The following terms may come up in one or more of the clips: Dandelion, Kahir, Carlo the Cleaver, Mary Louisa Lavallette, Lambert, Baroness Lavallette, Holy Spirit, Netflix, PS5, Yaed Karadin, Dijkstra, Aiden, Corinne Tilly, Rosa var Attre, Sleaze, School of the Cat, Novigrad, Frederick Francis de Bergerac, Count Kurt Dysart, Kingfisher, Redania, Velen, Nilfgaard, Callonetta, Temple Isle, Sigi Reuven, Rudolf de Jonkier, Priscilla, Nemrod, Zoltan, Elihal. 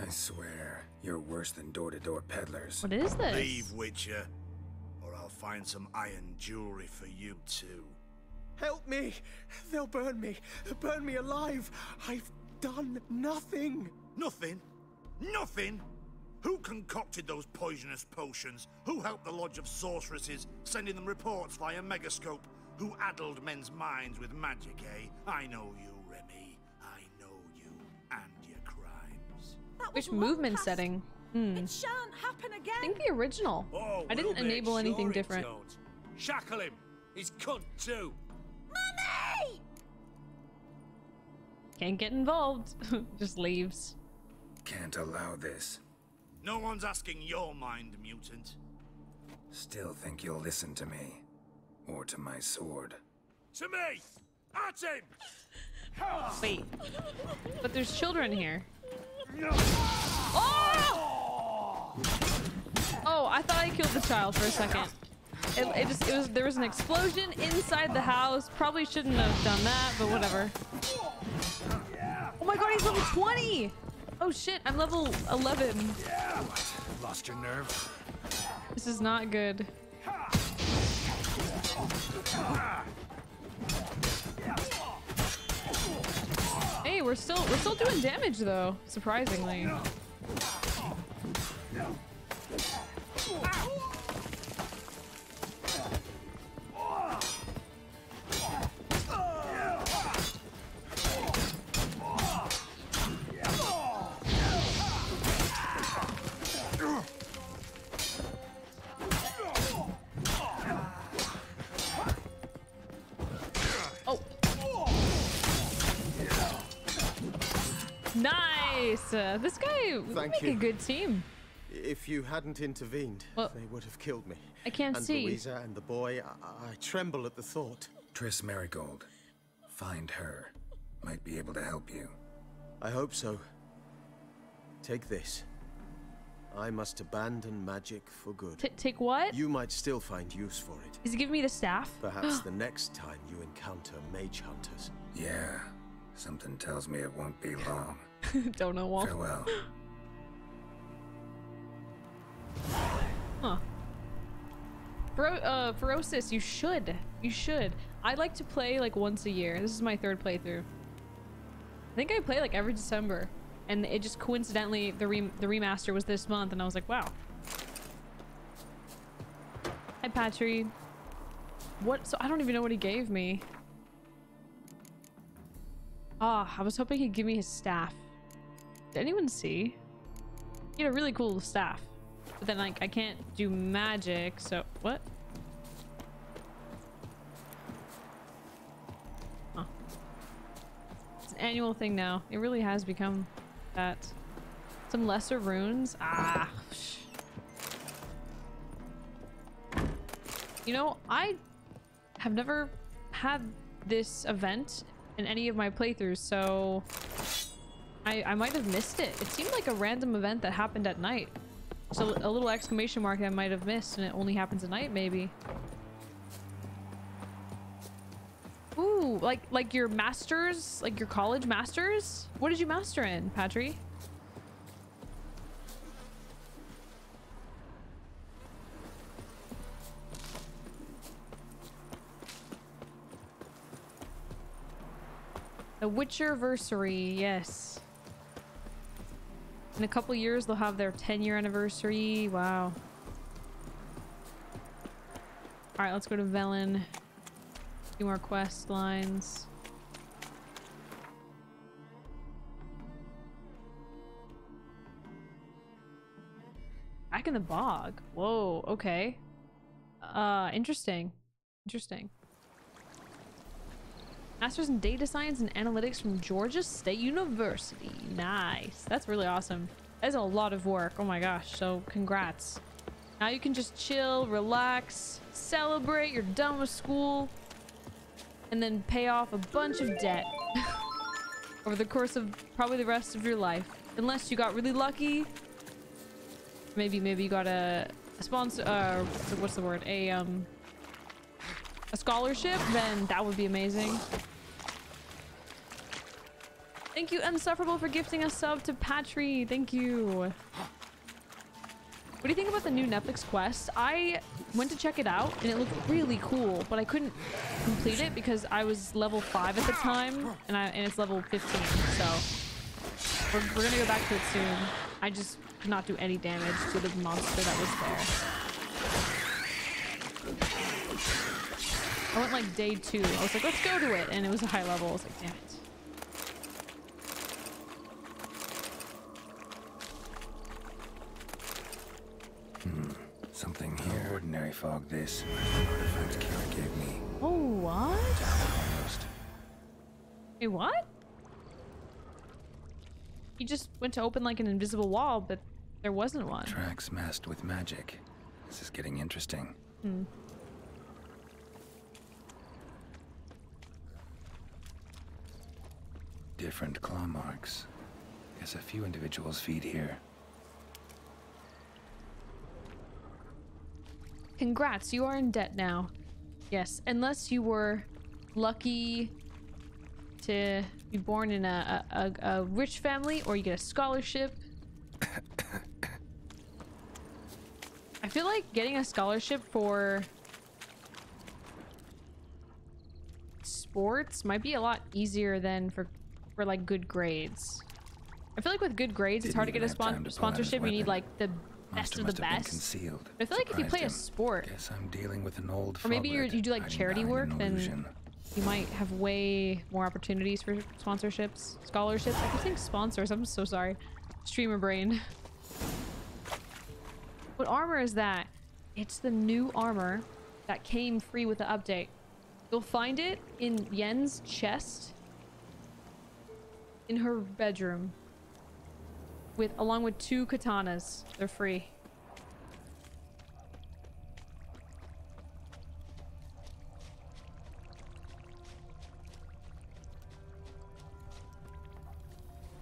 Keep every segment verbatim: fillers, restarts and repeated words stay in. I swear, you're worse than door-to-door peddlers. What is this? Leave, Witcher, or I'll find some iron jewelry for you too. Help me! They'll burn me! Burn me alive! I've done nothing! Nothing? Nothing? Who concocted those poisonous potions? Who helped the Lodge of Sorceresses, sending them reports via Megascope? Who addled men's minds with magic, eh? I know you, Remy. I know you and your crimes. Which movement past. setting? Hmm. It shan't happen again. I think the original. Oh, I didn't enable sure anything different. Don't. Shackle him. He's cut too. Mummy! Can't get involved. Just leaves. Can't allow this. No one's asking your mind, mutant. Still think you'll listen to me. Or to my sword. To me! At him! Wait. But there's children here. No. Oh! Oh, I thought I killed the child for a second. It, it just, it was, there was an explosion inside the house. Probably shouldn't have done that, but whatever. Oh my god, he's level twenty! Oh shit, I'm level eleven. Yeah, what? Lost your nerve? This is not good. Hey, we're still we're still doing damage though, surprisingly. Uh, this guy would make you. a good team. If you hadn't intervened, well, they would have killed me. I can't and see. And Louisa and the boy, I, I tremble at the thought. Triss Marigold, find her. Might be able to help you. I hope so. Take this. I must abandon magic for good. T take what? You might still find use for it. Is he giving me the staff? Perhaps the next time you encounter mage hunters. Yeah, something tells me it won't be long. Don't know why. Farewell. Huh. Bro, uh, Ferocis, you should. You should. I like to play like once a year. This is my third playthrough. I think I play like every December, and it just coincidentally the re the remaster was this month, and I was like, wow. Hi, Patry. What? So I don't even know what he gave me. Ah, oh, I was hoping he'd give me his staff. Did anyone see? He had a really cool staff. But then, like, I can't do magic, so... What? Huh. It's an annual thing now. It really has become that. Some lesser runes? Ah. You know, I have never had this event in any of my playthroughs, so I, I might have missed it. It seemed like a random event that happened at night. So a little exclamation mark that I might have missed, and it only happens at night, maybe. Ooh, like like your masters, like your college masters? What did you master in, Patry? The Witcherversary, yes. In a couple years, they'll have their ten year anniversary. Wow. All right, let's go to Velen. Do more quest lines. Back in the bog. Whoa, okay. Uh, interesting. Interesting. Masters in Data Science and Analytics from Georgia State University. Nice. That's really awesome. That's a lot of work. Oh my gosh. So congrats. Now you can just chill, relax, celebrate. You're done with school. And then pay off a bunch of debt over the course of probably the rest of your life. Unless you got really lucky. Maybe, maybe you got a, a sponsor. Uh, what's the word? A, um... a scholarship, then that would be amazing. Thank you, Unsufferable, for gifting a sub to Patry. Thank you. What do you think about the new Netflix Quest? I went to check it out and it looked really cool, but I couldn't complete it because I was level five at the time and, I, and it's level fifteen, so we're, we're gonna go back to it soon. I just could not do any damage to the monster that was there. I went like day two. I was like, let's go to it, and it was a high level. I was like, damn it. Hmm. Something here. No ordinary fog, this. Artifact Kira gave me. Oh, what? Wait, what? You just went to open like an invisible wall, but there wasn't one. Tracks masked with magic. This is getting interesting. Hmm. Different claw marks. Guess a few individuals feed here. Congrats, you are in debt now. Yes, unless you were lucky to be born in a a, a, a rich family, or you get a scholarship. I feel like getting a scholarship for sports might be a lot easier than for for like good grades. I feel like with good grades Didn't it's hard to get a spon to sponsorship. You need like the best Monster of the best. I feel like if you play him. a sport, Guess I'm dealing with an old or maybe you're, you do like charity work, then you might have way more opportunities for sponsorships, scholarships. I keep saying sponsors. I'm so sorry. Streamer brain. What armor is that? It's the new armor that came free with the update. You'll find it in Yen's chest. In her bedroom, with along with two katanas. They're free.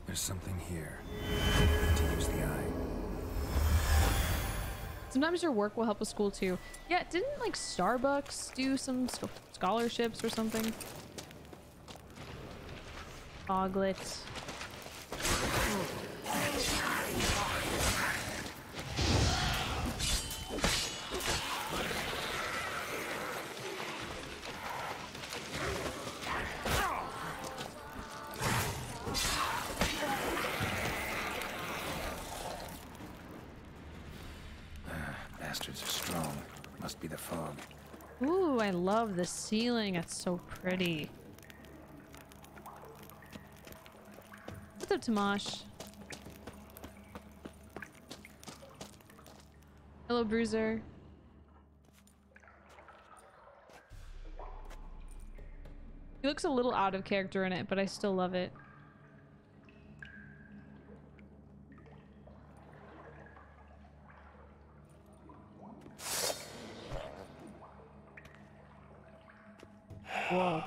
There's something here. I need to use the eye. Sometimes your work will help with school too. Yeah, didn't like Starbucks do some sc scholarships or something? Foglet. Bastards are strong. Must be the fog. Ooh, I love the ceiling. It's so pretty. What's up, Tomash? Hello, Bruiser. He looks a little out of character in it, but I still love it. Whoa.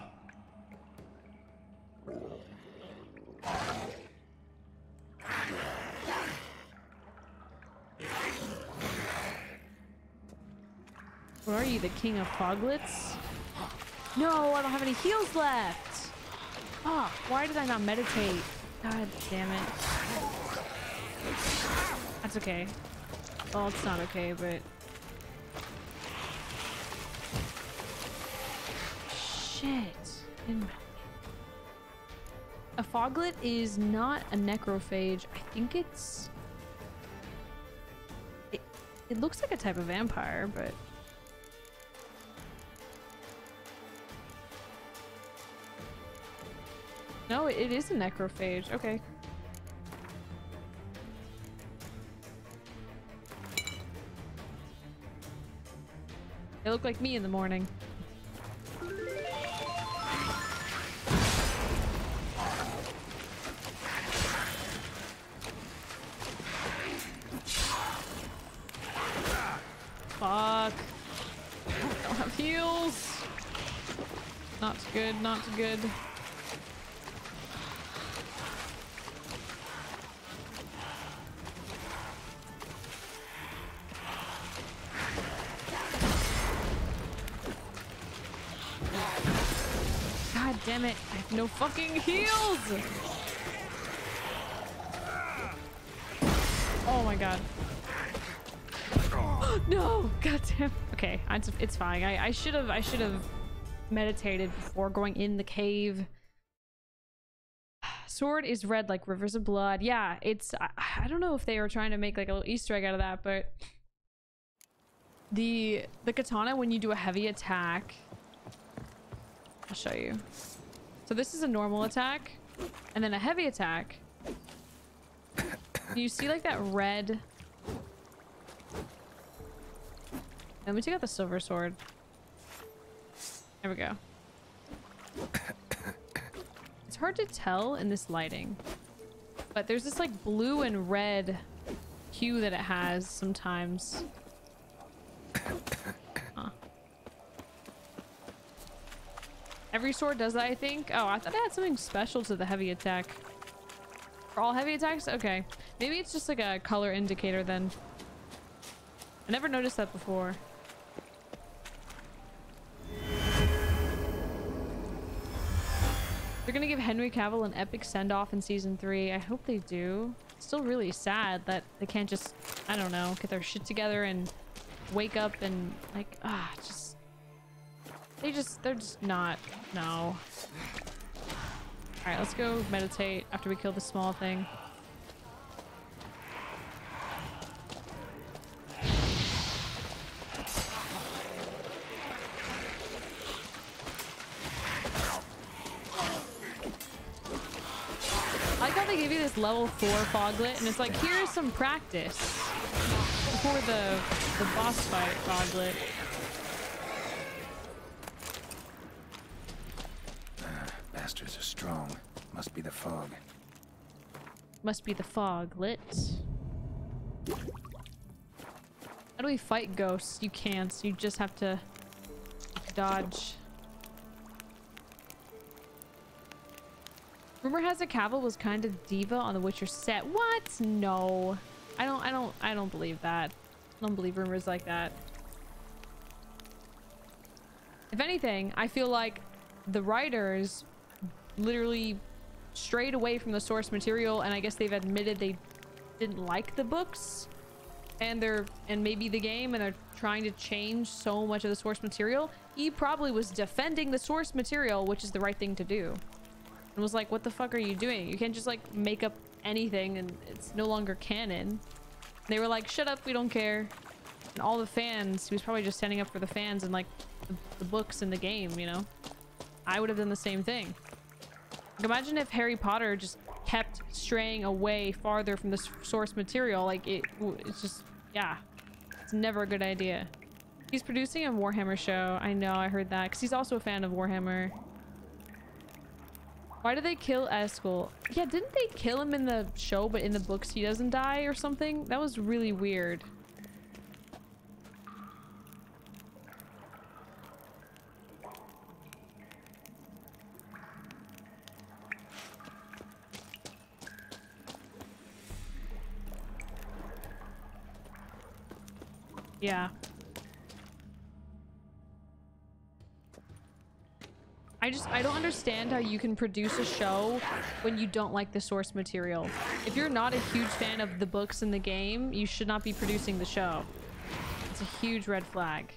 What are you, the king of foglets? No, I don't have any heals left! Ah, oh, why did I not meditate? God damn it. That's okay. Well, it's not okay, but... Shit. A foglet is not a necrophage. I think it's... It, it looks like a type of vampire, but... No, it is a necrophage. Okay. They look like me in the morning. Fuck. I don't have heals. Not good, not good. Damn it, I have no fucking heals! Oh my god. No! Goddamn. Okay, it's fine. I, I should have I should have meditated before going in the cave. Sword is red like rivers of blood. Yeah, it's... I, I don't know if they were trying to make like a little Easter egg out of that, but... The, the katana, when you do a heavy attack... I'll show you. So this is a normal attack, and then a heavy attack. Do you see like that red... Let me take out the silver sword. There we go. It's hard to tell in this lighting, but there's this like blue and red hue that it has sometimes. Huh. Every sword does that, I think. Oh, I thought it had something special to the heavy attack. For all heavy attacks? Okay. Maybe it's just like a color indicator then. I never noticed that before. They're gonna give Henry Cavill an epic send-off in season three. I hope they do. It's still really sad that they can't just, I don't know, get their shit together and wake up and like, ah, just... They just, they're just not, no. Alright, let's go meditate after we kill the small thing. Level four foglet, and it's like, here's some practice before the the boss fight foglet. Uh, bastards are strong. Must be the fog. Must be the foglet. How do we fight ghosts? You can't. So you just have to dodge. Rumor has it Cavill was kind of diva on The Witcher set. What? No. I don't, I don't, I don't believe that. I don't believe rumors like that. If anything, I feel like the writers literally strayed away from the source material, and I guess they've admitted they didn't like the books and they're, and maybe the game, and they're trying to change so much of the source material. He probably was defending the source material, which is the right thing to do. And was like, what the fuck are you doing? You can't just like make up anything and it's no longer canon. And they were like, shut up, we don't care. And all the fans, he was probably just standing up for the fans and like the, the books and the game, you know? I would have done the same thing. Like, imagine if Harry Potter just kept straying away farther from the source material. Like it, it's just, yeah, it's never a good idea. He's producing a Warhammer show. I know, I heard that, because he's also a fan of Warhammer. Why did they kill Eskel? Yeah, didn't they kill him in the show, but in the books he doesn't die or something? That was really weird. Yeah. I just, I don't understand how you can produce a show when you don't like the source material. If you're not a huge fan of the books and the game, you should not be producing the show. It's a huge red flag.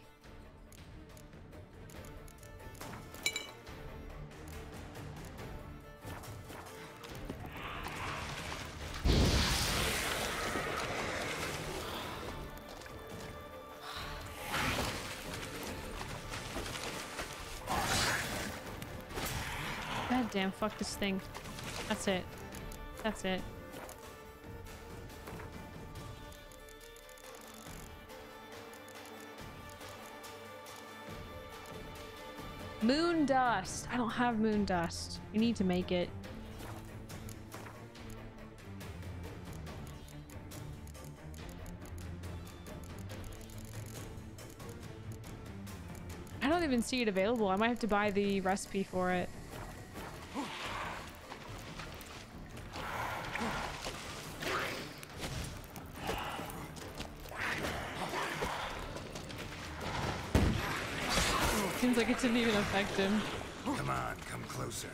Damn, fuck this thing. That's it. That's it. Moon dust. I don't have moon dust. You need to make it. I don't even see it available. I might have to buy the recipe for it. Like it didn't even affect him. Come on, come closer.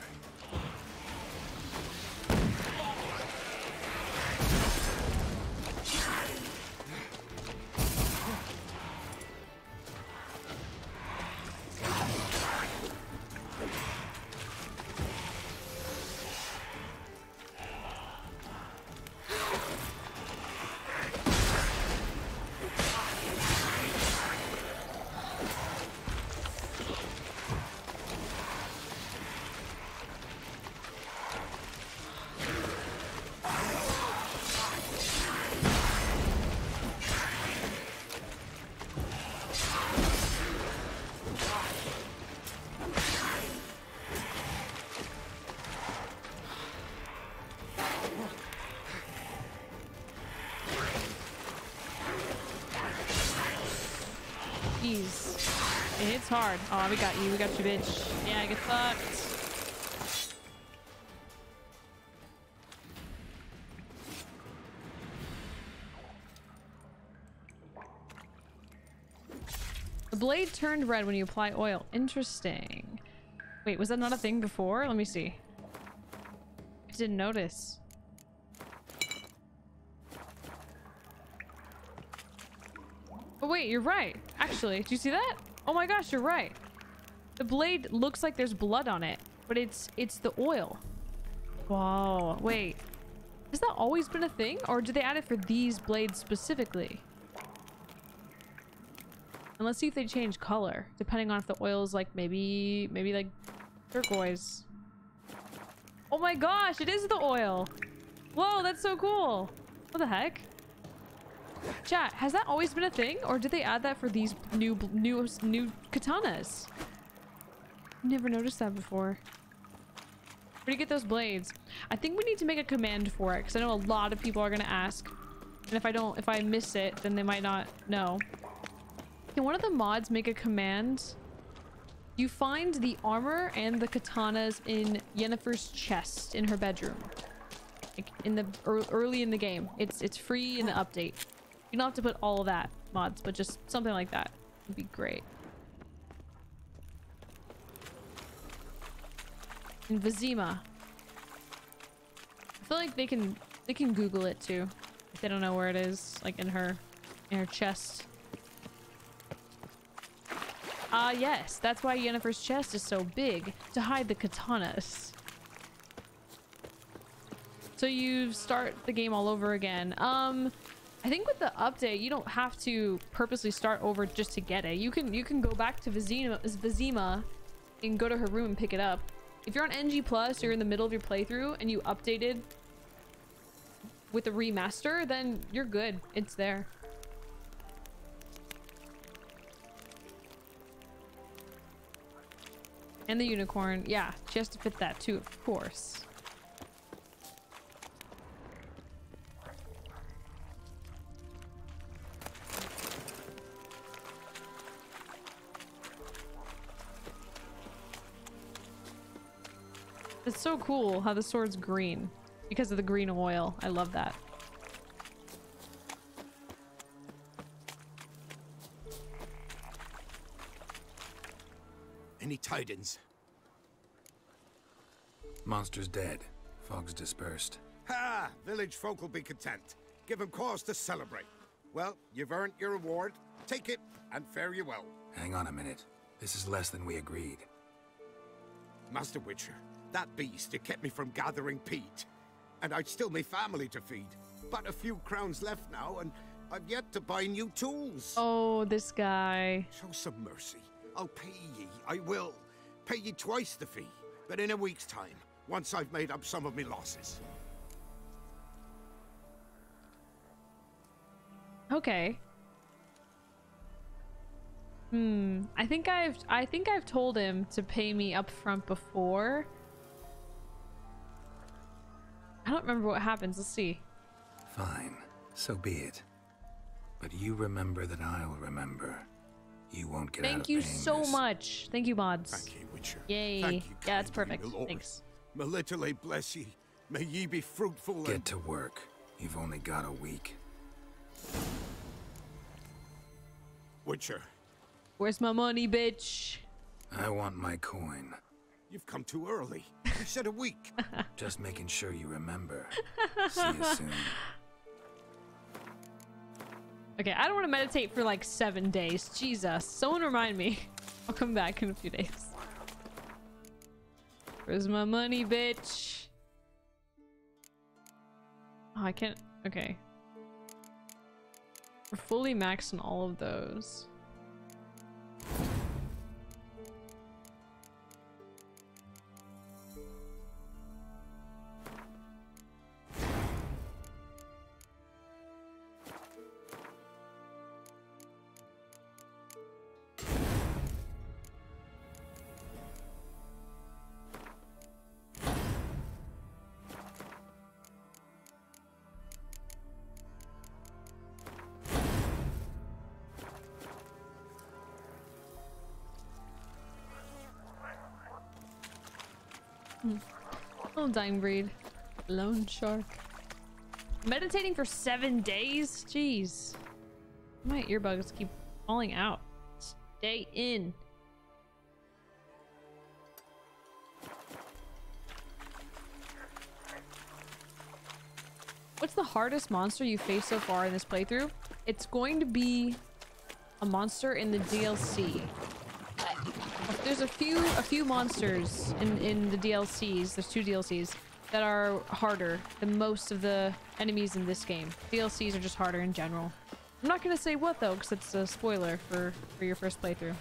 keys. It hits hard. Oh, we got you. We got you, bitch. Yeah, get fucked. The blade turned red when you apply oil. Interesting. Wait, was that not a thing before? Let me see. I didn't notice. Oh wait, you're right. Actually, do you see that? Oh my gosh, you're right. The blade looks like there's blood on it, but it's it's the oil. Wow. Wait. Has that always been a thing? Or did they add it for these blades specifically? And let's see if they change color, depending on if the oil is like maybe, maybe like turquoise. Oh my gosh, it is the oil. Whoa, that's so cool. What the heck? Chat, has that always been a thing? Or did they add that for these new, new, new katanas? Never noticed that before. Where do you get those blades? I think we need to make a command for it because I know a lot of people are going to ask. And if I don't, if I miss it, then they might not know. Can one of the mods make a command? You find the armor and the katanas in Yennefer's chest in her bedroom. Like in the early in the game. It's it's free in the update. You don't have to put all of that, mods, but just something like that would be great. And Vizima. I feel like they can they can Google it too. If they don't know where it is, like in her in her chest. Ah, uh, yes. That's why Yennefer's chest is so big, to hide the katanas. So you start the game all over again. Um, I think with the update, you don't have to purposely start over just to get it. You can you can go back to Vizima, Vizima and go to her room and pick it up. If you're on N G plus, you're in the middle of your playthrough, and you updated with the remaster, then you're good. It's there. And the unicorn. Yeah, she has to fit that too, of course. It's so cool how the sword's green because of the green oil. I love that. Any tidings? Monster's dead. Fog's dispersed. Ha! Village folk will be content. Give them cause to celebrate. Well, you've earned your reward. Take it, and fare you well. Hang on a minute. This is less than we agreed. Master Witcher, that beast, it kept me from gathering peat. And I'd still me family to feed. But a few crowns left now, and I've yet to buy new tools. Oh, this guy. Show some mercy. I'll pay ye, I will. Pay ye twice the fee, but in a week's time, once I've made up some of me losses. Okay. Hmm. I think I've I think I've told him to pay me up front before. I don't remember what happens, let's see. Fine, so be it. But you remember that I'll remember. You won't get Thank out you of so this. much. Thank you, mods. Thank you, Witcher. Yay. Thank you, yeah, that's perfect. Thanks. Melitele bless ye. May ye be fruitful. Get and... to work. You've only got a week. Witcher. Where's my money, bitch? I want my coin. You've come too early. You said a week. Just making sure you remember. See you soon. Okay, I don't want to meditate for like seven days. Jesus, someone remind me. I'll come back in a few days. Where's my money, bitch? Oh, I can't. Okay. We're fully maxed on all of those. Little dying breed. Lone shark. Meditating for seven days? Jeez. My earbuds keep falling out. Stay in. What's the hardest monster you faced so far in this playthrough? It's going to be a monster in the D L C. There's a few a few monsters in, in the D L Cs. There's two D L Cs that are harder than most of the enemies in this game. D L Cs are just harder in general. I'm not going to say what though, because it's a spoiler for, for your first playthrough.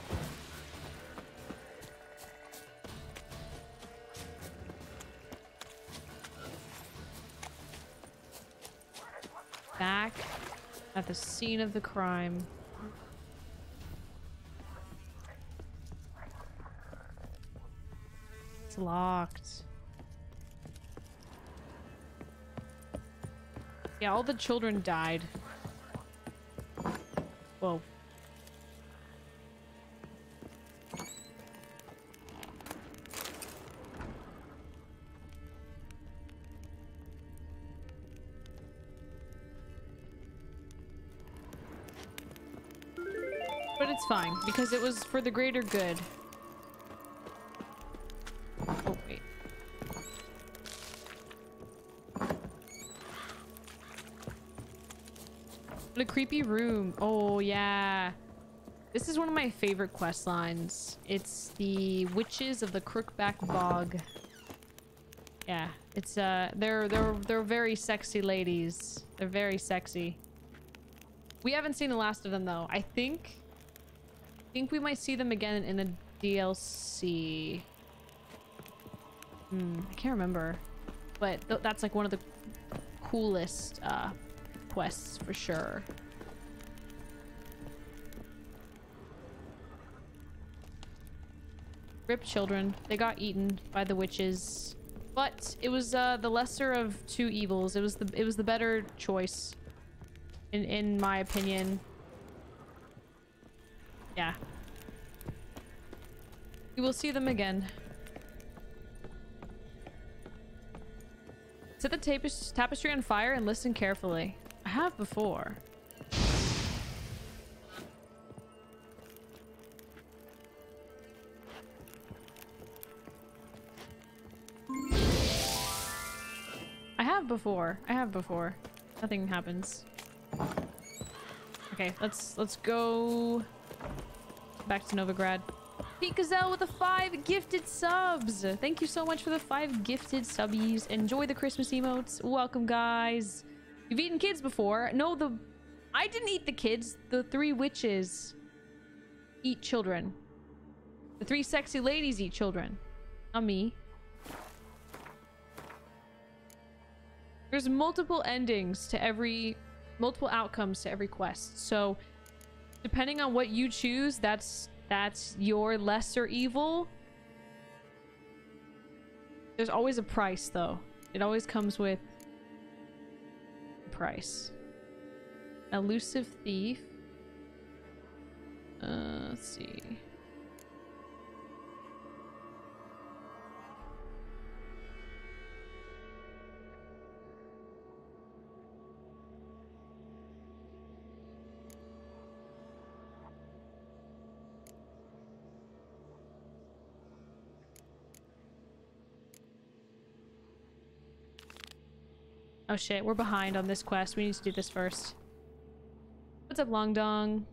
Back at the scene of the crime. It's locked. Yeah, all the children died. Whoa. But it's fine, because it was for the greater good. Oh, wait. What a creepy room. Oh, yeah. This is one of my favorite quest lines. It's the Witches of the Crookback Bog. Yeah, it's, uh, they're, they're, they're very sexy ladies. They're very sexy. We haven't seen the last of them, though. I think... I think we might see them again in the D L C. Hmm, I can't remember, but th that's like one of the coolest uh, quests for sure. Rip children, they got eaten by the witches, but it was uh, the lesser of two evils. It was the it was the better choice, in in my opinion. Yeah. You will see them again. Set the tapest tapestry on fire and listen carefully. I have before. I have before. I have before. Nothing happens. Okay, let's let's go... back to Novigrad. Pete Gazelle with the five gifted subs. Thank you so much for the five gifted subbies. Enjoy the Christmas emotes. Welcome, guys. You've eaten kids before. No, the... I didn't eat the kids. The three witches eat children. The three sexy ladies eat children. Not me. There's multiple endings to every... multiple outcomes to every quest. So... depending on what you choose, that's that's your lesser evil. There's always a price, though. It always comes with a price. Elusive thief. Uh, let's see. Oh shit, we're behind on this quest. We need to do this first. What's up, Long Dong?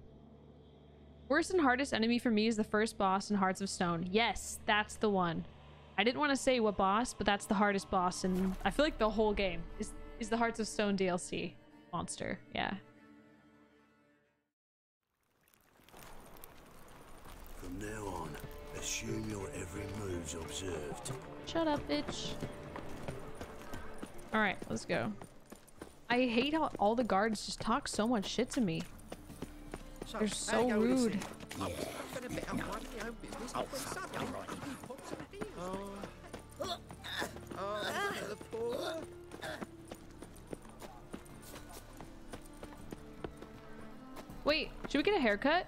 Worst and hardest enemy for me is the first boss in Hearts of Stone. Yes, that's the one. I didn't want to say what boss, but that's the hardest boss in... I feel like the whole game is, is the Hearts of Stone D L C monster. Yeah. From now on, assume your every move's observed. Shut up, bitch. All right, let's go. I hate how all the guards just talk so much shit to me. They're so rude. Wait, should we get a haircut?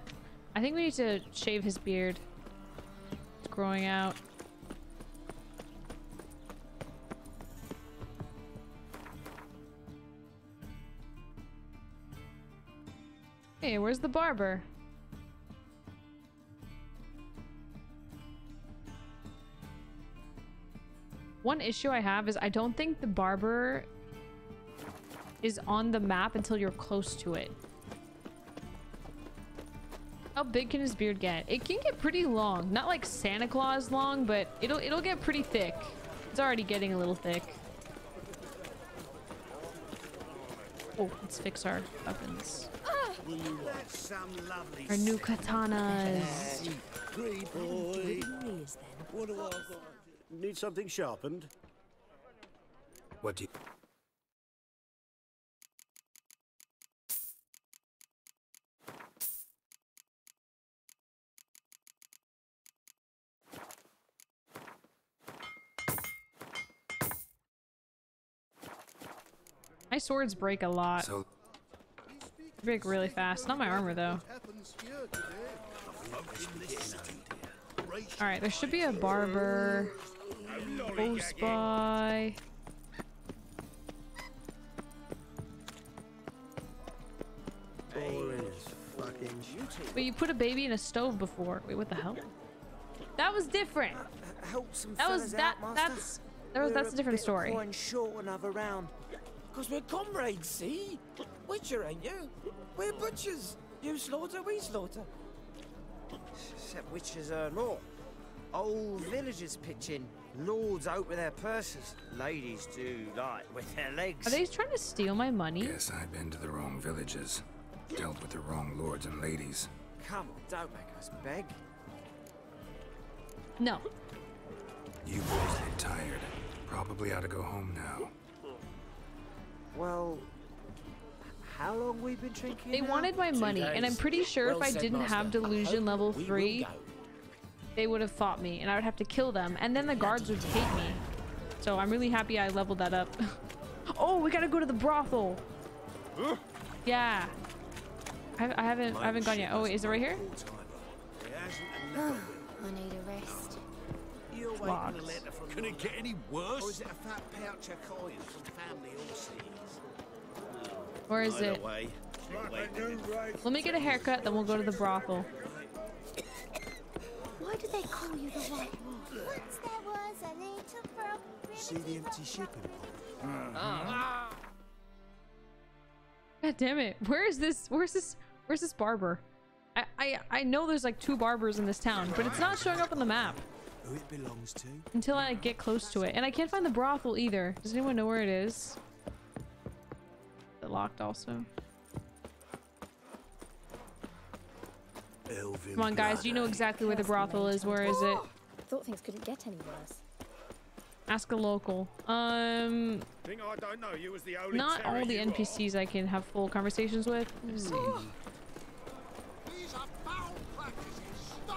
I think we need to shave his beard. It's growing out. Hey, where's the barber? One issue I have is I don't think the barber is on the map until you're close to it. How big can his beard get? It can get pretty long. Not like Santa Claus long, but it'll it'll get pretty thick. It's already getting a little thick. Oh, let's fix our weapons. Our new katanas. What do I need? Something sharpened? What do you... My swords break a lot. So break really fast. Not my armor though. Alright, there should be a barber. Oh spy. But you put a baby in a stove before. Wait, what the hell? That was different. That was that that's that was that's a different story. Because we're comrades, see? Witcher, ain't you? We're butchers. You slaughter, we slaughter. Except witches earn more. Old villagers pitch in. Lords out with their purses. Ladies do like with their legs. Are they trying to steal my money? Guess I've been to the wrong villages. Dealt with the wrong lords and ladies. Come on, don't make us beg. No. You boys are tired. Probably ought to go home now. Well, how long we've been drinking? They now? wanted my money, and I'm pretty sure well if I said, didn't master. have delusion level three, they would have fought me, and I would have to kill them, and then the guards would hate me. So I'm really happy I leveled that up. Oh, we gotta go to the brothel. Huh? Yeah, I, I haven't, I haven't gone yet. Oh, wait, is it right here? Oh, I need a rest. You're waiting a letter from Can it get any worse? Or is it a fat pouch of coins from family or seeds? Where is it? Let me get a haircut, then we'll go to the brothel. Why do they call you the White Wolf? Once there was a little frog. See the empty ship in the pot. God damn it! Where is this? Where's this? Where's this barber? I I I know there's like two barbers in this town, but it's not showing up on the map. Who it belongs to until I get close to it, and I can't find the brothel either. Does anyone know where it is? It locked also. Elven Come on guys, do you know exactly where the brothel is? Where is it? I thought things couldn't get any worse. Ask a local. Um Thing I don't know, you was the only not all the N P Cs are. I can have full conversations with. Let's see. Oh.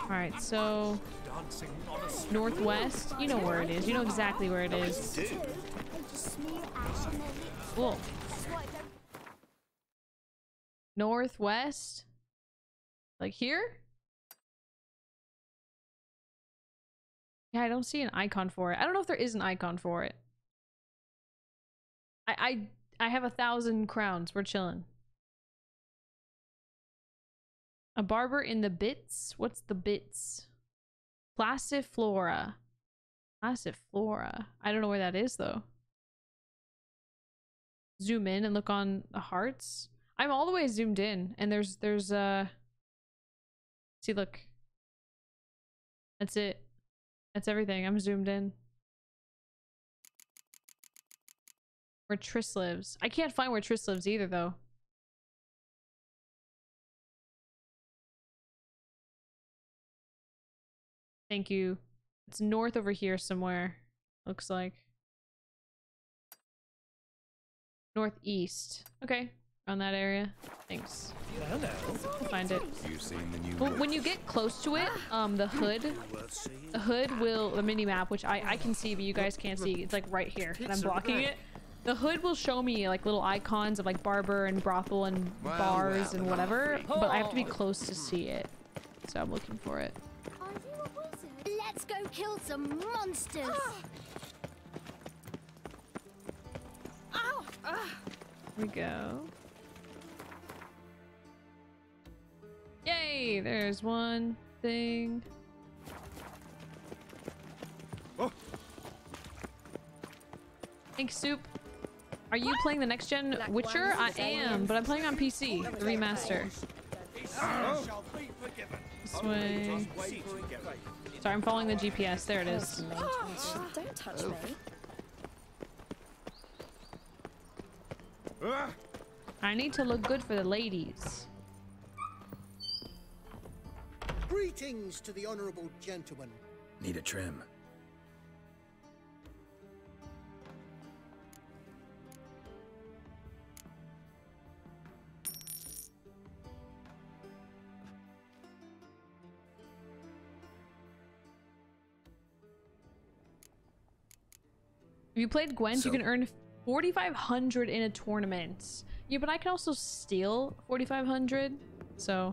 Alright, so northwest, you know where it is. You know exactly where it is. Cool. Northwest? Like here? Yeah, I don't see an icon for it. I don't know if there is an icon for it. I I, I have a thousand crowns. We're chilling. A barber in the bits? What's the bits? Placiflora. Placiflora. I don't know where that is, though. Zoom in and look on the hearts. I'm all the way zoomed in, and there's, there's, uh... See, look. That's it. That's everything. I'm zoomed in. Where Triss lives. I can't find where Triss lives either, though. Thank you. It's north over here somewhere, looks like. Northeast. Okay, on that area. Thanks. Hello. I'll find it. You've seen the new well, when you get close to it, um, the hood, the hood will, the mini map, which I, I can see, but you guys can't see. It's like right here, and I'm blocking it. The hood will show me like little icons of like barber and brothel and bars and whatever, but I have to be close to see it. So I'm looking for it. Let's go kill some monsters. Here we go. see, there's one thing. Oh. Thanks, Soup. Are you what? playing the next gen Black Witcher? I am, but I'm playing on P C, the remaster. Oh. This way. Sorry, I'm following the G P S. There it is. Oh. Don't touch me. I need to look good for the ladies. Greetings to the honorable gentleman. Need a trim. If you played Gwent, so you can earn forty-five hundred in a tournament. Yeah, but I can also steal forty-five hundred, so...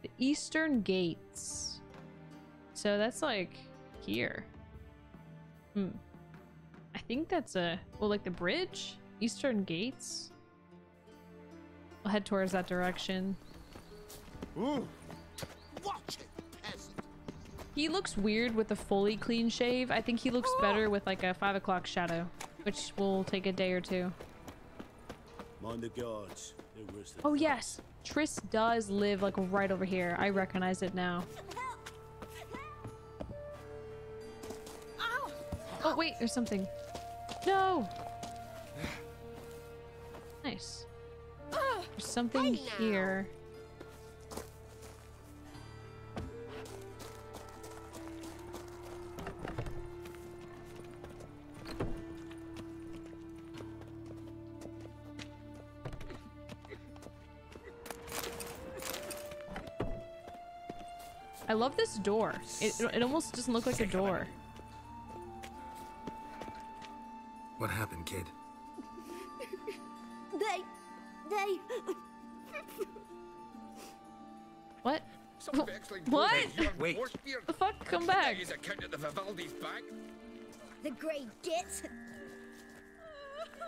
The Eastern Gates. So that's like... here. Hmm. I think that's a... well, like the bridge? Eastern Gates? We'll head towards that direction. Ooh. Watch it, peasant. He looks weird with a fully clean shave. I think he looks better with like a five o'clock shadow, which will take a day or two. Mind the guards. They're worse than oh yes, Triss does live like right over here. I recognize it now. Oh wait, there's something. No. Nice. There's something here. I love this door. It, it almost doesn't look like a door. What happened, kid? They... They... What? What? Wait. The fuck? Come back. The grey git.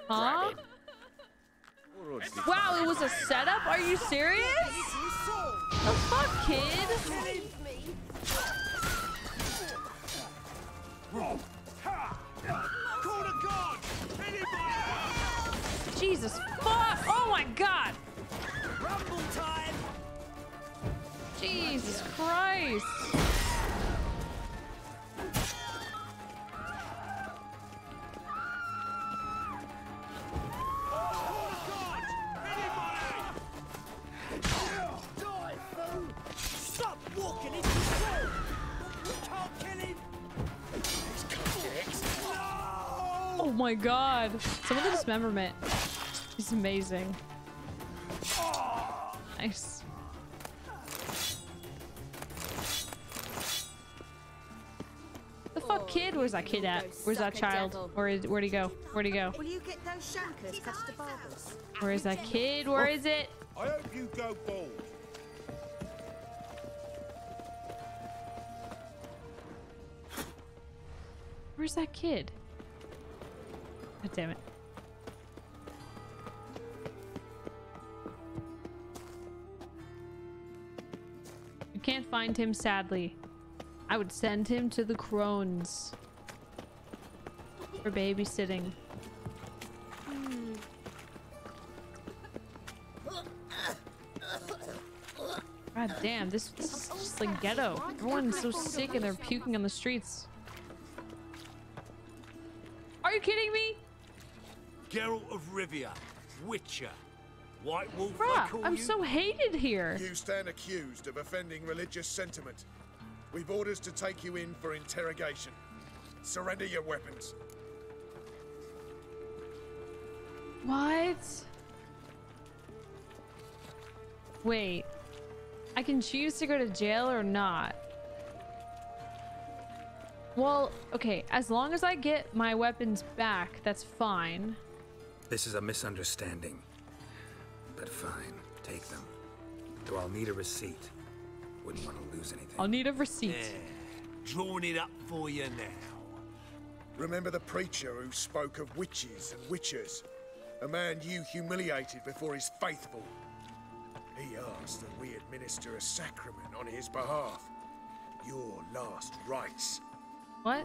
Huh? Wow, it was a setup? Are you serious? The fuck, kid? Jesus fuck! Oh my god! Rumble time! Jesus Christ! Stop walking into the road! We can't kill him! Oh my god! Some of the dismemberment. It's amazing. Nice. The fuck, kid? Where's that kid at? Where's that child? Where is? Where'd he go? Where'd he go? Where is that kid? Where is it? I hope you go bald. Where's that kid? God damn it. Can't find him, sadly. I would send him to the crones for babysitting. Mm. God damn, this, this is just like ghetto. Everyone's so sick and they're puking on the streets. Are you kidding me? Geralt of Rivia, Witcher. White Wolf, bruh, I'm you? so hated here. You stand accused of offending religious sentiment. We've orders to take you in for interrogation. Surrender your weapons. What? Wait. I can choose to go to jail or not. Well, okay. As long as I get my weapons back, that's fine. This is a misunderstanding. But fine, take them. Though I'll need a receipt. Wouldn't want to lose anything. I'll need a receipt. There. Drawing it up for you now. Remember the preacher who spoke of witches and witchers? A man you humiliated before his faithful. He asked that we administer a sacrament on his behalf. Your last rites. What?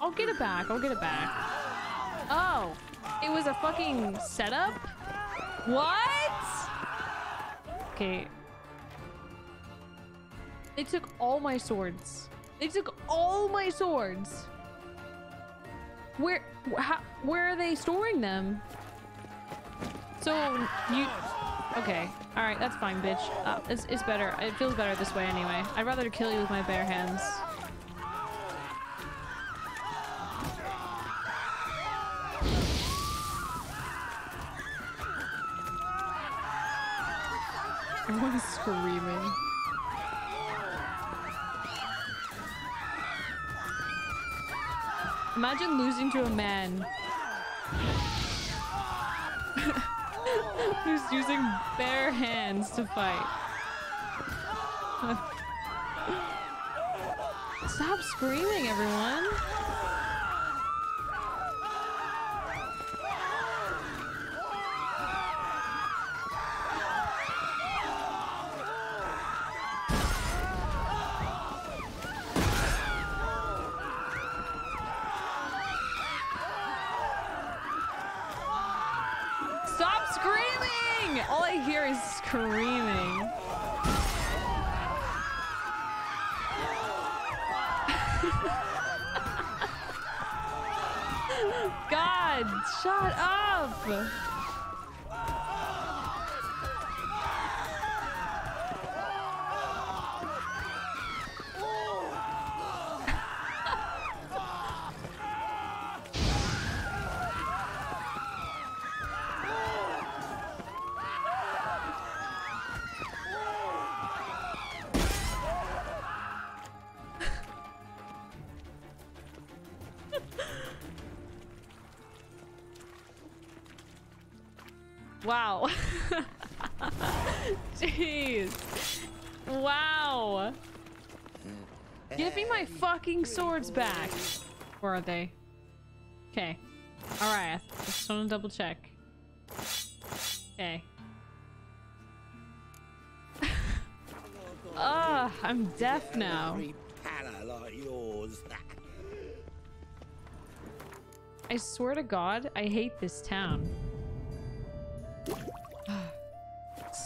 I'll get it back. I'll get it back. Oh, it was a fucking setup? What? Okay. They took all my swords. They took all my swords. Where, how, where are they storing them? So you, okay, all right, that's fine, bitch. Uh, it's, it's better. It feels better this way anyway. I'd rather kill you with my bare hands. Everyone's screaming. Imagine losing to a man who's using bare hands to fight. Stop screaming, everyone. Screaming. God, shut up. Wow. Jeez. Wow. Give me my fucking swords back. Where are they? Okay. Alright. I just want to double check. Okay. Ah, oh, I'm deaf now. I swear to God, I hate this town.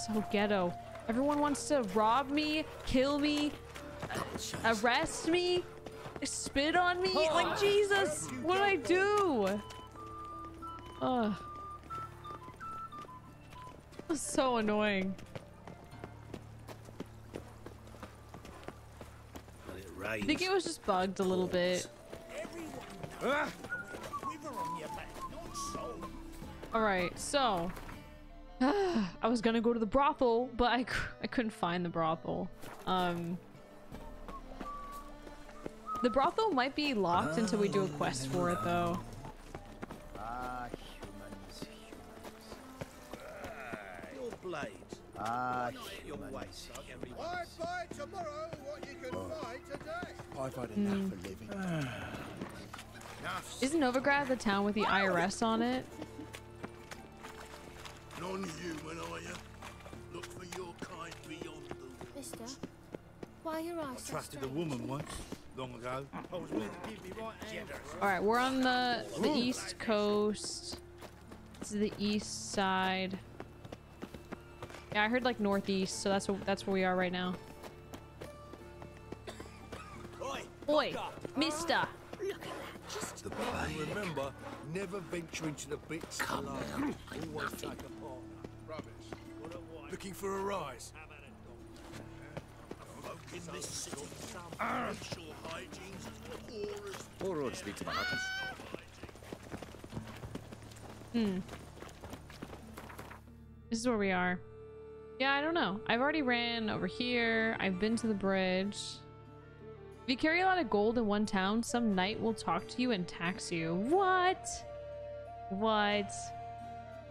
So ghetto. Everyone wants to rob me, kill me, uh, arrest me, spit on me. Oh, like, Jesus, what do I do? Ugh. That's so annoying. I think it was just bugged a little bit. Ah. Alright, so... I was gonna go to the brothel, but I, I couldn't find the brothel. Um, the brothel might be locked oh, until we do a quest no. for it, though. Ah, humans, humans. Your blade. Ah, humans. Waste, I buy tomorrow what you can oh. buy today. I've had enough mm. for living. Isn't Novigrad the town with the I R S on it? Non-human, are you? Look for your kind beyond the... Mister, why your eyes I trusted a woman once, long ago. I was meant to give me right hand. Alright, we're on the, the east coast. This is the east side. Yeah, I heard like northeast, so that's, what, that's where we are right now. Oi! Oi! Mister! Look at that, just the plague. Remember, never venture into the bits alone. Always nothing. Take a partner. Rubbish. Looking for a rise. In this city, racial hygiene's as poor as. Or speak to my husband. Hmm. This is where we are. Yeah, I don't know. I've already ran over here. I've been to the bridge. If you carry a lot of gold in one town, some knight will talk to you and tax you. What? What?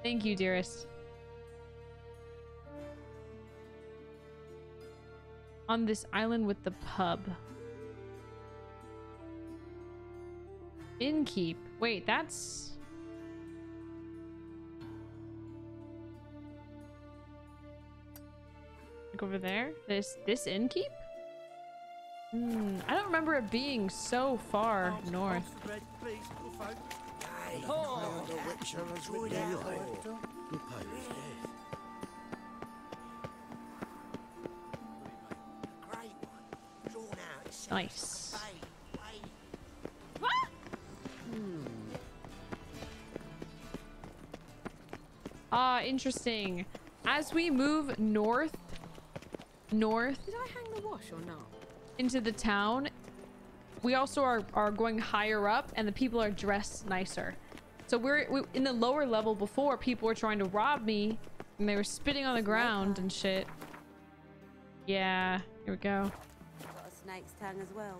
Thank you, dearest. On this island with the pub. Innkeep. Wait, that's... Look over there. This this innkeep? Hmm. I don't remember it being so far north. Nice. Ah, interesting. As we move north, north, did I hang the wash or no? Into the town, we also are are going higher up, and the people are dressed nicer. So we're we, in the lower level before. People were trying to rob me, and they were spitting on the ground and shit. Yeah, here we go. Got a snake's tongue as well.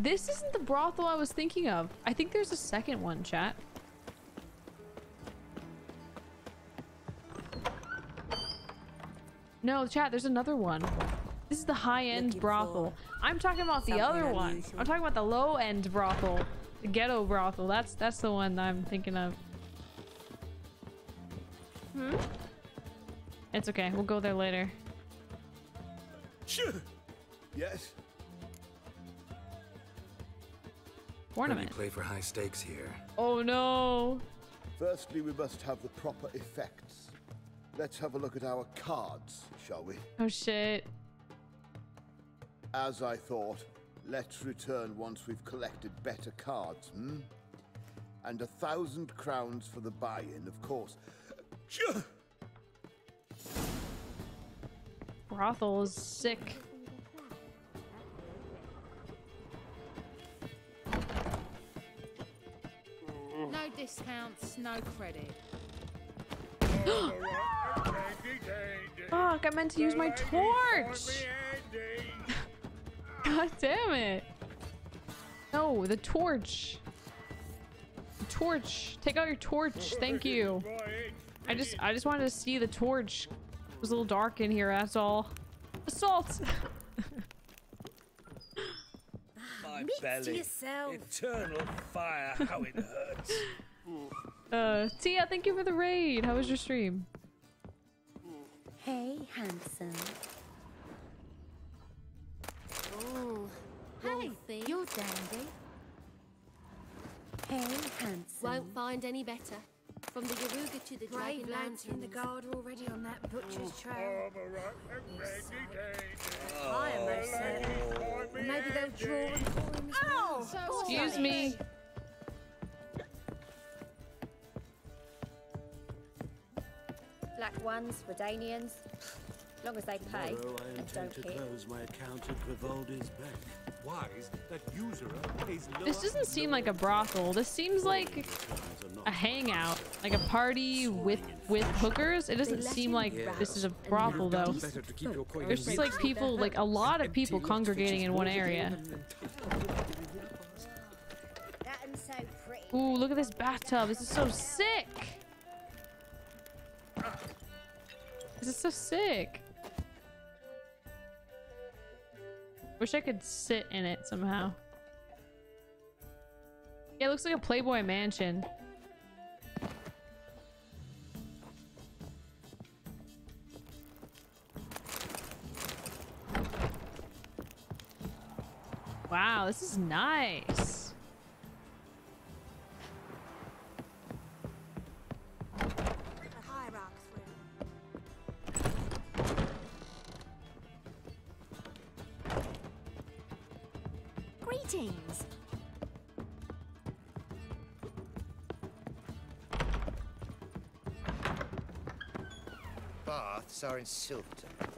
This isn't the brothel I was thinking of. I think there's a second one, chat. No, chat, there's another one. This is the high-end brothel. I'm talking about the other one. I'm talking about the low-end brothel. The ghetto brothel. That's that's the one that I'm thinking of. Hmm? It's okay. We'll go there later. Sure. Yes. Ornament. We play for high stakes here. Oh no. Firstly, we must have the proper effects. Let's have a look at our cards, shall we? Oh shit. As I thought, let's return once we've collected better cards, hmm? And a thousand crowns for the buy-in, of course. Brothel is sick. No discounts, no credit. Fuck, I meant to use my torch! God damn it! No, the torch. The torch. Take out your torch. Thank you. I just, I just wanted to see the torch. It was a little dark in here. That's all. Assault. My belly. Eternal fire. How it hurts. uh, Tia, thank you for the raid. How was your stream? Hey, handsome. Oh, hey, you're dandy. Hey, handsome. Won't find any better. From the Yaruga to the Dragon Lantern in the guard already on that butcher's trail. I am most certain. Maybe they'll draw and call him. Oh, so excuse me. Black ones, Redanians. Long as they pay. Tomorrow I intend to close my account at Grivaldi's bank. Wise that usurer pays lower. This doesn't seem like a brothel. This seems like a hangout, like a party with with hookers. It doesn't seem like this is a brothel though. There's just like people, like a lot of people congregating in one area. Ooh, look at this bathtub. This is so sick. This is so sick. Wish I could sit in it somehow. Yeah, it looks like a Playboy mansion. Wow, this is nice. Greetings. Baths are in Zoltan.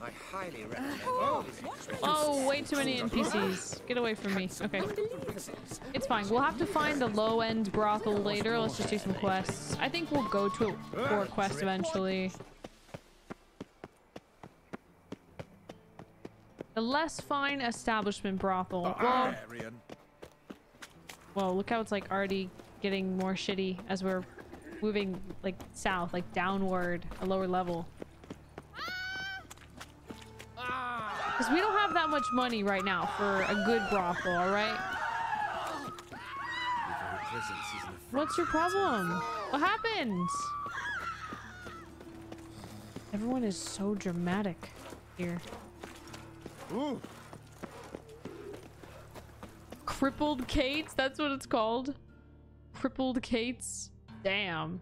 I highly recommend. Oh, oh, way too many N P Cs. Get away from me. Okay. It's fine. We'll have to find the low-end brothel later. Let's just do some quests. I think we'll go to it for a quest eventually. The less fine establishment brothel. Whoa. Whoa, look how it's like already getting more shitty as we're moving like south, like downward, a lower level. Because we don't have that much money right now for a good brothel, alright? What's your problem? What happened? Everyone is so dramatic here. Ooh. Crippled Kates? That's what it's called? Crippled Kates? Damn.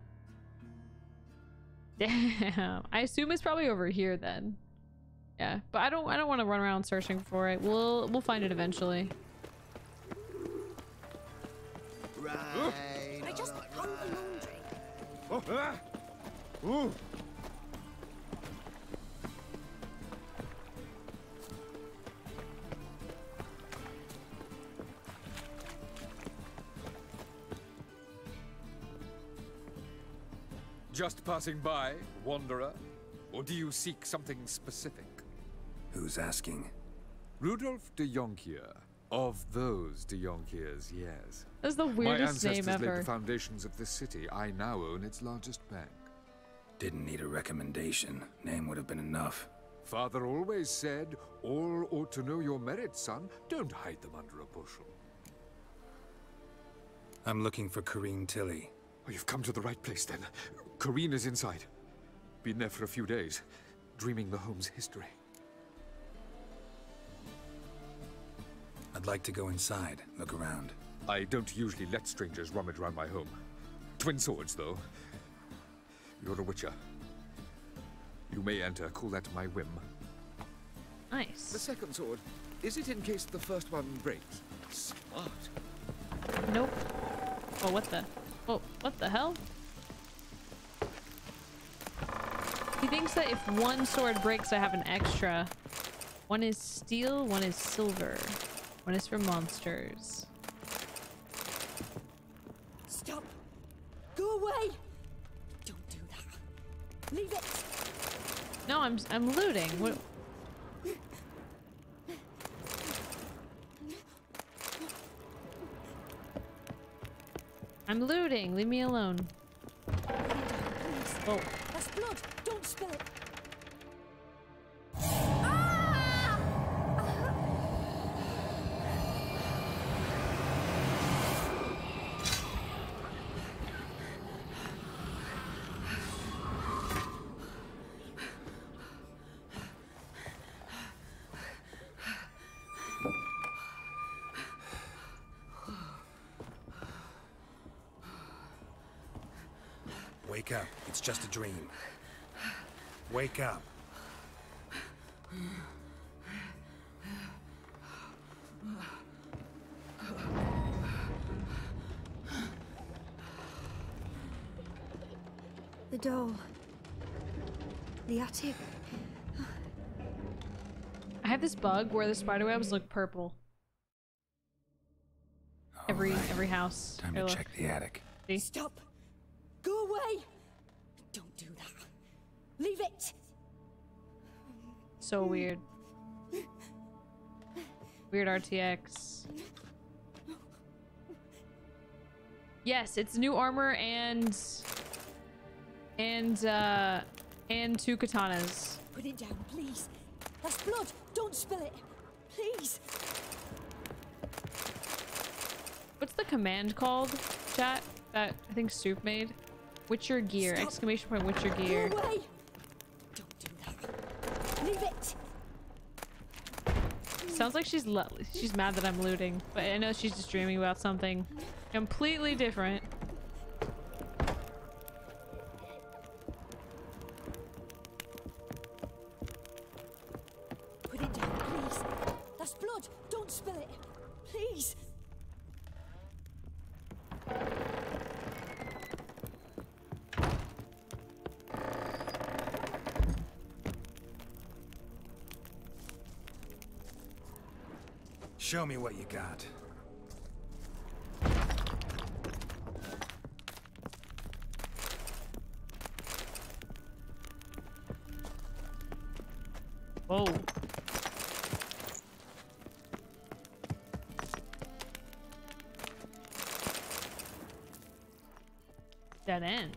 Damn. I assume it's probably over here then. Yeah, but I don't I don't want to run around searching for it. We'll we'll find it eventually. Right. I just hung the laundry. Oh, ah. Ooh. Just passing by, wanderer? Or do you seek something specific? Who's asking? Rudolf de Jonkier. Of those de Jonkiers, yes. That's the weirdest name ever. My ancestors laid the foundations of this city. I now own its largest bank. Didn't need a recommendation. Name would have been enough. Father always said, all ought to know your merits, son. Don't hide them under a bushel. I'm looking for Corinne Tilly. Oh, you've come to the right place, then. Corinne is inside. Been there for a few days, dreaming the home's history. I'd like to go inside, look around. I don't usually let strangers rummage around my home. Twin swords, though. You're a witcher. You may enter, call that my whim. Nice. The second sword, is it in case the first one breaks? Smart. Nope. Oh, what the? Oh, what the hell? He thinks that if one sword breaks, I have an extra. One is steel, one is silver. One is for monsters. Stop! Go away! Don't do that. Leave it! No, I'm I'm looting. What? I'm looting. Leave me alone. Oh. That's blood. Don't spill it. Ah! Wake up. It's just a dream. Wake up. The doll. The attic. I have this bug where the spider webs look purple. All every right. every house. Time to check the attic. See? Stop. Go away! Don't do that. Leave it! So weird. Weird R T X. Yes, it's new armor and... And, uh... and two katanas. Put it down, please. That's blood! Don't spill it! Please! What's the command called, chat? That I think Soup made? Witcher gear! Stop. Exclamation point! Witcher gear! Go away. Don't do that. Leave it. Sounds like she's she's mad that I'm looting, but I know she's just dreaming about something completely different. Put it down, please. That's blood. Don't spill it, please. Show me what you got. Whoa. Dead ends.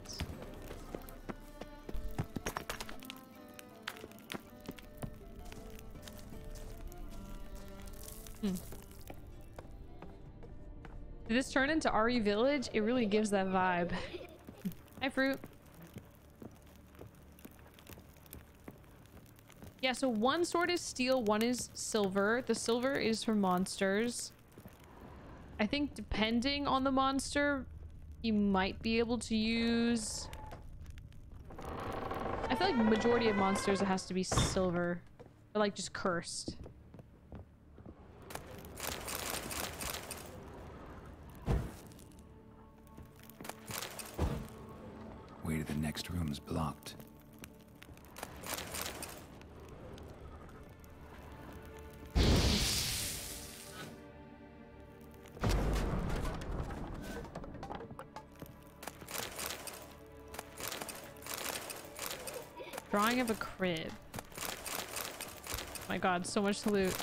Did this turn into R E Village? It really gives that vibe. Hi, Fruit. Yeah, so one sword is steel, one is silver. The silver is for monsters. I think depending on the monster, you might be able to use... I feel like the majority of monsters, it has to be silver. Or like just cursed. Way to the next room's blocked. Drawing up a crib. My god, so much to loot.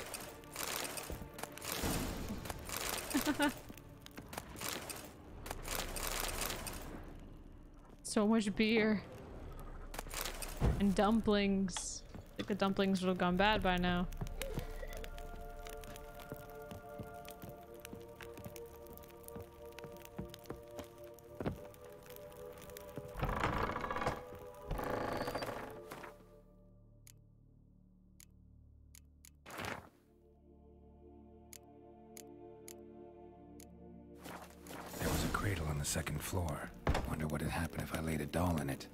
So much beer. And dumplings. I think the dumplings would have gone bad by now. Second floor. Wonder what would happen if I laid a doll in it.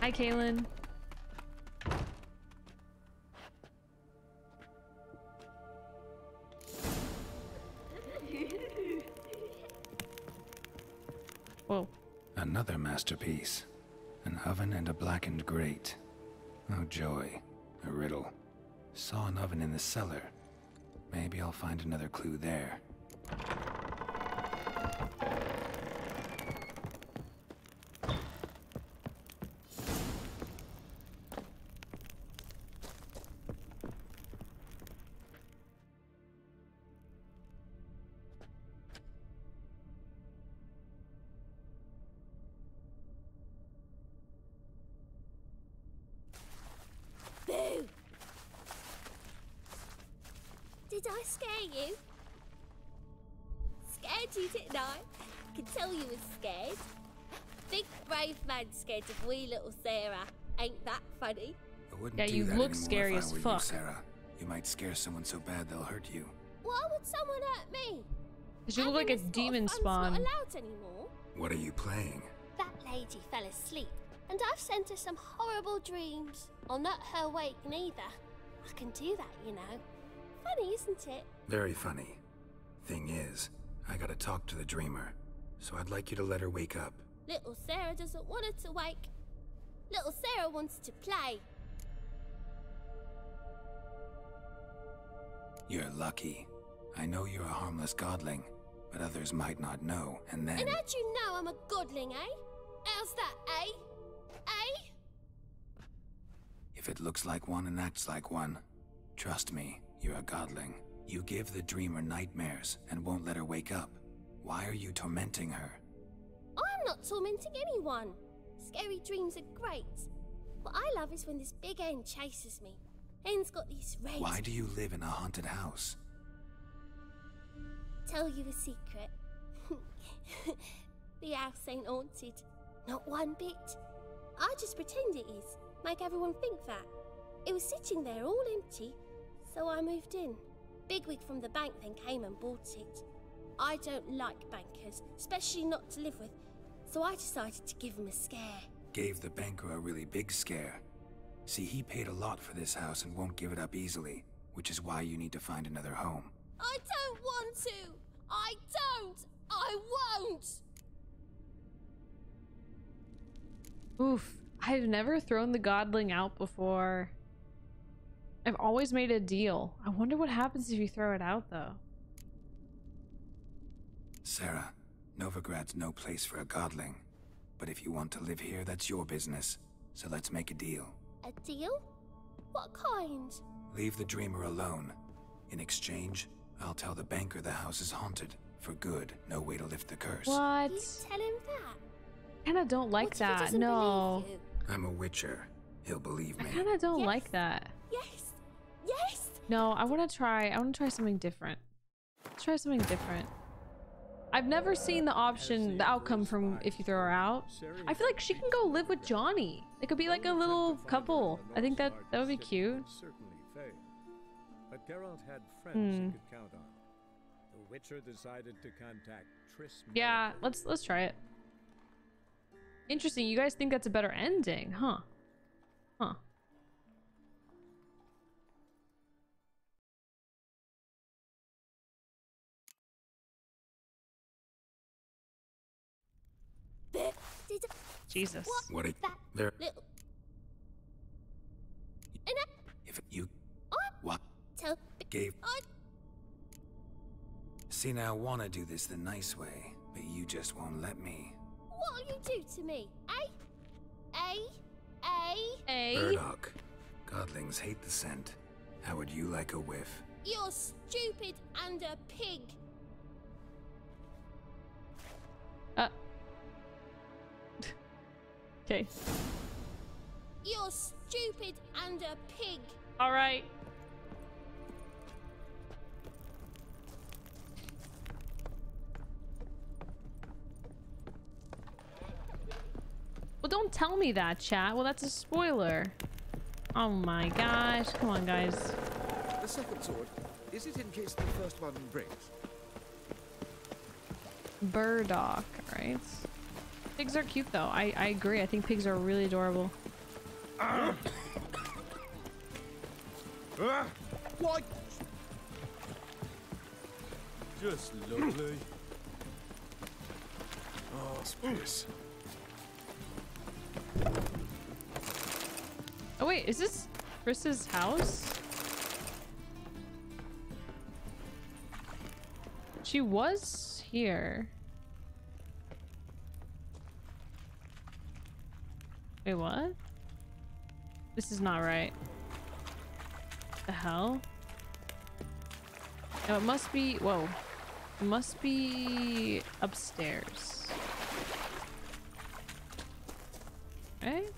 Hi, Kaylin. Whoa. Another masterpiece. An oven and a blackened grate. Oh joy, a riddle. Saw an oven in the cellar. Maybe I'll find another clue there. Scared of wee little Sarah. Ain't that funny? I wouldn't yeah, do you that look scary if I as were fuck. You, Sarah. You might scare someone so bad they'll hurt you. Why would someone hurt me? Because you look like a demon spawn. Not allowed anymore. What are you playing? That lady fell asleep, and I've sent her some horrible dreams. I'll not her wake neither. I can do that, you know. Funny, isn't it? Very funny. Thing is, I gotta talk to the dreamer, so I'd like you to let her wake up. Little Sarah doesn't want her to wake. Little Sarah wants to play. You're lucky. I know you're a harmless godling, but others might not know, and then... And how'd you know I'm a godling, eh? How's that, eh? Eh? If it looks like one and acts like one, trust me, you're a godling. You give the dreamer nightmares and won't let her wake up. Why are you tormenting her? I'm not tormenting anyone. Scary dreams are great. What I love is when this big hen chases me. Hen's got these raids. Why do you live in a haunted house? Tell you a secret. The house ain't haunted. Not one bit. I just pretend it is. Make everyone think that. It was sitting there all empty, so I moved in. Bigwig from the bank then came and bought it. I don't like bankers, especially not to live with, so I decided to give him a scare. Gave the banker a really big scare. See, he paid a lot for this house and won't give it up easily, which is why you need to find another home. I don't want to! I don't! I won't! Oof, I've never thrown the godling out before. I've always made a deal. I wonder what happens if you throw it out, though. Sarah, Novigrad's no place for a godling. But if you want to live here, that's your business. So let's make a deal. A deal? What kind? Leave the dreamer alone. In exchange, I'll tell the banker the house is haunted. For good, no way to lift the curse. What? You tell him that? kind of don't like that. No. I'm a witcher. He'll believe me. I kind of don't yes. like that. Yes. Yes. No, I want to try. I want to try something different. Let's try something different. I've never seen the option, the outcome from if you throw her out. I feel like she can go live with Johnny. They could be like a little couple. I think that that would be cute. But Geralt had friends he could count on. The Witcher decided to contact Triss. Yeah, let's let's try it. Interesting. You guys think that's a better ending, huh? Huh. Jesus. What is that? There. If you what gave see now, I wanna do this the nice way, but you just won't let me. What'll you do to me? Eh? Eh? Eh? Eh? Burdock. Godlings hate the scent. How would you like a whiff? You're stupid and a pig. Uh. Okay. You're stupid and a pig. All right. Well, don't tell me that, chat. Well, that's a spoiler. Oh my gosh. Come on, guys. The second sword, is it in case the first one breaks? Burdock, right? Pigs are cute, though. I, I agree. I think pigs are really adorable. Uh, uh, what? Just lovely. Oh, spruce. Oh, wait. Is this Triss's house? She was here. Wait, what? This is not right. The hell? No, it must be... Whoa. It must be... upstairs. Right?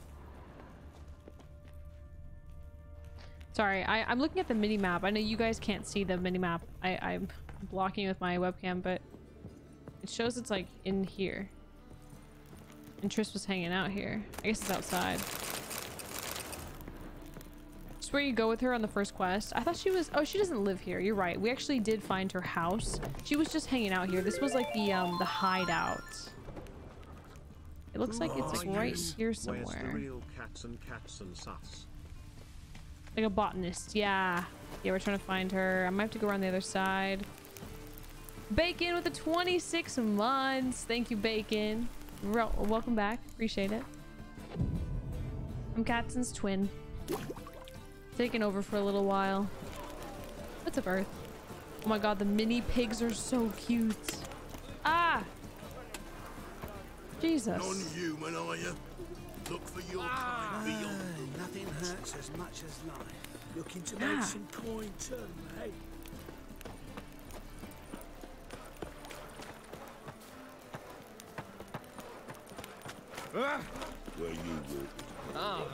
Sorry, I, I'm looking at the mini-map. I know you guys can't see the mini-map. I'm blocking with my webcam, but... it shows it's, like, in here. And Triss was hanging out here. I guess it's outside. It's where you go with her on the first quest. I thought she was... Oh, she doesn't live here. You're right. We actually did find her house. She was just hanging out here. This was like the um the hideout. It looks like it's like right here somewhere. Like a botanist. Yeah. Yeah, we're trying to find her. I might have to go around the other side. Bacon with the twenty-six months. Thank you, Bacon. Welcome back. Appreciate it. I'm Katson's twin. Taking over for a little while. What's up, Earth? Oh my god, the mini pigs are so cute. Ah! Jesus. Non-human, are you? Look for your ah. kind beyond ah, nothing hurts as much as life. Looking to ah. make some coin turn, mate. Ah. Where you were. Ah.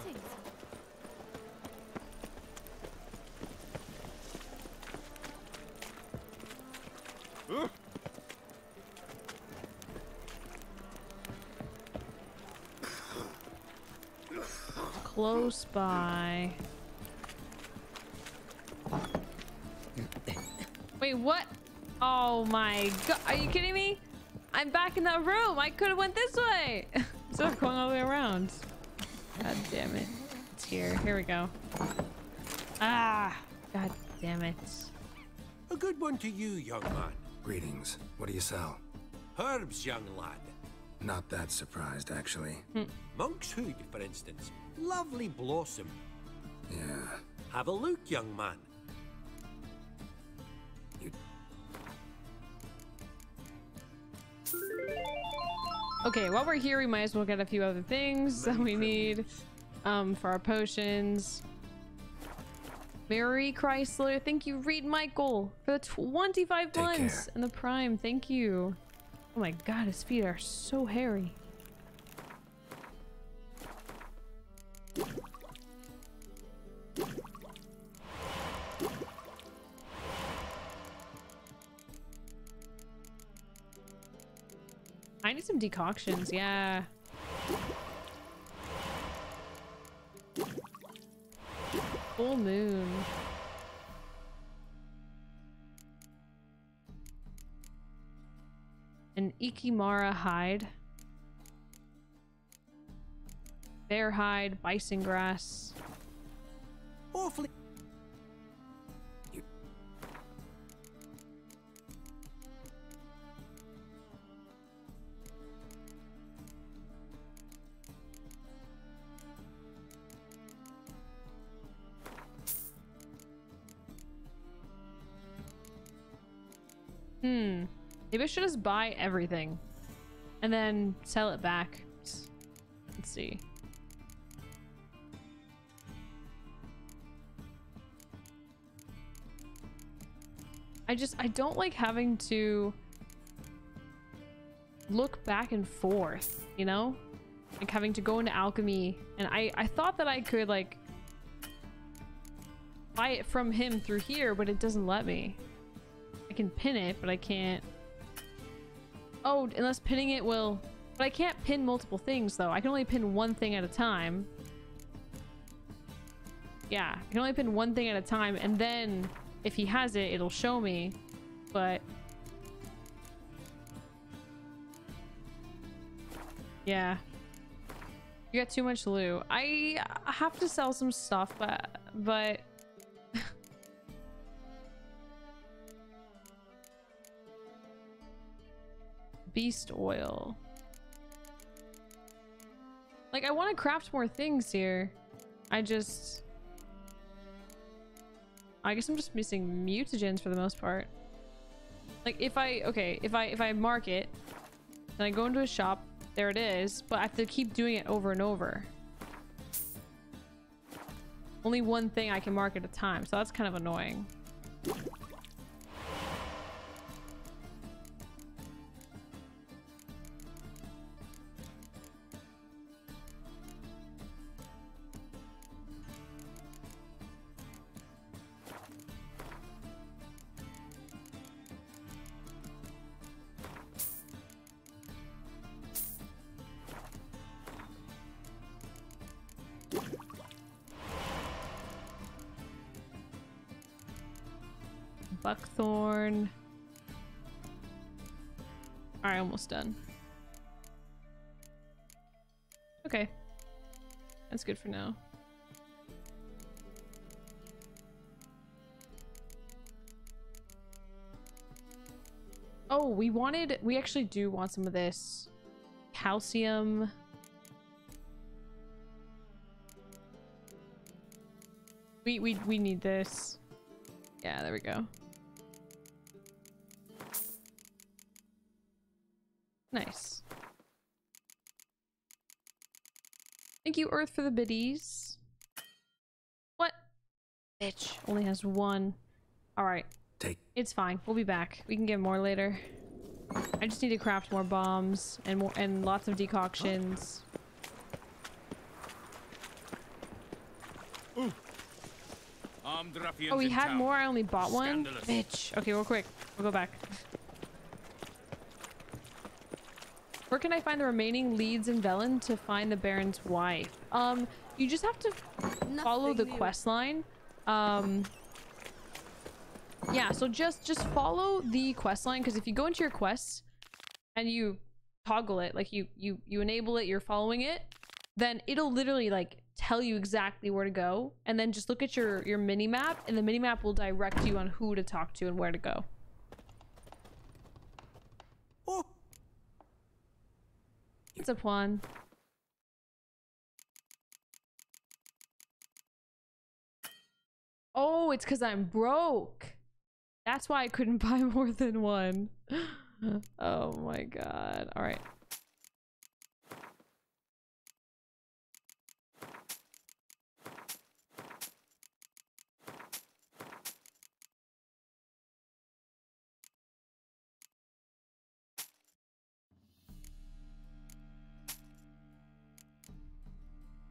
Huh? Close by. Wait, what? Oh my god. Are you kidding me? I'm back in that room. I could have went this way. Instead of going all the way around. God damn it. It's here. Here we go. Ah. God damn it. A good one to you, young man. Greetings. What do you sell? Herbs, young lad. Not that surprised, actually. Mm. Monk's hood, for instance. Lovely blossom. Yeah. Have a look, young man. You... Okay, while we're here, we might as well get a few other things Merry that we Christmas. need um, for our potions. Mary Chrysler, thank you, Reed Michael, for the twenty-five months and the Prime. Thank you. Oh my god, his feet are so hairy. I need some decoctions, yeah. Full moon. An Ikimara hide. Bear hide, bison grass. Awfully. Hmm. Maybe I should just buy everything and then sell it back. Let's see. I just, I don't like having to look back and forth, you know? Like having to go into alchemy. And I, I thought that I could like buy it from him through here, but it doesn't let me. I can pin it, but I can't. Oh, unless pinning it will... But I can't pin multiple things, though. I can only pin one thing at a time. Yeah, I can only pin one thing at a time, and then if he has it, it'll show me. But... yeah. You got too much loot. I have to sell some stuff, but... but... beast oil. Like, I want to craft more things here. I just... I guess I'm just missing mutagens for the most part. Like, if I... okay, if I if I mark it, then I go into a shop. There it is. But I have to keep doing it over and over. Only one thing I can mark at a time, so that's kind of annoying. Buckthorn. Alright, almost done. Okay. That's good for now. Oh, we wanted... we actually do want some of this. Calcium. We, we, we need this. Yeah, there we go. Nice. Thank you, Earth, for the biddies. What? Bitch. Only has one. Alright. Take. It's fine. We'll be back. We can get more later. I just need to craft more bombs and more and lots of decoctions. Ooh. Oh, we had more. I only bought one. Scandalous. Bitch. Okay, real quick. We'll go back. Where can I find the remaining leads in Velen to find the Baron's wife? Um, you just have to follow Nothing the new. quest line. Um, yeah, so just just follow the quest line, because if you go into your quests and you toggle it, like you you you enable it, you're following it, then it'll literally like tell you exactly where to go, and then just look at your your mini map, and the mini map will direct you on who to talk to and where to go. Oh. What's up, Juan? Oh, it's because I'm broke. That's why I couldn't buy more than one. Oh my god. All right.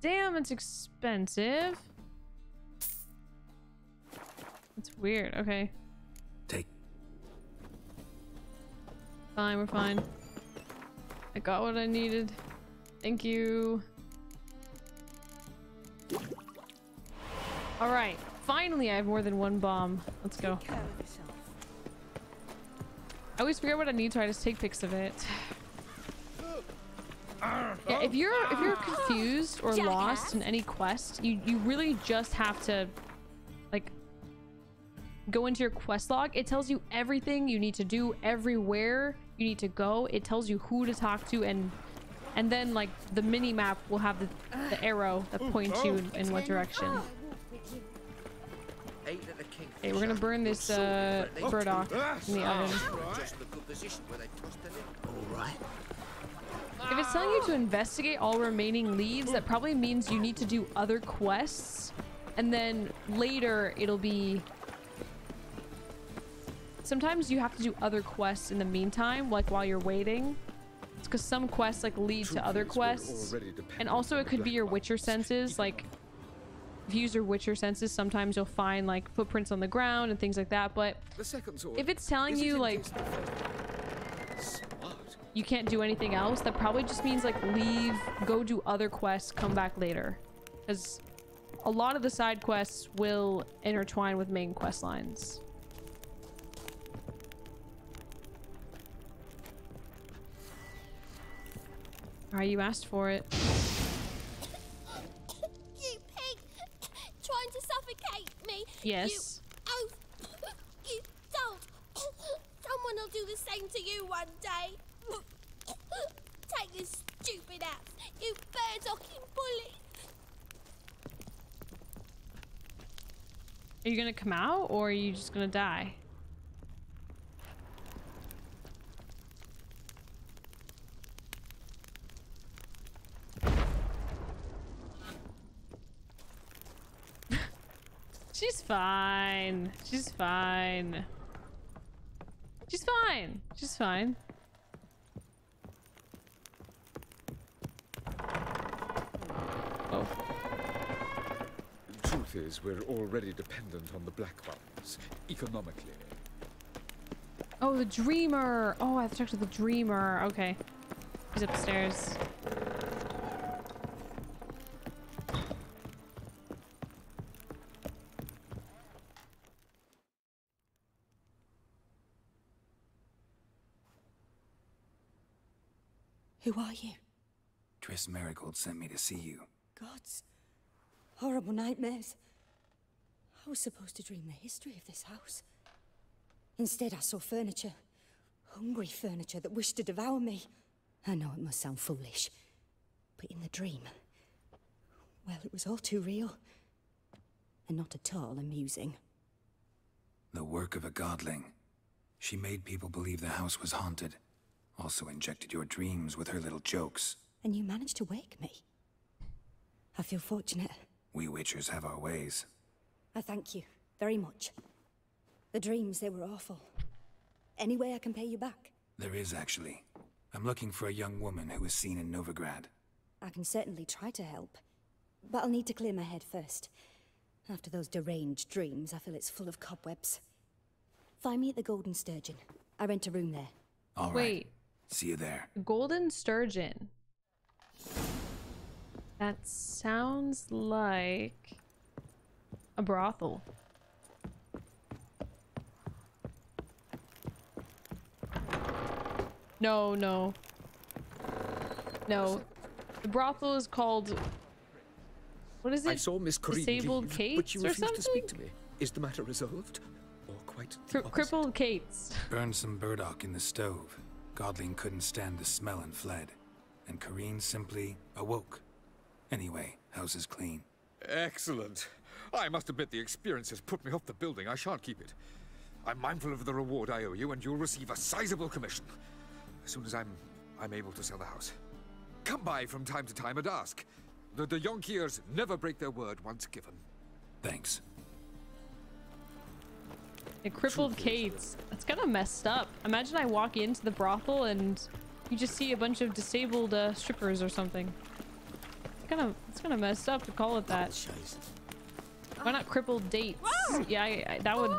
Damn, it's expensive. It's weird. Okay. Take. Fine, we're fine. I got what I needed. Thank you. All right. Finally, I have more than one bomb. Let's go. I always figure out what I need, so I just take pics of it. Yeah, if you're if you're confused or lost in any quest, you you really just have to like go into your quest log. It tells you everything you need to do, everywhere you need to go. It tells you who to talk to, and and then like the mini map will have the, the arrow that points you in, in what direction. Hey, we're gonna burn this uh, burdock in the oven. If it's telling you to investigate all remaining leaves, that probably means you need to do other quests, and then later it'll be... Sometimes you have to do other quests in the meantime, like while you're waiting. It's because some quests like lead to other quests, and also it could be your witcher senses. Like if you use your witcher senses, sometimes you'll find like footprints on the ground and things like that. But if it's telling you like you can't do anything else, that probably just means like leave, go do other quests, come back later, because a lot of the side quests will intertwine with main quest lines. All right, you asked for it. You pig! Trying to suffocate me! Yes. You, oh, you don't! Someone will do the same to you one day. Take this stupid axe, you bird-docking bully! Are you gonna come out, or are you just gonna die? She's fine. She's fine. She's fine. She's fine. Oh. The truth is, we're already dependent on the black ones economically. Oh, the dreamer. Oh, I have to talk to the dreamer. Okay. He's upstairs. Who are you? Triss Marigold sent me to see you. Gods. Horrible nightmares. I was supposed to dream the history of this house. Instead, I saw furniture. Hungry furniture that wished to devour me. I know it must sound foolish. But in the dream... Well, it was all too real. And not at all amusing. The work of a godling. She made people believe the house was haunted. Also injected your dreams with her little jokes. And you managed to wake me. I feel fortunate. We witchers have our ways. I thank you very much. The dreams, they were awful. Any way I can pay you back? There is, actually. I'm looking for a young woman who was seen in Novigrad. I can certainly try to help. But I'll need to clear my head first. After those deranged dreams, I feel it's full of cobwebs. Find me at the Golden Sturgeon. I rent a room there. All right. Wait. See you there. Golden Sturgeon. That sounds like a brothel. No, no. No. The brothel is called... What is it? I saw Miss Corinne Disabled Cates, but you refused to speak to me. Is the matter resolved? Or quite the opposite? Crippled Cates. Burned some burdock in the stove. Godling couldn't stand the smell and fled. And Corinne simply awoke. Anyway, house is clean. Excellent. I must admit the experience has put me off the building. I shan't keep it. I'm mindful of the reward I owe you, and you'll receive a sizable commission. As soon as I'm I'm able to sell the house. Come by from time to time and ask. The the Yonkiers never break their word once given. Thanks. The crippled Kates. That's kind of messed up. Imagine I walk into the brothel and you just see a bunch of disabled uh, strippers or something. It's kind of it's kind of messed up to call it that. Why not crippled dates? Yeah, I, I, that would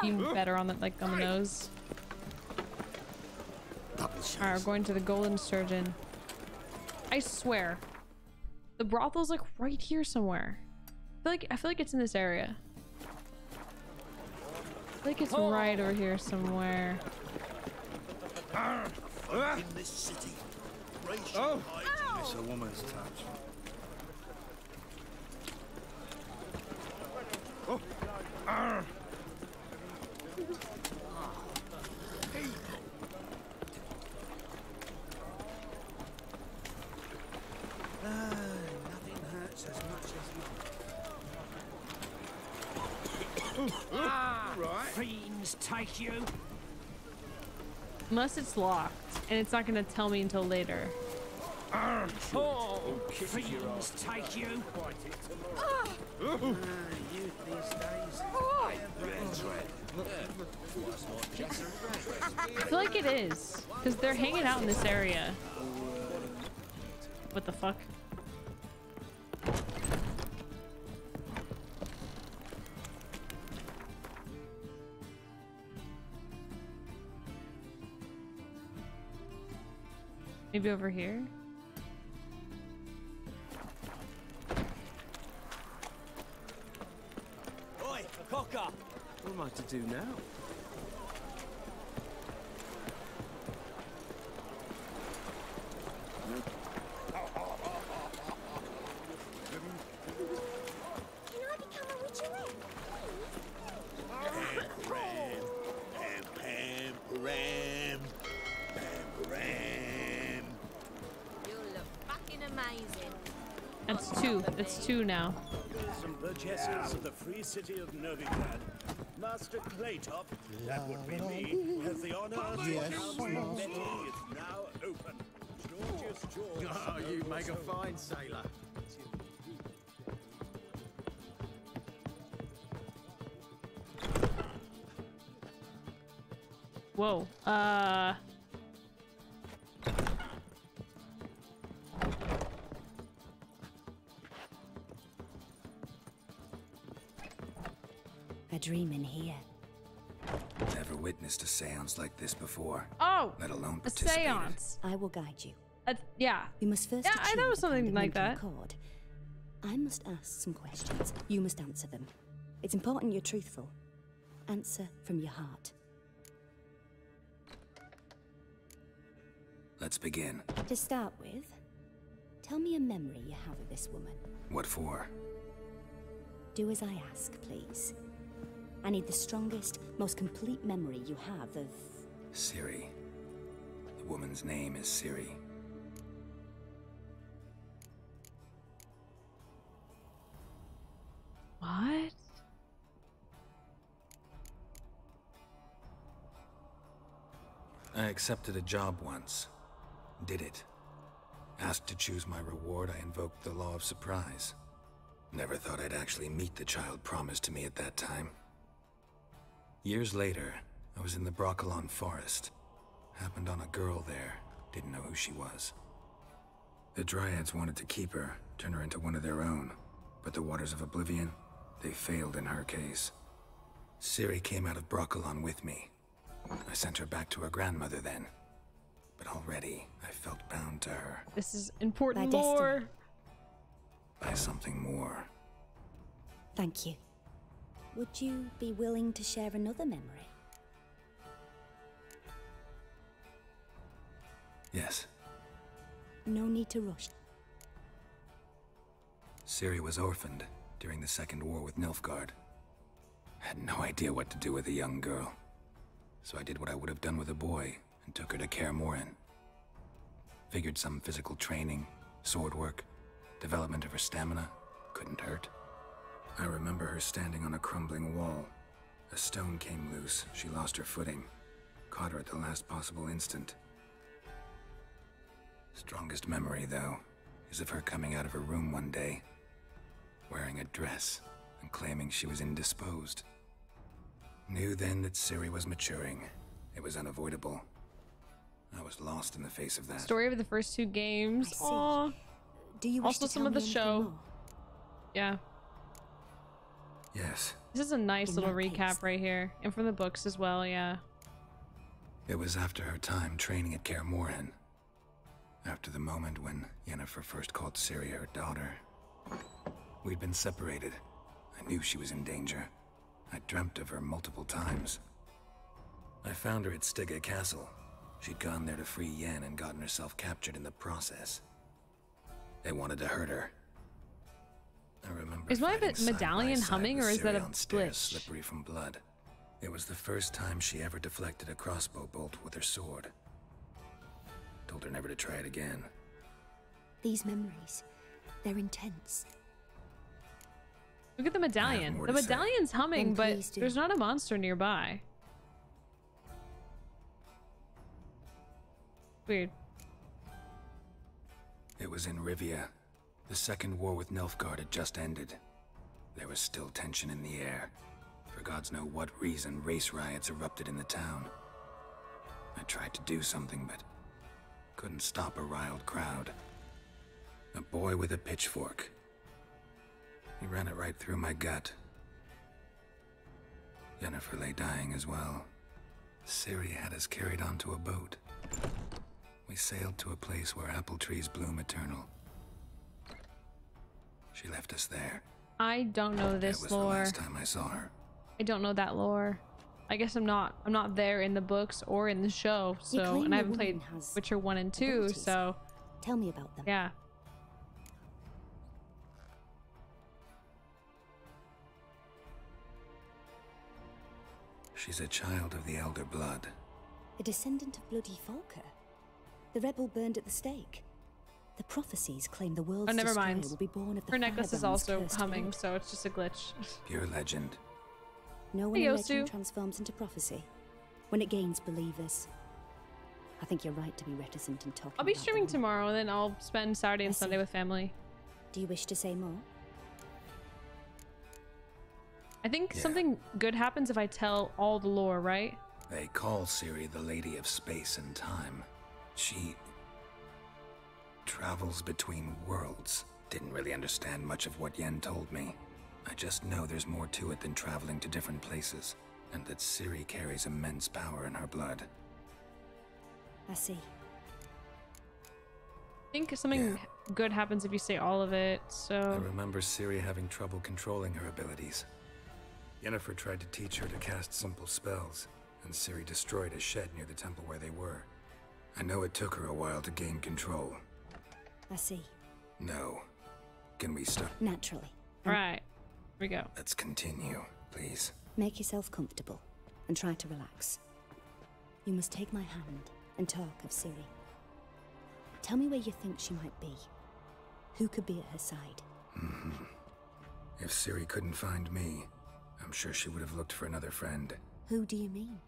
be better on the like on the nose. All right, we're going to the Golden Sturgeon. I swear. The brothel's like right here somewhere. I feel like I feel like it's in this area. I think it's right over here somewhere. In this city, oh. It's a woman's touch. Oh. Arr. Hey. Uh, nothing hurts as much as love. Ah, right. Fiends take you. Unless it's locked, and it's not gonna tell me until later. Arr, oh, fiends take you. Ah. Uh, youth these days. Oh. I feel like it is, because they're hanging out in this area. What the fuck? Maybe over here? Oi, a cocker! What am I to do now? It's two now. Some burgesses of the free city of Novigrad. Master Claytop, that would be me, has the honor of the medal is now open. George's George. Oh, you make a fine sailor. Whoa. Uh. Dream in here. Never witnessed a séance like this before. Oh, let alone a séance. I will guide you. Uh, yeah. You must first. Yeah, I know something like that. Cord. I must ask some questions. You must answer them. It's important you're truthful. Answer from your heart. Let's begin. To start with, tell me a memory you have of this woman. What for? Do as I ask, please. I need the strongest, most complete memory you have of... Ciri. The woman's name is Ciri. What? I accepted a job once. Did it. Asked to choose my reward, I invoked the law of surprise. Never thought I'd actually meet the child promised to me at that time. Years later, I was in the Broccolon forest. Happened on a girl there, didn't know who she was. The Dryads wanted to keep her, turn her into one of their own, but the Waters of Oblivion, they failed in her case. Ciri came out of Broccolon with me. I sent her back to her grandmother then, but already I felt bound to her. This is important. By lore. Destiny. By something more. Thank you. Would you be willing to share another memory? Yes. No need to rush. Ciri was orphaned during the Second War with Nilfgaard. I had no idea what to do with a young girl. So I did what I would have done with a boy and took her to Kaer Morhen. Figured some physical training, sword work, development of her stamina couldn't hurt. I remember her standing on a crumbling wall. A stone came loose, she lost her footing. Caught her at the last possible instant. Strongest memory, though, is of her coming out of her room one day, wearing a dress and claiming she was indisposed. Knew then that Ciri was maturing. It was unavoidable. I was lost in the face of that. Story of the first two games. Aww. Do you wish also to some of the show. More? Yeah. Yes. This is a nice In little recap case. Right here. And from the books as well, yeah. It was after her time training at Kaer Morhen. after the moment when Yennefer first called Ciri her daughter. We'd been separated. I knew she was in danger. I dreamt of her multiple times. I found her at Stigga Castle. She'd gone there to free Yen and gotten herself captured in the process. They wanted to hurt her. I remember is my medallion humming, or is that a glitch? Slippery from blood. It was the first time she ever deflected a crossbow bolt with her sword. Told her never to try it again. These memories, they're intense. Look at the medallion. The medallion's say. humming, then but there's not a monster nearby. Weird. It was in Rivia. The second war with Nilfgaard had just ended. There was still tension in the air. For God's know what reason, race riots erupted in the town. I tried to do something, but couldn't stop a riled crowd. A boy with a pitchfork. He ran it right through my gut. Yennefer lay dying as well. Ciri had us carried onto a boat. We sailed to a place where apple trees bloom eternal. She left us there. I don't know this lore. That was the last time I saw her. I don't know that lore. I guess I'm not I'm not there in the books or in the show, so and I haven't played Witcher one and two, so tell me about them. Yeah. She's a child of the Elder Blood. A descendant of bloody Falker. The rebel burned at the stake. The prophecies claim the world's oh, never mind. will be born of the Her necklace is also humming, blood. so it's just a glitch. Pure legend. No one hey, in legend transforms into prophecy when it gains believers. I think you're right to be reticent in talking. I'll be about streaming them. tomorrow, and then I'll spend Saturday and Sunday with family. Do you wish to say more? I think yeah. something good happens if I tell all the lore, right? They call Ciri the Lady of Space and Time. She travels between worlds. Didn't really understand much of what Yen told me. I just know there's more to it than traveling to different places, and that Ciri carries immense power in her blood. I see. I think something yeah. good happens if you say all of it, so... I remember Ciri having trouble controlling her abilities. Yennefer tried to teach her to cast simple spells, and Ciri destroyed a shed near the temple where they were. I know it took her a while to gain control. I see. No. Can we stop? Naturally. All right. Here we go. Let's continue, please. Make yourself comfortable and try to relax. You must take my hand and talk of Ciri. Tell me where you think she might be. Who could be at her side? Mm-hmm. If Ciri couldn't find me, I'm sure she would have looked for another friend. Who do you mean?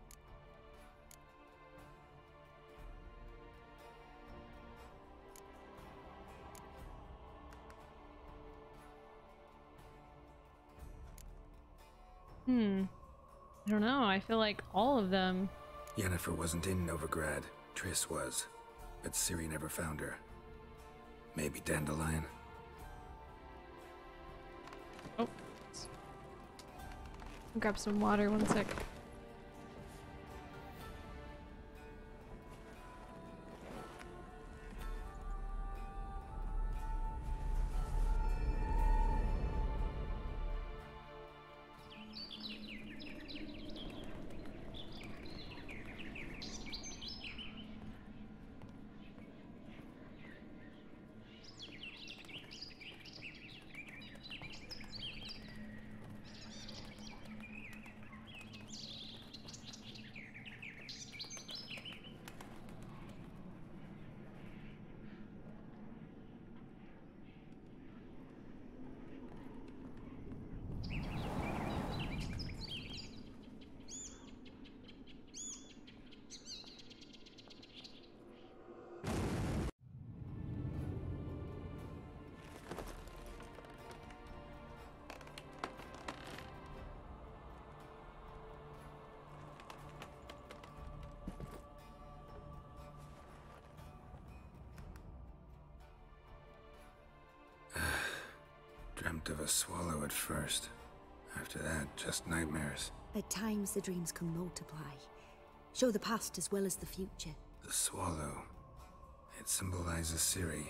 Hmm. I don't know. I feel like all of them. Yennefer wasn't in Novigrad. Triss was. But Ciri never found her. Maybe Dandelion. Oh. I'll grab some water. One sec. Of a swallow at first. After that, just nightmares. At times the dreams can multiply. Show the past as well as the future. The swallow. It symbolizes Ciri.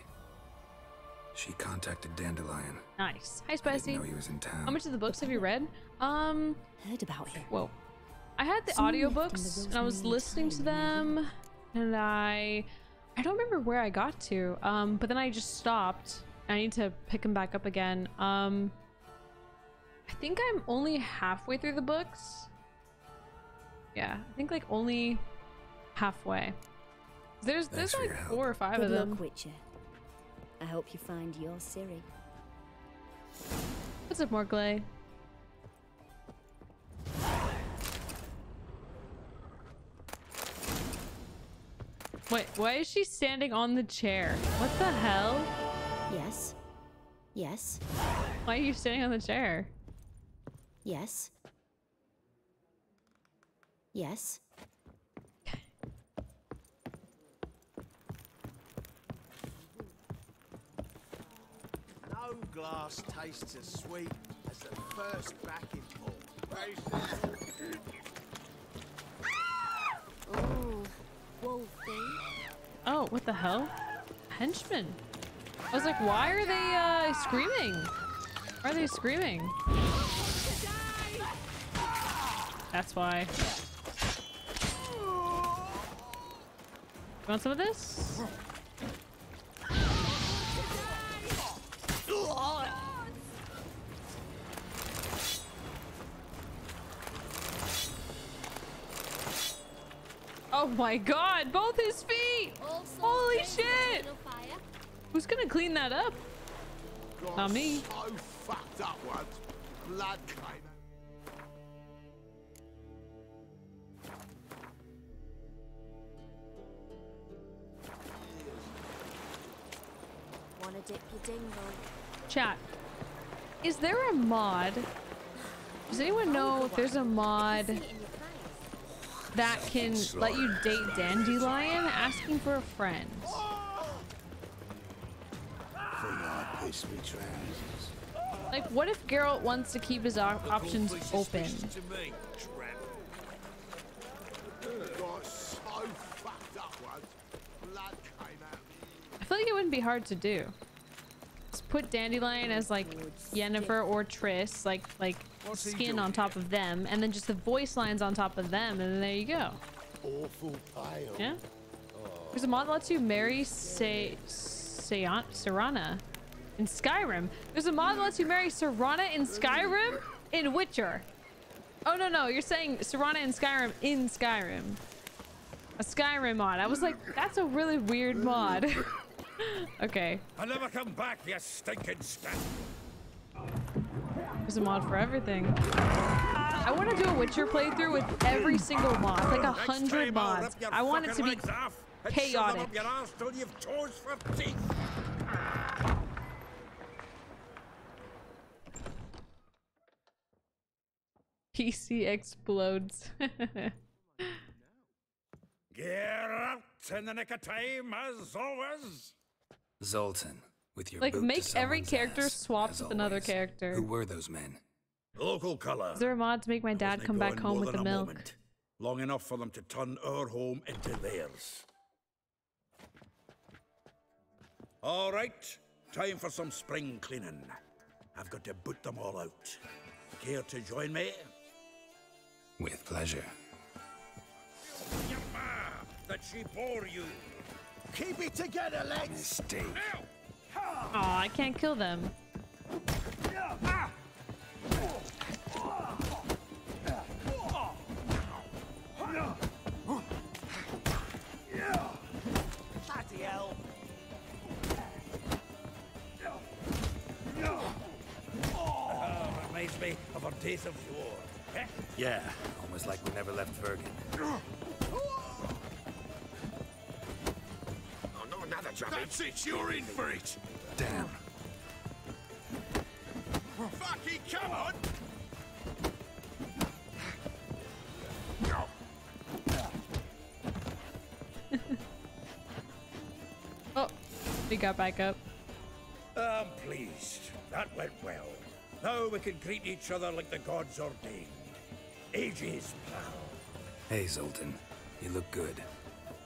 She contacted Dandelion. Nice. Hi, Spicy. I didn't know he was in town. How much of the books have you read? Um, heard about him. Whoa. I had the audiobooks and I was listening to them, and I, I don't remember where I got to. Um, but then I just stopped. I need to pick them back up again. Um, I think I'm only halfway through the books. Yeah, I think like only halfway. There's Thanks there's like four or five Good of them. Luck, Witcher. I hope you find your Ciri. What's up, Morglay? Wait, why is she standing on the chair? What the hell? Yes. Yes. Why are you standing on the chair? Yes. Yes. No glass tastes as sweet as the first backing ball. Oh, wolf thing. Oh, what the hell? Henchmen. I was like, why are they uh, screaming? Why are they screaming? That's why. You want some of this? Oh my god, both his feet! Also Holy shit! Who's gonna clean that up? Got Not me. So fucked up once. Blood came. Chat, is there a mod? Does anyone know if there's a mod that can let you date Dandelion? Asking for a friend. Like, what if Geralt wants to keep his op options open? I feel like it wouldn't be hard to do. Put Dandelion as like Yennefer or Triss, like like skin on top of them, and then just the voice lines on top of them, and then there you go. Awful pile. Yeah. There's a mod that lets you marry Se Se Serana in Skyrim. There's a mod that lets you marry Serana in Skyrim in Witcher. Oh no no, you're saying Serana in Skyrim in Skyrim. A Skyrim mod. I was like, that's a really weird mod. Okay. I'll never come back, you stinking scat. There's a mod for everything. I want to do a Witcher playthrough with every single mod, like a hundred mods. I want it to be chaotic. P C explodes. Geralt, in the nick of time, as always. Zoltan, with your like make every character swap with another character. Who were those men? Local color. Is there a mod to make my dad come back home with the milk? Moment. Long enough for them to turn our home into theirs. All right, time for some spring cleaning. I've got to boot them all out. Care to join me? With pleasure. Your ma, that she bore you. Keep it together, legs! Mistake. Oh, I can't kill them. Bloody hell. Uh, reminds me of our days of yore. Eh? Yeah, almost like we never left Bergen. That's it, you're in for it! Damn. Fucky, come on! Oh, we got back up. I'm pleased. That went well. Now we can greet each other like the gods ordained. Ages, pal. Hey, Zoltan. You look good.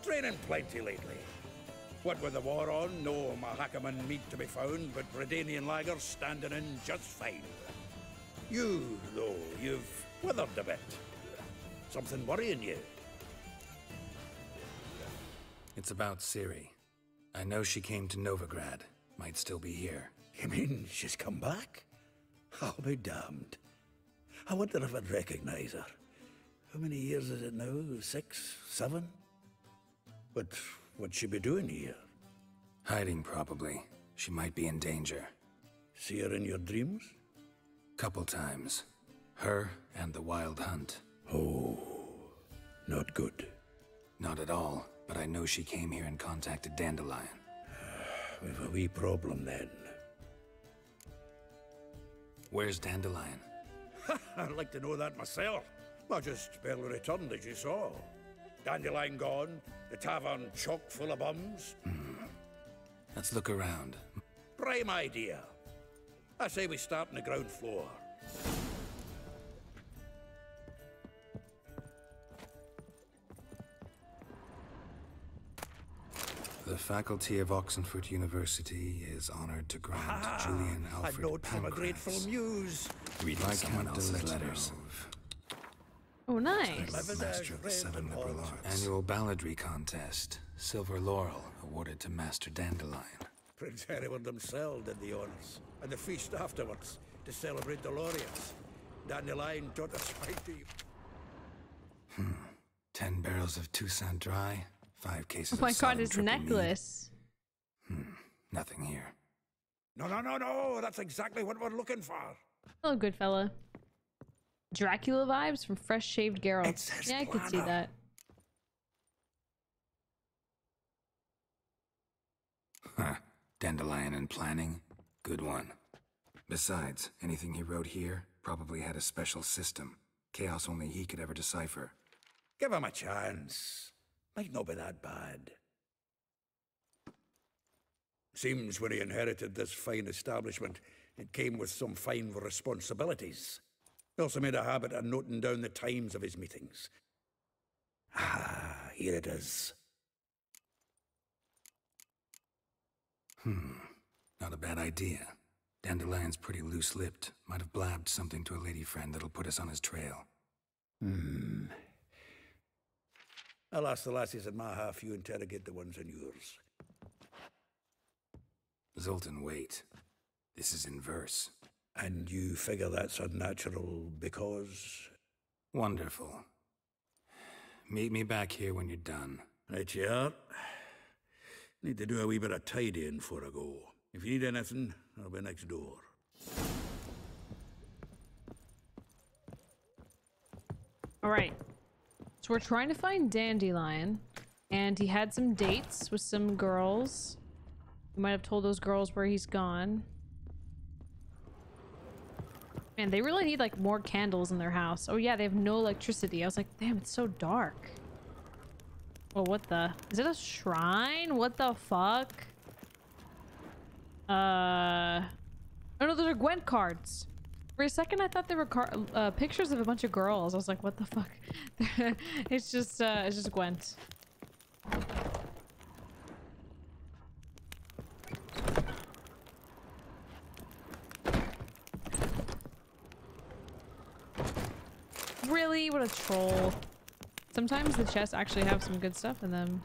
Training plenty lately. What with the war on, no Mahakaman meat to be found, but Redanian lagers standing in just fine. You, though, you've withered a bit. Something worrying you? It's about Ciri. I know she came to Novigrad. Might still be here. You mean she's come back? I'll be damned. I wonder if I'd recognize her. How many years is it now? Six? Seven? But what'd she be doing here? Hiding, probably. She might be in danger. See her in your dreams? Couple times. Her and the Wild Hunt. Oh, not good. Not at all, but I know she came here and contacted Dandelion. We've a wee problem then. Where's Dandelion? I'd like to know that myself. I just barely returned as you saw. Dandelion gone, the tavern chock full of bums. Mm. Let's look around. Prime idea. I say we start on the ground floor. The faculty of Oxenford University is honored to grant ah, Julian Alfred a note Pancras, from a grateful muse. Read like someone else's letters. Oh, nice. Master of the Seven Liberal Arts. Annual balladry contest. Silver Laurel awarded to Master Dandelion. Prince Hereward himself did the honors, and the feast afterwards to celebrate the laureates. Dandelion taught us fighting. Hmm. Ten barrels of Toussaint Dry, five cases. Oh my God, his necklace. Hmm. Nothing here. No, no, no, no. That's exactly what we're looking for. Hello, good fella. Dracula vibes from fresh shaved Geralt. Yeah, I could see that. Huh. Dandelion and planning? Good one. Besides, anything he wrote here probably had a special system. Chaos only he could ever decipher. Give him a chance. Might not be that bad. Seems when he inherited this fine establishment, it came with some fine responsibilities. He also made a habit of noting down the times of his meetings. Ah, here it is. Hmm, not a bad idea. Dandelion's pretty loose-lipped. Might have blabbed something to a lady friend that'll put us on his trail. Hmm. I'll ask the lassies in my half, you interrogate the ones in yours. Zoltan, wait. This is in verse. And you figure that's unnatural because... Wonderful. Meet me back here when you're done. Right you are. Need to do a wee bit of tidying before I go. If you need anything, I'll be next door. Alright. So we're trying to find Dandelion. And he had some dates with some girls. He might have told those girls where he's gone. Man, they really need, like, more candles in their house. Oh, yeah, they have no electricity. I was like, damn, it's so dark. Oh, what the? Is it a shrine? What the fuck? Uh... Oh, no, those are Gwent cards. For a second, I thought they were car uh, pictures of a bunch of girls. I was like, what the fuck? It's just, uh, it's just Gwent. Really? What a troll. Sometimes the chests actually have some good stuff in them.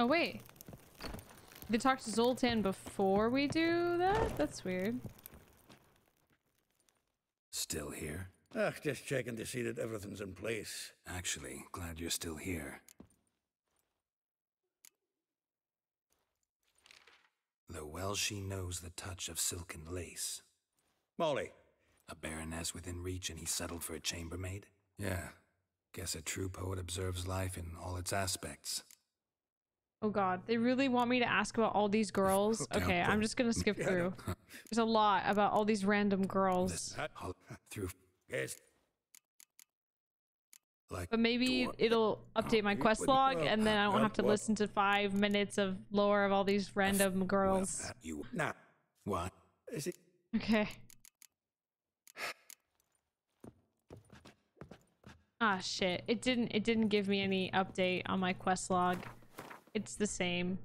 Oh, wait. They talked to Zoltan before we do that? That's weird. Still here? Ah, just checking to see that everything's in place. Actually, glad you're still here. Though well she knows the touch of silk and lace. Molly. A baroness within reach and he settled for a chambermaid? Yeah. Guess a true poet observes life in all its aspects. Oh God, they really want me to ask about all these girls? Okay, I'm just gonna skip through. There's a lot about all these random girls. Through Yes. Like but maybe door. it'll update my quest log, and then I won't have to listen to five minutes of lore of all these random girls. Nah. What? Is it? Okay. Ah shit! It didn't. It didn't give me any update on my quest log. It's the same.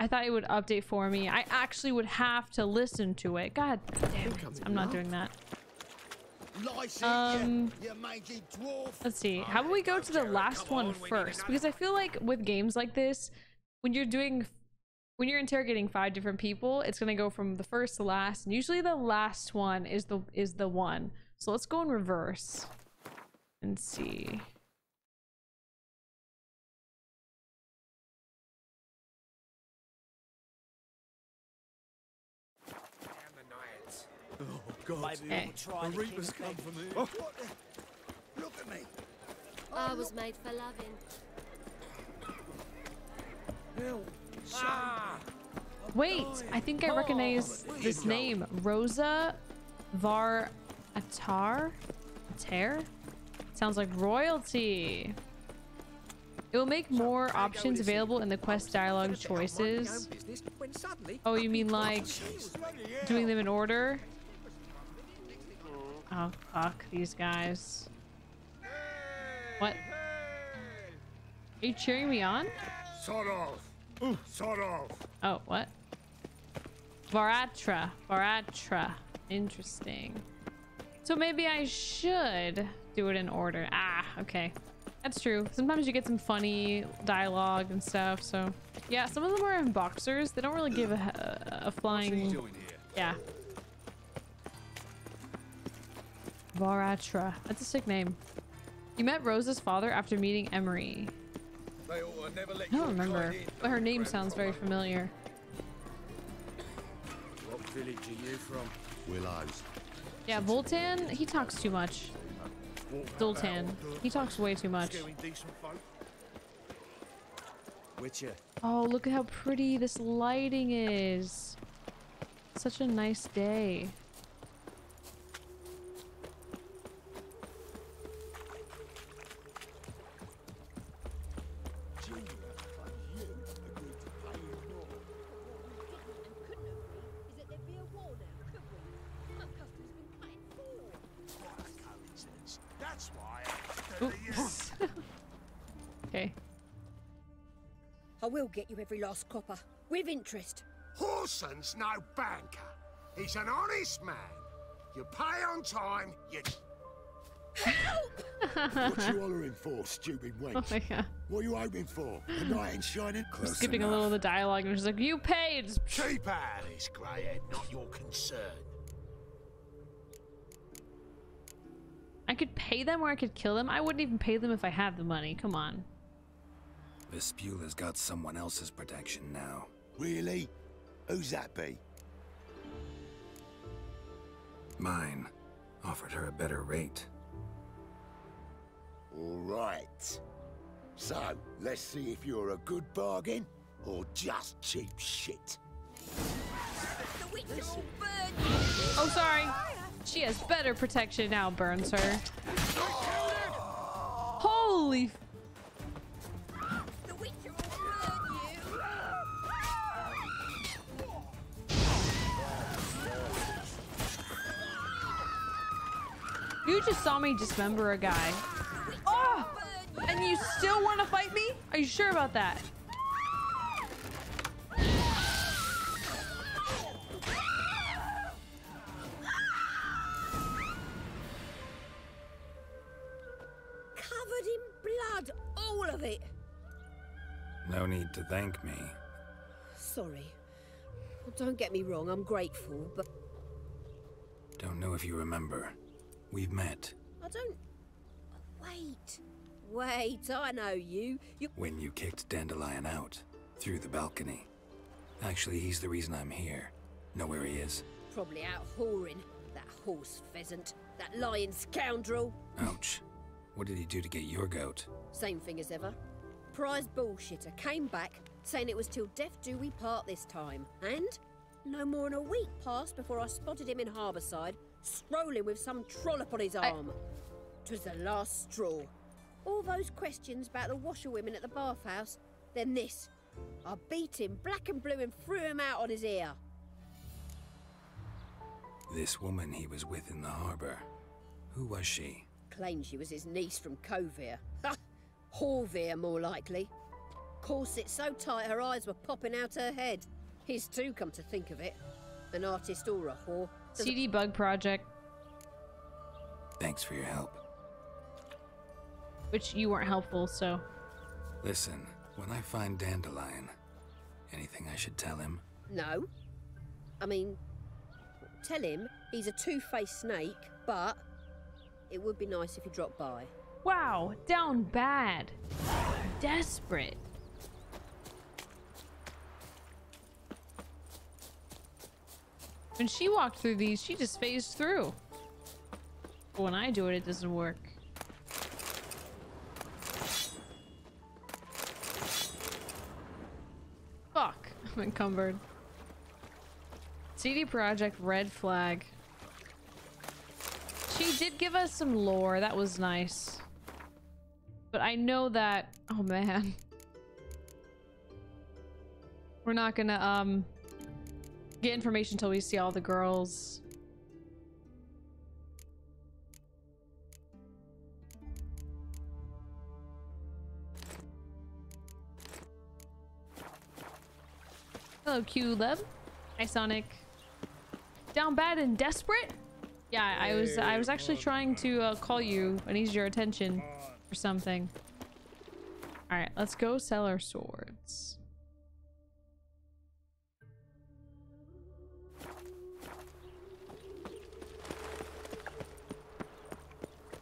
I thought it would update for me. I actually would have to listen to it. God damn it! I'm not doing that. Um, let's see. How about we go to the last one first? Because I feel like with games like this, when you're doing, when you're interrogating five different people, it's gonna go from the first to last, and usually the last one is the is the one. So let's go in reverse and see. God, okay. The reapers come for me. Oh. Look at me. Oh, I was look. made for loving. Ah. Wait, I think I recognize oh, this name. Rosa var Attre? Attre? Sounds like royalty. It will make more options available in the quest dialogue choices. Oh, you mean like doing them in order? Oh fuck, these guys. What? Are you cheering me on? Sort of. Ooh, sort of. Oh, what? Var Attre. Var Attre. Interesting. So maybe I should do it in order. Ah, okay. That's true. Sometimes you get some funny dialogue and stuff, so... Yeah, some of them are in boxers. They don't really give a, a, a flying... What's he doing here? Yeah. Var Attre. That's a sick name. You met Rosa's father after meeting Emery. I don't remember, but her name sounds very familiar. What village are you from? Willows. Yeah, Zoltan, he talks too much. Zoltan, he talks way too much. Oh, look at how pretty this lighting is. Such a nice day. We'll get you every last copper with interest. Whoreson's no banker. He's an honest man. You pay on time. You. Help! What you hollering for, stupid wench? Oh my God. What are you hoping for? The night ain't shining. Close I'm skipping enough. a little of the dialogue. I'm just like, you paid. Keep out of this, greyhead. Not your concern. I could pay them or I could kill them. I wouldn't even pay them if I had the money. Come on. Vespula's got someone else's protection now. Really? Who's that be? Mine. Offered her a better rate. All right. So, let's see if you're a good bargain or just cheap shit. Oh, sorry. She has better protection now, burns her. Holy... You just saw me dismember a guy. Oh! And you still want to fight me? Are you sure about that? Covered in blood, all of it. No need to thank me. Sorry. Well, don't get me wrong, I'm grateful, but... Don't know if you remember. We've met. I don't... Wait. Wait, I know you. you... When you kicked Dandelion out, through the balcony. Actually, he's the reason I'm here. Know where he is? Probably out whoring. That horse pheasant. That lying scoundrel. Ouch. What did he do to get your goat? Same thing as ever. Prize bullshitter came back, saying it was till death do we part this time. And no more than a week passed before I spotted him in Harborside, strolling with some trollop on his arm. I... 'Twas the last straw. All those questions about the washerwomen at the bathhouse, then this. I beat him black and blue and threw him out on his ear. This woman he was with in the harbour, who was she? Claimed she was his niece from Covere. Ha! Horvere, more likely. Corset so tight her eyes were popping out her head. His too, come to think of it. An artist or a whore. C D Bug Project. Thanks for your help. Which you weren't helpful, so... Listen, when I find Dandelion, anything I should tell him? No. I mean, tell him he's a two-faced snake, but it would be nice if he dropped by. Wow, down bad. Desperate. When she walked through these, she just phased through. But when I do it, it doesn't work. Fuck, I'm encumbered. C D Projekt Red Flag. She did give us some lore, that was nice. But I know that... Oh man. We're not gonna, um... get information until we see all the girls. Hello, Q-Leb. Hi, Sonic. Down bad and desperate? Yeah, I was I was actually trying to uh, call you. I need your attention for something. All right, let's go sell our swords.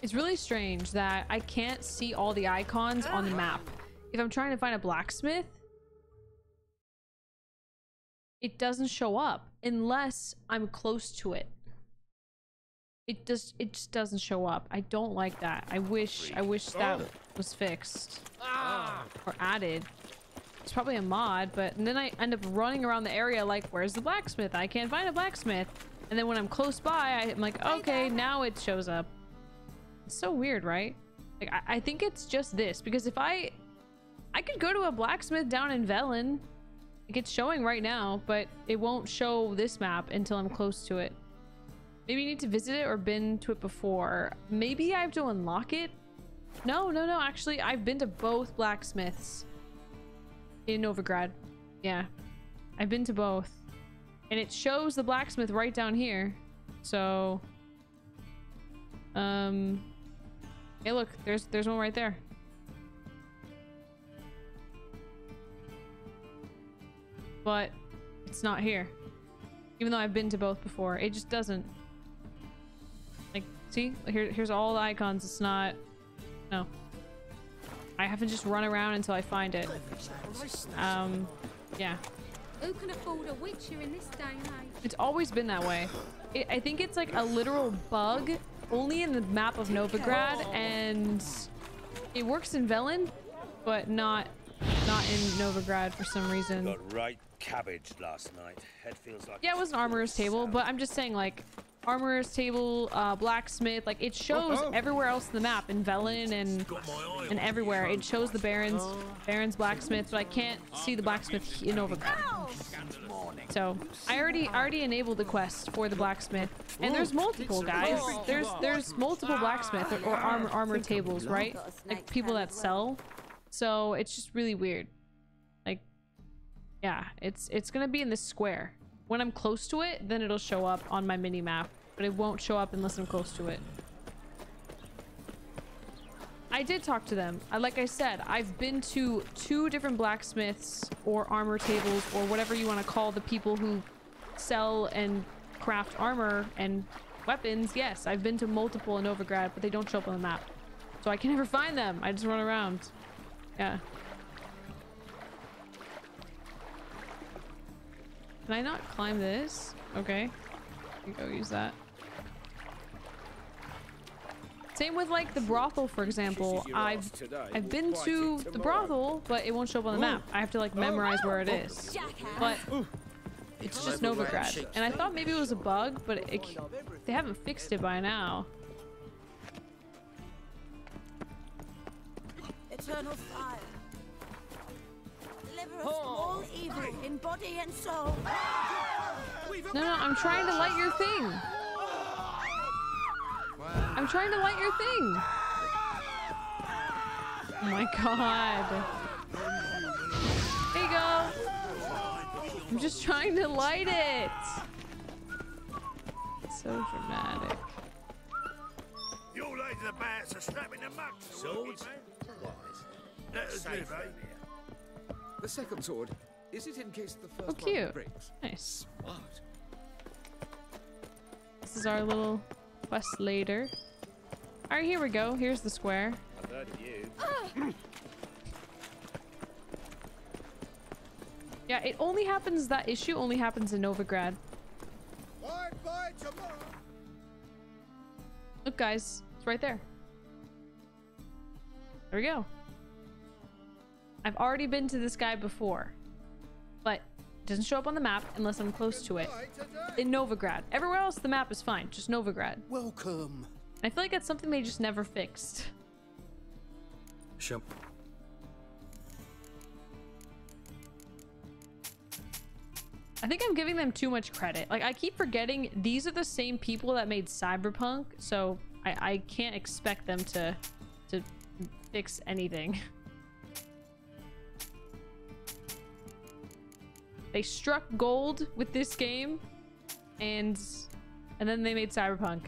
It's really strange that I can't see all the icons on the map. If I'm trying to find a blacksmith, it doesn't show up unless I'm close to it. It just it just doesn't show up. I don't like that. I wish I wish that was fixed or added. It's probably a mod, but and then I end up running around the area like, where's the blacksmith? I can't find a blacksmith. And then when I'm close by, I'm like, okay, now it shows up. It's so weird, right? Like, I, I think it's just this, because if I... I could go to a blacksmith down in Velen. Like, it's showing right now, but it won't show this map until I'm close to it. Maybe you need to visit it or been to it before. Maybe I have to unlock it? No, no, no, actually, I've been to both blacksmiths. In Novigrad. Yeah. I've been to both. And it shows the blacksmith right down here. So... Um... Hey, look, there's there's one right there. But it's not here. Even though I've been to both before, it just doesn't. Like, see? Here, here's all the icons. It's not... No. I have to just run around until I find it. Um, yeah. Who can afford a witcher in this day and age? It's always been that way. It, I think it's like a literal bug. Only in the map of Novigrad, and it works in Velen, but not not in Novigrad for some reason. Got right cabbage last night. Head feels like... Yeah, it was an armorer's table, but I'm just saying, like, armorer's table, uh, blacksmith, like it shows oh, oh. everywhere else in the map in Velen and and everywhere. It shows the barons, barons blacksmith, but I can't see the blacksmith in Novigrad. So I already already enabled the quest for the blacksmith, and there's multiple guys. There's there's multiple blacksmith or, or armor armor tables, right? Like people that sell. So it's just really weird. Like, yeah, it's it's gonna be in this square. When I'm close to it, then it'll show up on my mini map, but it won't show up unless I'm close to it. I did talk to them. I, like I said, I've been to two different blacksmiths or armor tables or whatever you want to call the people who sell and craft armor and weapons. Yes, I've been to multiple in Novigrad, but they don't show up on the map. So I can never find them. I just run around. Yeah. Can I not climb this? Okay. I can go use that. Same with like the brothel, for example. I've I've been to the brothel, but it won't show up on the map. I have to like memorize where it is. But it's just Novigrad. And I thought maybe it was a bug, but it, They haven't fixed it by now. Eternal fire. Deliver us from all evil in body and soul. No, no, I'm trying to light your thing. I'm trying to light your thing. Oh my god. There you go. I'm just trying to light it. It's so dramatic. You ladies and the bats are snapping the mug. Swords? Let us move over. The second sword, is it in case the first oh, one breaks? Nice. Smart. This is our little quest later. Alright, here we go. Here's the square. I've heard of you. Yeah, it only happens, that issue only happens in Novigrad. Bye, bye, tomorrow. Look guys, it's right there. There we go. I've already been to this guy before, but it doesn't show up on the map unless I'm close to it. In Novigrad. Everywhere else, the map is fine. Just Novigrad. Welcome. I feel like that's something they just never fixed. Sure. I think I'm giving them too much credit. Like, I keep forgetting these are the same people that made Cyberpunk, so I, I can't expect them to, to fix anything. They struck gold with this game, and and then they made Cyberpunk.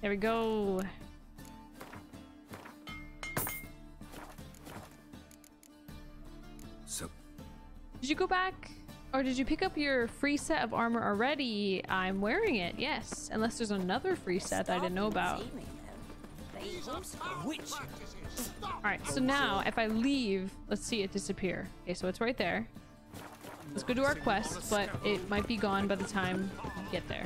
There we go. So, did you go back, or did you pick up your free set of armor already? I'm wearing it, yes. Unless there's another free set that I didn't know about. All right, so now if I leave, let's see it disappear. Okay, so it's right there. Let's go do our quest, but it might be gone by the time we get there.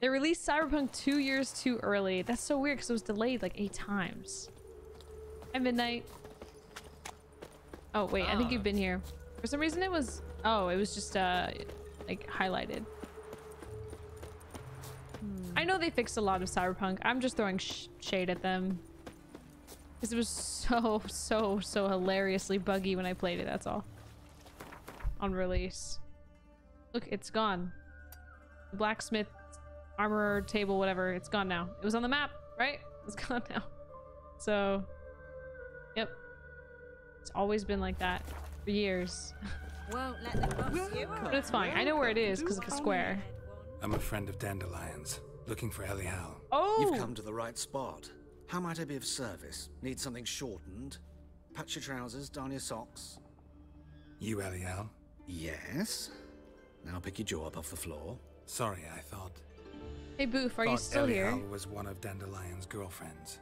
They released Cyberpunk two years too early. That's so weird because it was delayed like eight times. At midnight. Oh, wait. Oh. I think you've been here. For some reason it was... Oh, it was just uh, like highlighted. Hmm. I know they fixed a lot of Cyberpunk. I'm just throwing sh shade at them. Because it was so, so, so hilariously buggy when I played it. That's all. On release. Look, it's gone. The blacksmith... armor table, whatever, it's gone now. It was on the map, right? It's gone now. So yep, it's always been like that for years. Won't let them cross you. But it's fine. I know where it is because of the square. I'm a friend of Dandelion's, looking for Elihal. Oh, you've come to the right spot. How might I be of service? Need something shortened? Patch your trousers, darn your socks. You Elihal? Yes. Now pick your jaw up off the floor. Sorry, I thought. Hey Boof, are you still here? Elihal was one of Dandelion's girlfriends.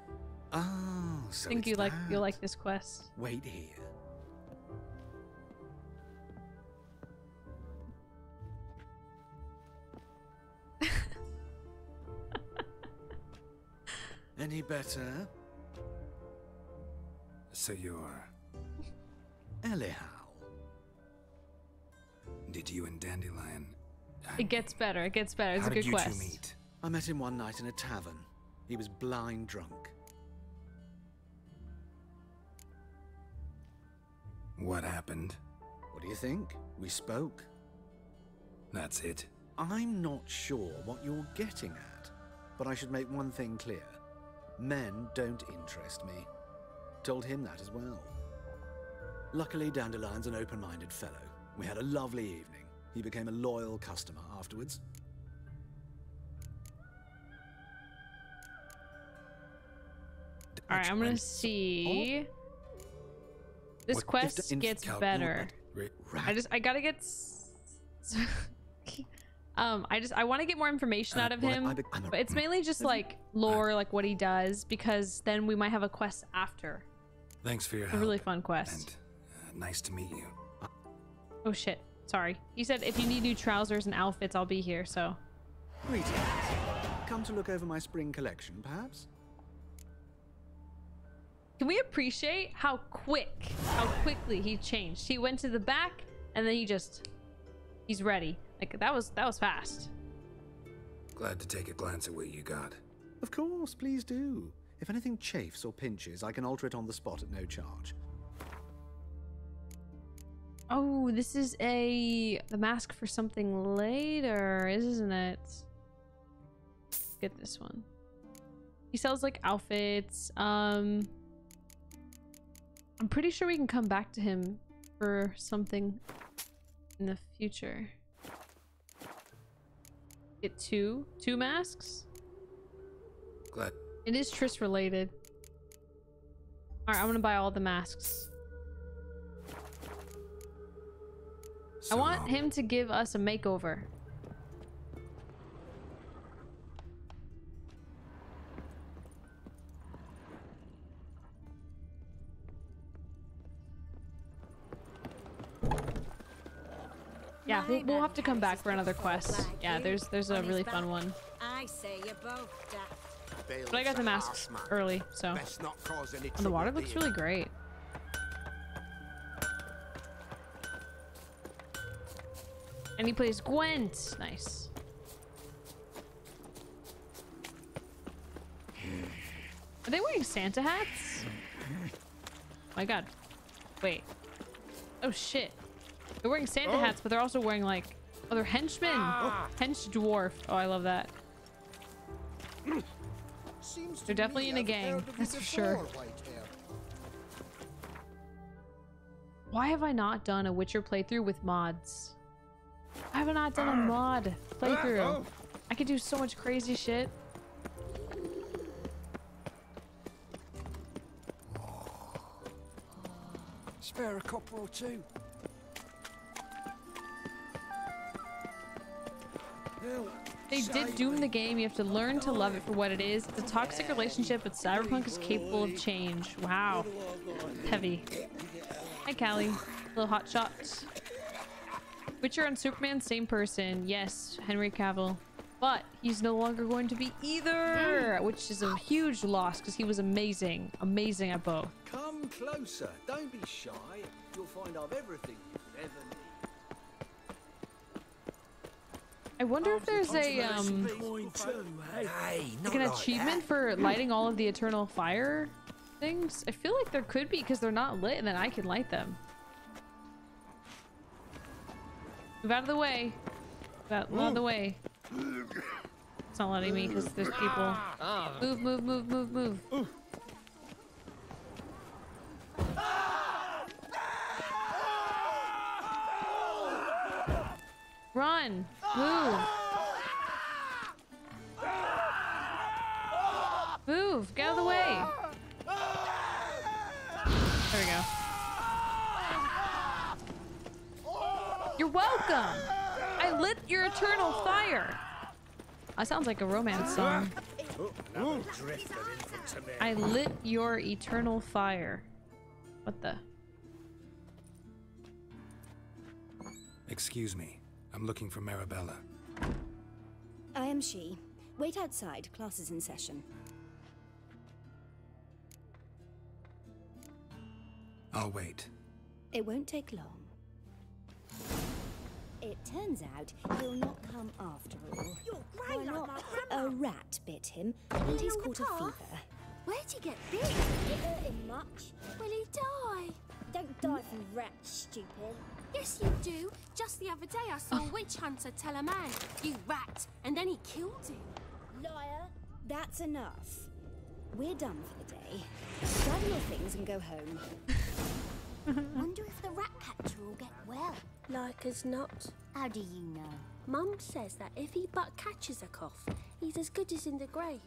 Oh, so I think you like you'll like this quest. Wait here. Any better? So you're Elihal. Did you and Dandelion? It gets better. It gets better. It's a good quest. How did you two meet? I met him one night in a tavern. He was blind drunk. What happened? What do you think? We spoke. That's it. I'm not sure what you're getting at, but I should make one thing clear. Men don't interest me. Told him that as well. Luckily, Dandelion's an open-minded fellow. We had a lovely evening. He became a loyal customer afterwards. All right, I'm gonna see. This quest gets better. I just, I gotta get. um, I just, I want to get more information out of him. But it's mainly just like lore, like what he does, because then we might have a quest after. Thanks for your help. A really fun quest. And, uh, nice to meet you. Oh shit! Sorry. You said if you need new trousers and outfits, I'll be here. So. Greetings. Come to look over my spring collection, perhaps. Can we appreciate how quick, how quickly he changed? He went to the back, and then he just—he's ready. Like that was—that was fast. Glad to take a glance at what you got. Of course, please do. If anything chafes or pinches, I can alter it on the spot at no charge. Oh, this is a the mask for something later, isn't it? Let's get this one. He sells like outfits. Um. I'm pretty sure we can come back to him for something in the future. Get two, two masks. Glad. It is Triss related. All right, I'm gonna buy all the masks. So, I want him to give us a makeover. Yeah, we'll, we'll have to come back for another quest. Yeah, there's there's a really fun one. But I got the masks early, so. And the water looks really great. And he plays Gwent. Nice. Are they wearing Santa hats? Oh my god. Wait. Oh shit. They're wearing Santa oh. hats, but they're also wearing like other oh, henchmen. Ah. Hench dwarf. Oh, I love that. Seems they're definitely in a gang. That's for sure. Why have I not done a Witcher playthrough with mods? Why have I not done a mod playthrough? I could do so much crazy shit. Spare a copper or two. They did doom the game. You have to learn to love it for what it is. It's a toxic relationship, but Cyberpunk is capable of change. Wow. Heavy. Hi, Callie. Little hot shots. Witcher and Superman, same person. Yes, Henry Cavill. But he's no longer going to be either, which is a huge loss because he was amazing. Amazing at both. Come closer. Don't be shy. You'll find out everything you could ever need. I wonder if there's a um like an achievement for lighting all of the eternal fire things. I feel like there could be because they're not lit and then I can light them. Move out of the way. Move out of the way. It's not letting me because there's people. Move, move, move, move, move. Run! Move! Move! Get out of the way! There we go. You're welcome! I lit your eternal fire! That sounds like a romance song. I lit your eternal fire. What the? Excuse me. I'm looking for Marabella. I am she. Wait outside. Class is in session. I'll wait. It won't take long. It turns out he'll not come after all. You're grey like my grandma. A rat bit him, and he's caught a fever. Where'd he get bit? Did it hurt him much? Will he die? Don't die from rat, stupid. Yes, you do. Just the other day I saw oh. a witch hunter tell a man, "You rat," and then he killed him. Liar. That's enough. We're done for the day. Grab your things and go home. Wonder if the rat catcher will get well. Like as not. How do you know? Mum says that if he but catches a cough, he's as good as in the grave.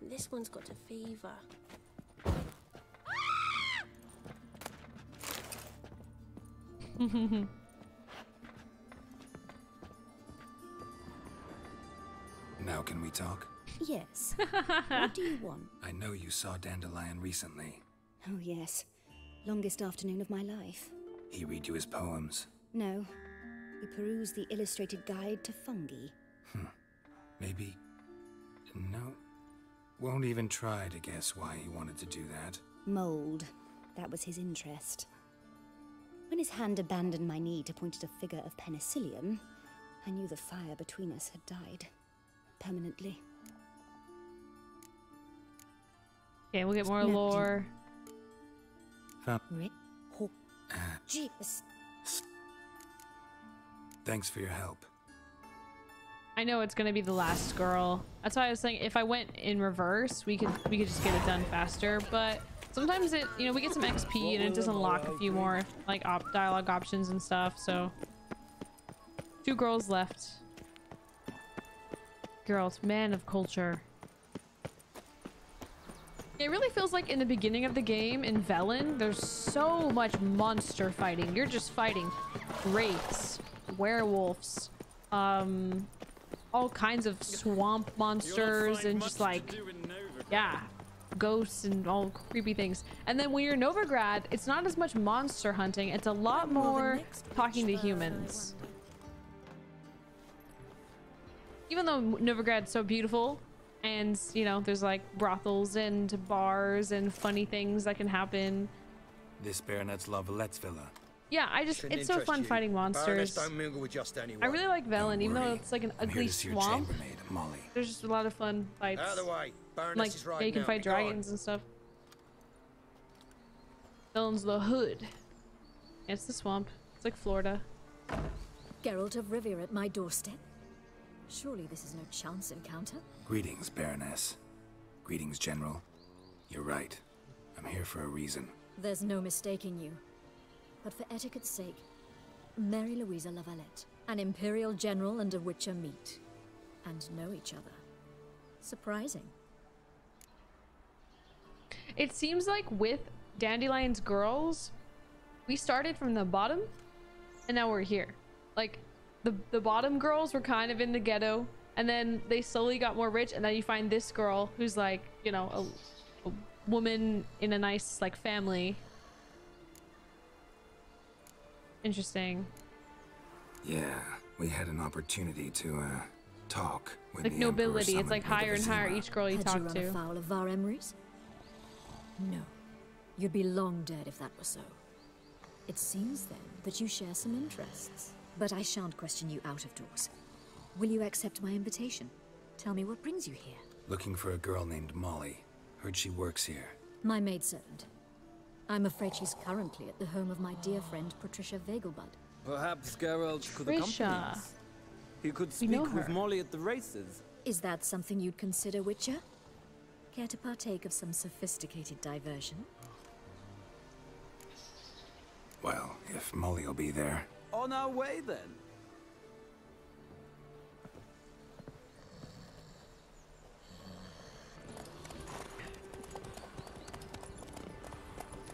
And this one's got a fever. Now can we talk? Yes. What do you want? I know you saw Dandelion recently. Oh yes. Longest afternoon of my life. He read you his poems? No. He perused the illustrated guide to fungi. Hmm. Maybe... no. Won't even try to guess why he wanted to do that. Mold. That was his interest. When his hand abandoned my knee to point at a figure of penicillium, I knew the fire between us had died. Permanently. Okay, we'll get more Napkin. lore. Thanks for your help. I know it's gonna be the last girl. That's why I was saying if I went in reverse, we could we could just get it done faster. But sometimes it, you know, we get some X P and it does unlock a few more like op dialogue options and stuff. So two girls left. Girls, man of culture. It really feels like in the beginning of the game in Velen, there's so much monster fighting. You're just fighting wraiths, werewolves, um, all kinds of swamp monsters and just like, yeah, ghosts and all creepy things. And then when you're in Novigrad, it's not as much monster hunting. It's a lot more talking to humans. Even though Novigrad's so beautiful, and, you know, there's like brothels and bars and funny things that can happen. This Baroness Lavallette's villa. Yeah, I just, Shouldn't it's so fun you. fighting monsters. Don't mingle with just anyone. I really like Velen, even though it's like an I'm ugly swamp. Molly. There's just a lot of fun fights. Out of the way. Like, is right yeah, you can now. fight Be dragons gone. and stuff. Velen's the hood. Yeah, it's the swamp. It's like Florida. Geralt of Rivia at my doorstep. Surely this is no chance encounter. Greetings, Baroness. Greetings, General. You're right. I'm here for a reason. There's no mistaking you. But for etiquette's sake, Mary Louisa Lavallette, an Imperial General and a Witcher meet, and know each other. Surprising. It seems like with Dandelion's girls, we started from the bottom, and now we're here. Like, the, the bottom girls were kind of in the ghetto, and then they slowly got more rich, and then you find this girl who's like, you know, a, a woman in a nice like family. Interesting. Yeah, we had an opportunity to uh, talk with like the nobility. It's like higher and higher each girl you had talk you run to. Afoul of Var Emery's? No, you'd be long dead if that were so. It seems then that you share some interests, but I shan't question you out of doors. Will you accept my invitation? Tell me what brings you here. Looking for a girl named Molly. Heard she works here. My maidservant. I'm afraid she's currently at the home of my dear friend Patricia Vagelbud. Perhaps Geralt could accompany us. He could speak with Molly at the races. Is that something you'd consider, Witcher? Care to partake of some sophisticated diversion? Well, if Molly'll be there. On our way then.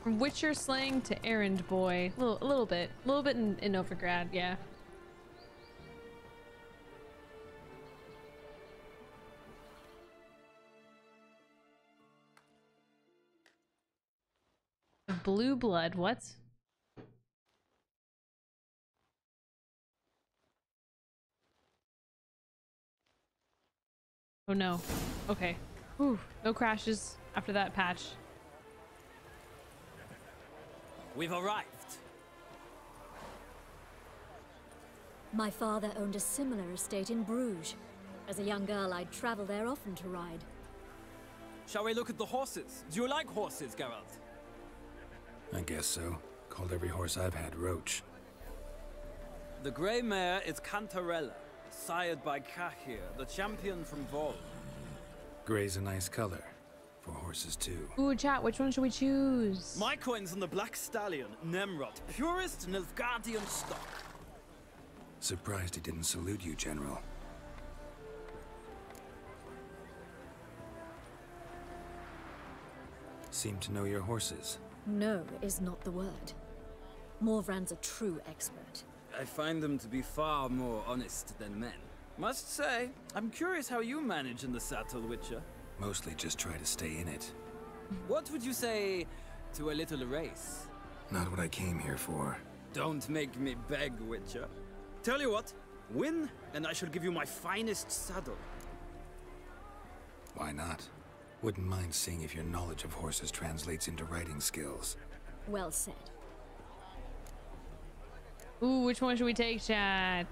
From Witcher slang to errand boy. A little, a little bit. A little bit in, in Novigrad, yeah. Blue blood, what? Oh no. Okay. Whew. No crashes after that patch. We've arrived. My father owned a similar estate in Bruges. As a young girl, I'd travel there often to ride. Shall we look at the horses? Do you like horses, Geralt? I guess so. Called every horse I've had Roach. The grey mare is Cantarella, sired by Kahir, the champion from Vol. Grey's a nice color. For horses too. Ooh, chat, which one should we choose? My coin's on the black stallion, Nemrod, purest Nilfgaardian stock. Surprised he didn't salute you, General. Seem to know your horses. No is not the word. Morvran's a true expert. I find them to be far more honest than men. Must say, I'm curious how you manage in the saddle, Witcher. Mostly just try to stay in it. What would you say to a little race? Not what I came here for. Don't make me beg, Witcher. Tell you what, win, and I shall give you my finest saddle. Why not? Wouldn't mind seeing if your knowledge of horses translates into riding skills. Well said. Ooh, which one should we take, chat?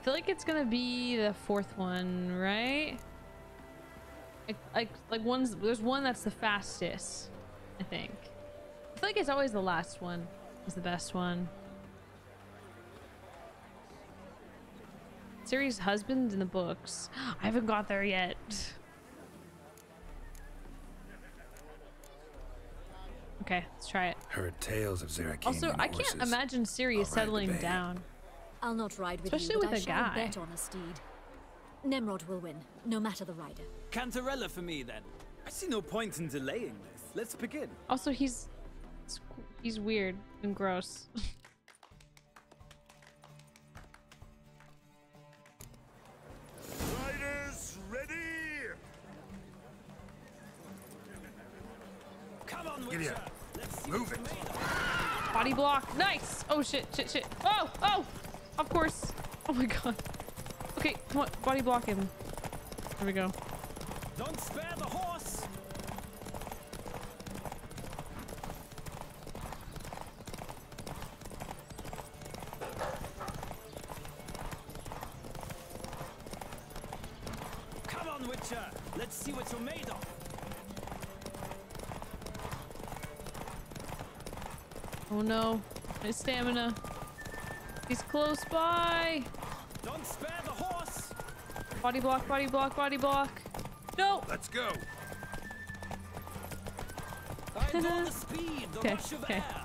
I feel like it's gonna be the fourth one, right? Like, like, like one's there's one that's the fastest, I think. I feel like it's always the last one is the best one. Ciri's husband in the books. I haven't got there yet. Okay, let's try it. Heard tales of Zeracanian also, I can't imagine Ciri settling down. I'll not ride with Especially you, with but I a shall guy. Bet on a steed. Nemrod will win, no matter the rider. Cantarella for me, then. I see no point in delaying this. Let's begin. Also, he's... he's weird and gross. Riders, ready! Come on, Witcher! Let's see Move it! Body block. Nice! Oh, shit, shit, shit. Oh, oh! Of course. Oh my god. Okay, come on. Body block him. There we go. Don't spare the horse. Come on, Witcher. Let's see what you're made of. Oh no. My stamina. He's close by. Don't spare the horse. Body block, body block, body block. No. Let's go. I know the speed, the okay, rush of okay. air.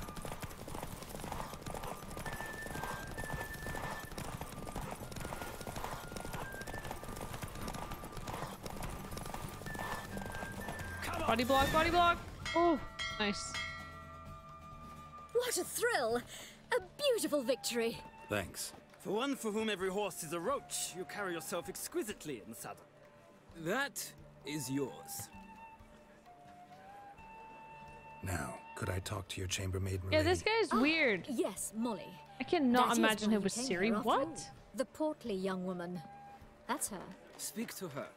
Body block, body block. Oh, nice. What a thrill. A beautiful victory. Thanks. For one for whom every horse is a roach, you carry yourself exquisitely in the saddle. That is yours. Now, could I talk to your chambermaid, Marie? Yeah, this guy's oh, weird. Yes, Molly. I cannot that imagine her with Ciri. What? The portly young woman. That's her. Speak to her.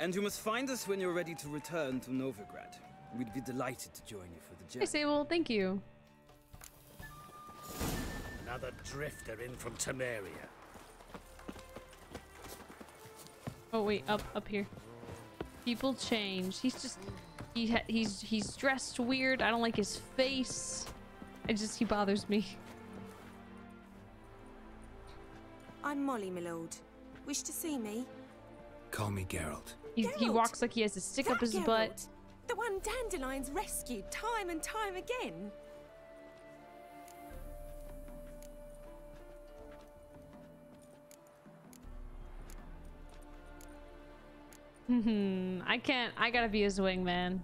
And you must find us when you're ready to return to Novigrad. We'd be delighted to join you for the journey. I say, well, thank you. Another drifter in from Temeria. Oh wait, up up here. People change. He's just he ha he's he's dressed weird. I don't like his face. I just he bothers me. I'm Molly, my lord. Wish to see me? Call me Geralt. He's, Geralt? He walks like he has a stick that up his Geralt? butt. The one Dandelion's rescued time and time again. Mm-hmm. I can't. I gotta be his wingman.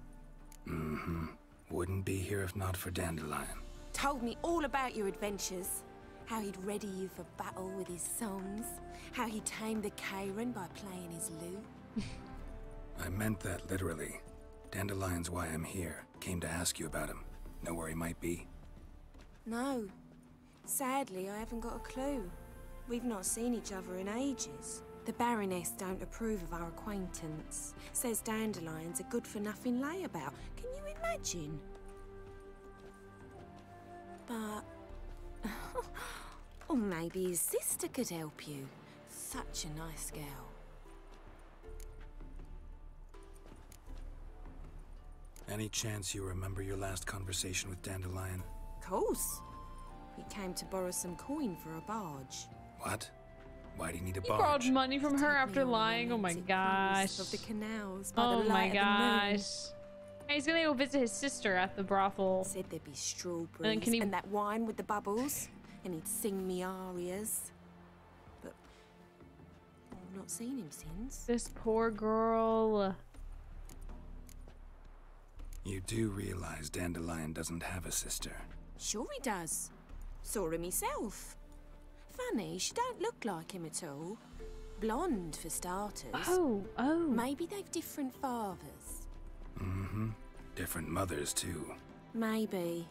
Mm-hmm. Wouldn't be here if not for Dandelion. Told me all about your adventures. How he'd ready you for battle with his songs. How he tamed the Cairn by playing his lute. I meant that literally. Dandelion's why I'm here. Came to ask you about him. Know where he might be? No. Sadly, I haven't got a clue. We've not seen each other in ages. The Baroness don't approve of our acquaintance. Says Dandelion's a good-for-nothing layabout. Can you imagine? But... or maybe his sister could help you. Such a nice girl. Any chance you remember your last conversation with Dandelion? Course. He came to borrow some coin for a barge. What? Why do you need a barge? He borrowed money from her after lying. Oh my gosh. Of the canals by oh the my gosh. The He's gonna go visit his sister at the brothel. Said there'd be strawberries and, can he... and that wine with the bubbles, and he'd sing me arias. But I've not seen him since. This poor girl. You do realize Dandelion doesn't have a sister. Sure he does. Saw him himself. Funny, she don't look like him at all. Blonde, for starters. Oh, oh. Maybe they've different fathers. Mm-hmm. Different mothers, too. Maybe.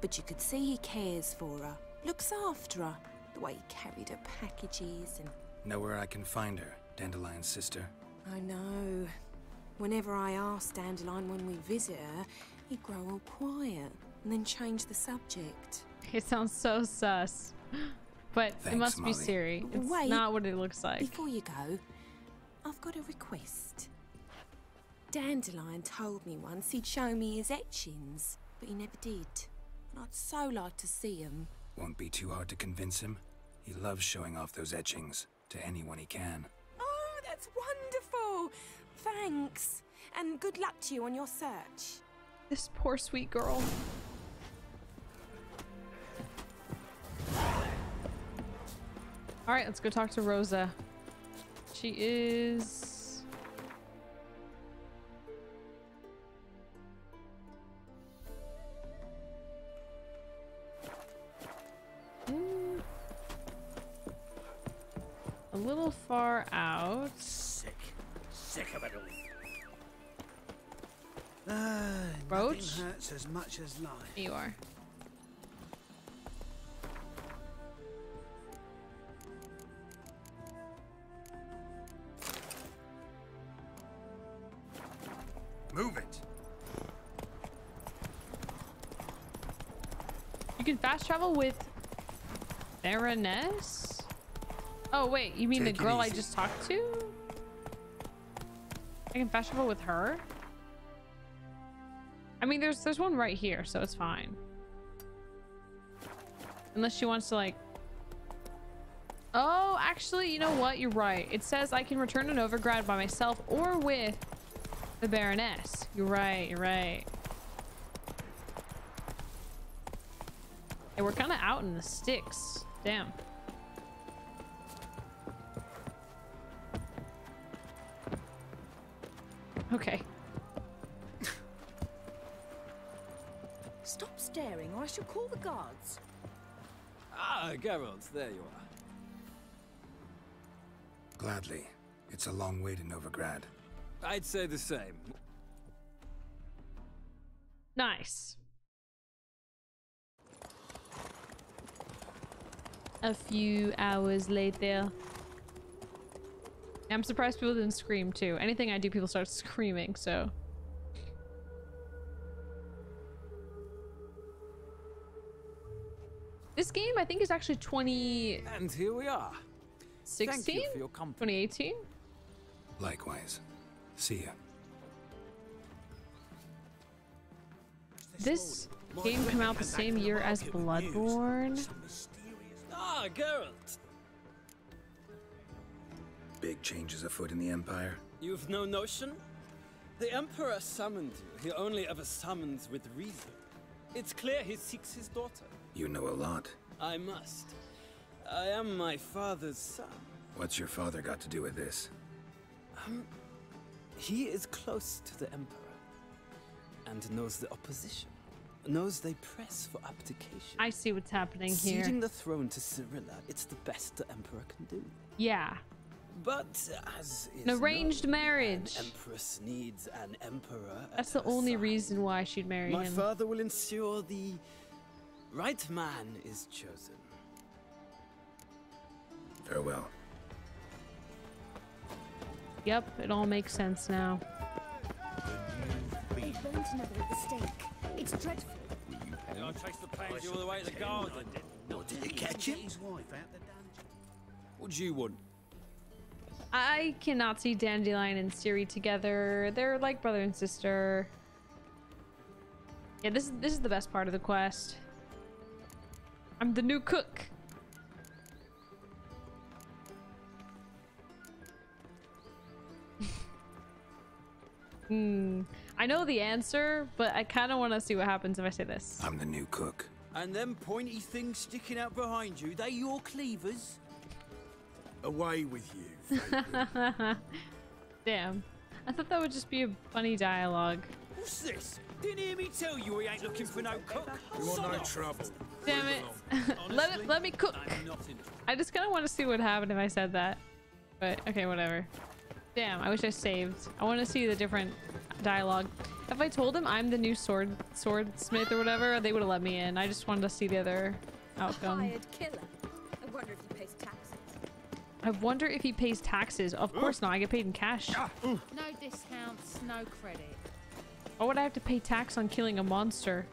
But you could see he cares for her. Looks after her. The way he carried her packages and... Know where I can find her, Dandelion's sister? I know. Whenever I ask Dandelion when we visit her, he'd grow all quiet and then change the subject. It sounds so sus. But Thanks, it must Molly. be Ciri. It's Wait, not what it looks like. Before you go, I've got a request. Dandelion told me once he'd show me his etchings, but he never did. And I'd so like to see him. Won't be too hard to convince him. He loves showing off those etchings to anyone he can. Oh, that's wonderful! Thanks, and good luck to you on your search. This poor sweet girl. All right, let's go talk to Rosa. She is... Mm. A little far out. Sick. Sick of it all. Uh, Roach? Nothing hurts as much as life. You are. Move it. You can fast travel with Baroness? Oh wait, you mean Take the girl I just talked to? I can fast travel with her? I mean, there's there's one right here, so it's fine. Unless she wants to like... Oh, actually, you know what? You're right. It says I can return to Novigrad by myself or with the Baroness. You're right, you're right. Hey, we're kind of out in the sticks. Damn. Okay. Stop staring or I shall call the guards. Ah, Geralt, there you are. Gladly. It's a long way to Novigrad. I'd say the same. Nice. A few hours later. I'm surprised people didn't scream too. Anything I do, people start screaming, so. This game, I think, is actually twenty... And here we are. sixteen? You your twenty eighteen? Likewise. See ya. This game came out the same year as Bloodborne. Ah, Geralt! Big changes afoot in the Empire. You've no notion? The Emperor summoned you. He only ever summons with reason. It's clear he seeks his daughter. You know a lot. I must. I am my father's son. What's your father got to do with this? Um, he is close to the Emperor. And knows the opposition. Knows they press for abdication. I see what's happening here. Ceding the throne to Cyrilla, it's the best the Emperor can do. Yeah. But as is an arranged known, marriage. An empress needs an emperor. That's the only side. reason why she'd marry My him. My father will ensure the right man is chosen. Farewell. Yep, it all makes sense now. They burnt another at the stake. It's dreadful. I'll chase the pansy all the way to the garden. What, did you catch him? What do you want? I cannot see Dandelion and Ciri together. They're like brother and sister. Yeah, this is this is the best part of the quest. I'm the new cook. Hmm. I know the answer, but I kind of want to see what happens if I say this. I'm the new cook. And them pointy things sticking out behind you, they your cleavers? Away with you. Damn. I thought that would just be a funny dialogue. What's this? Didn't hear me tell you we ain't looking for no cook. We want no trouble. Damn it. Honestly, let it. Let me cook. I just kind of want to see what happened if I said that. But okay, whatever. Damn, I wish I saved. I want to see the different dialogue. If I told them I'm the new sword swordsmith or whatever, they would have let me in. I just wanted to see the other outcome. A hired killer. I wonder if he pays taxes. I wonder if he pays taxes. Of course not. I get paid in cash. No discounts, no credit. Why would I have to pay tax on killing a monster?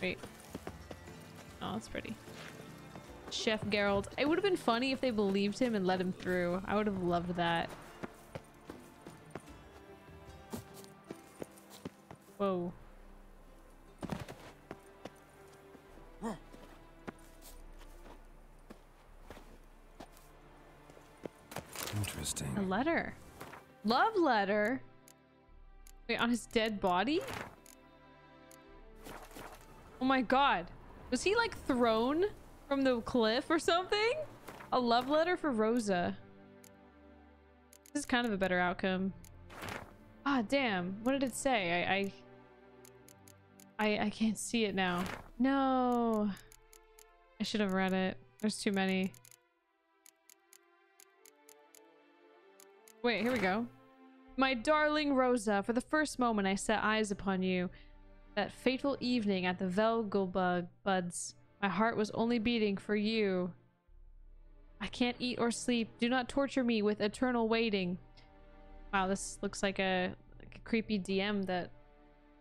Wait. Oh, that's pretty. Chef Geralt. It would have been funny if they believed him and let him through. I would have loved that. Whoa. Interesting. A letter. Love letter? Wait, on his dead body? Oh my god. Was he like thrown from the cliff or something? A love letter for Rosa. This is kind of a better outcome. Ah, oh, damn. What did it say? I, I, I, I can't see it now. No. I should have read it. There's too many. Wait, here we go. My darling Rosa, for the first moment I set eyes upon you, that fateful evening at the Velgelbug buds. My heart was only beating for you. I can't eat or sleep. Do not torture me with eternal waiting. Wow, this looks like a, like a creepy D M that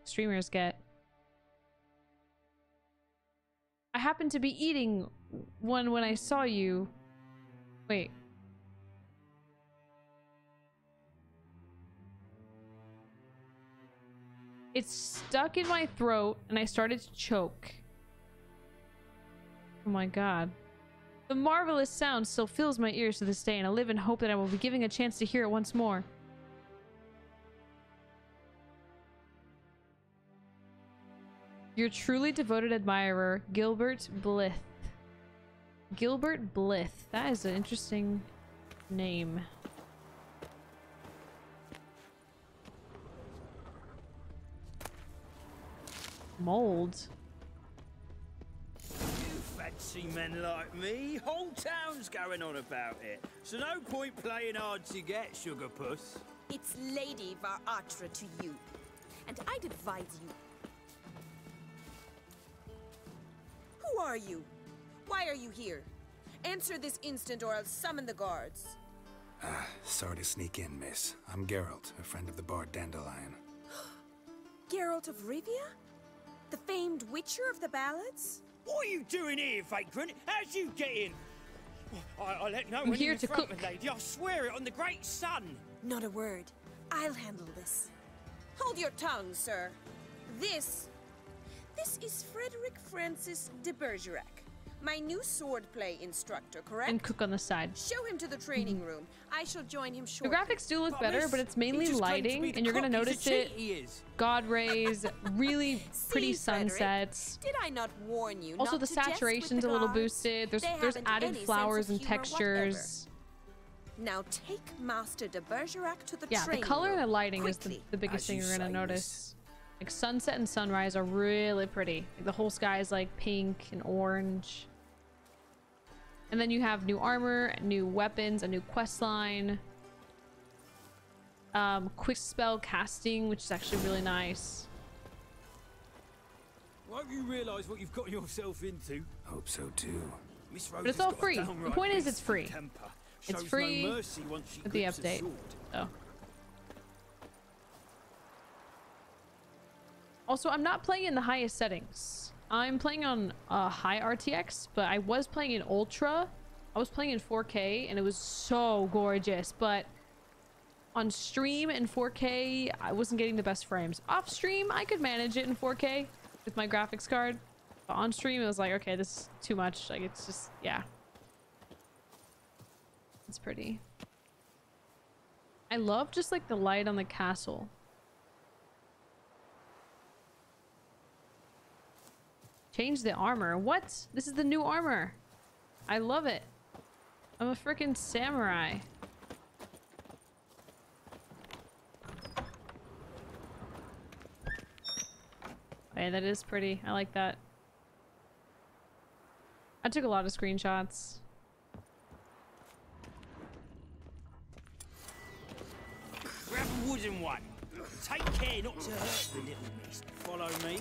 streamers get. I happened to be eating one when I saw you. Wait. It stuck in my throat and I started to choke. Oh my god. The marvelous sound still fills my ears to this day, and I live in hope that I will be given a chance to hear it once more. Your truly devoted admirer, Gilbert Blythe. Gilbert Blythe. That is an interesting name. Mold. See men like me, whole town's going on about it. So no point playing hard to get, sugar puss. It's Lady var Attre to you, and I'd advise you. Who are you? Why are you here? Answer this instant, or I'll summon the guards. Ah, sorry to sneak in, miss. I'm Geralt, a friend of the bard Dandelion. Geralt of Rivia? The famed witcher of the ballads? What are you doing here, vagrant? How'd you get in? I, I let no one in the front of lady. I swear it on the great sun. Not a word. I'll handle this. Hold your tongue, sir. This... This is Frederick Francis de Bergerac, my new swordplay instructor, correct? And cook on the side. Show him to the training mm-hmm. room. I shall join him shortly. The graphics do look but better, but it's mainly lighting, and you're going to notice it. God rays, really pretty See, sunsets. Did I not warn you? Also, not the saturation's the a little boosted. There's they there's added flowers and textures. Whatever. Now take Master de Bergerac to the yeah, training room. Yeah, the color room. and the lighting Quickly. is the, the biggest As thing you you're going to notice. Like sunset and sunrise are really pretty. Like, the whole sky is like pink and orange. And then you have new armor, new weapons, a new quest line. Um, quick spell casting, which is actually really nice. Won't you realize what you've got yourself into? Hope so too. But it's all free. The point is, it's free. It's free with the update. So. Also, I'm not playing in the highest settings. I'm playing on uh, high R T X, but I was playing in Ultra. I was playing in four K, and it was so gorgeous, but On stream in four K, I wasn't getting the best frames. Off stream, I could manage it in four K with my graphics card. But on stream, it was like, okay, this is too much. Like, it's just, yeah. It's pretty. I love just like the light on the castle. Change the armor. What? This is the new armor. I love it. I'm a freaking samurai. Okay, that is pretty. I like that. I took a lot of screenshots. Grab a wooden one. Take care not to hurt the little beast. Follow me.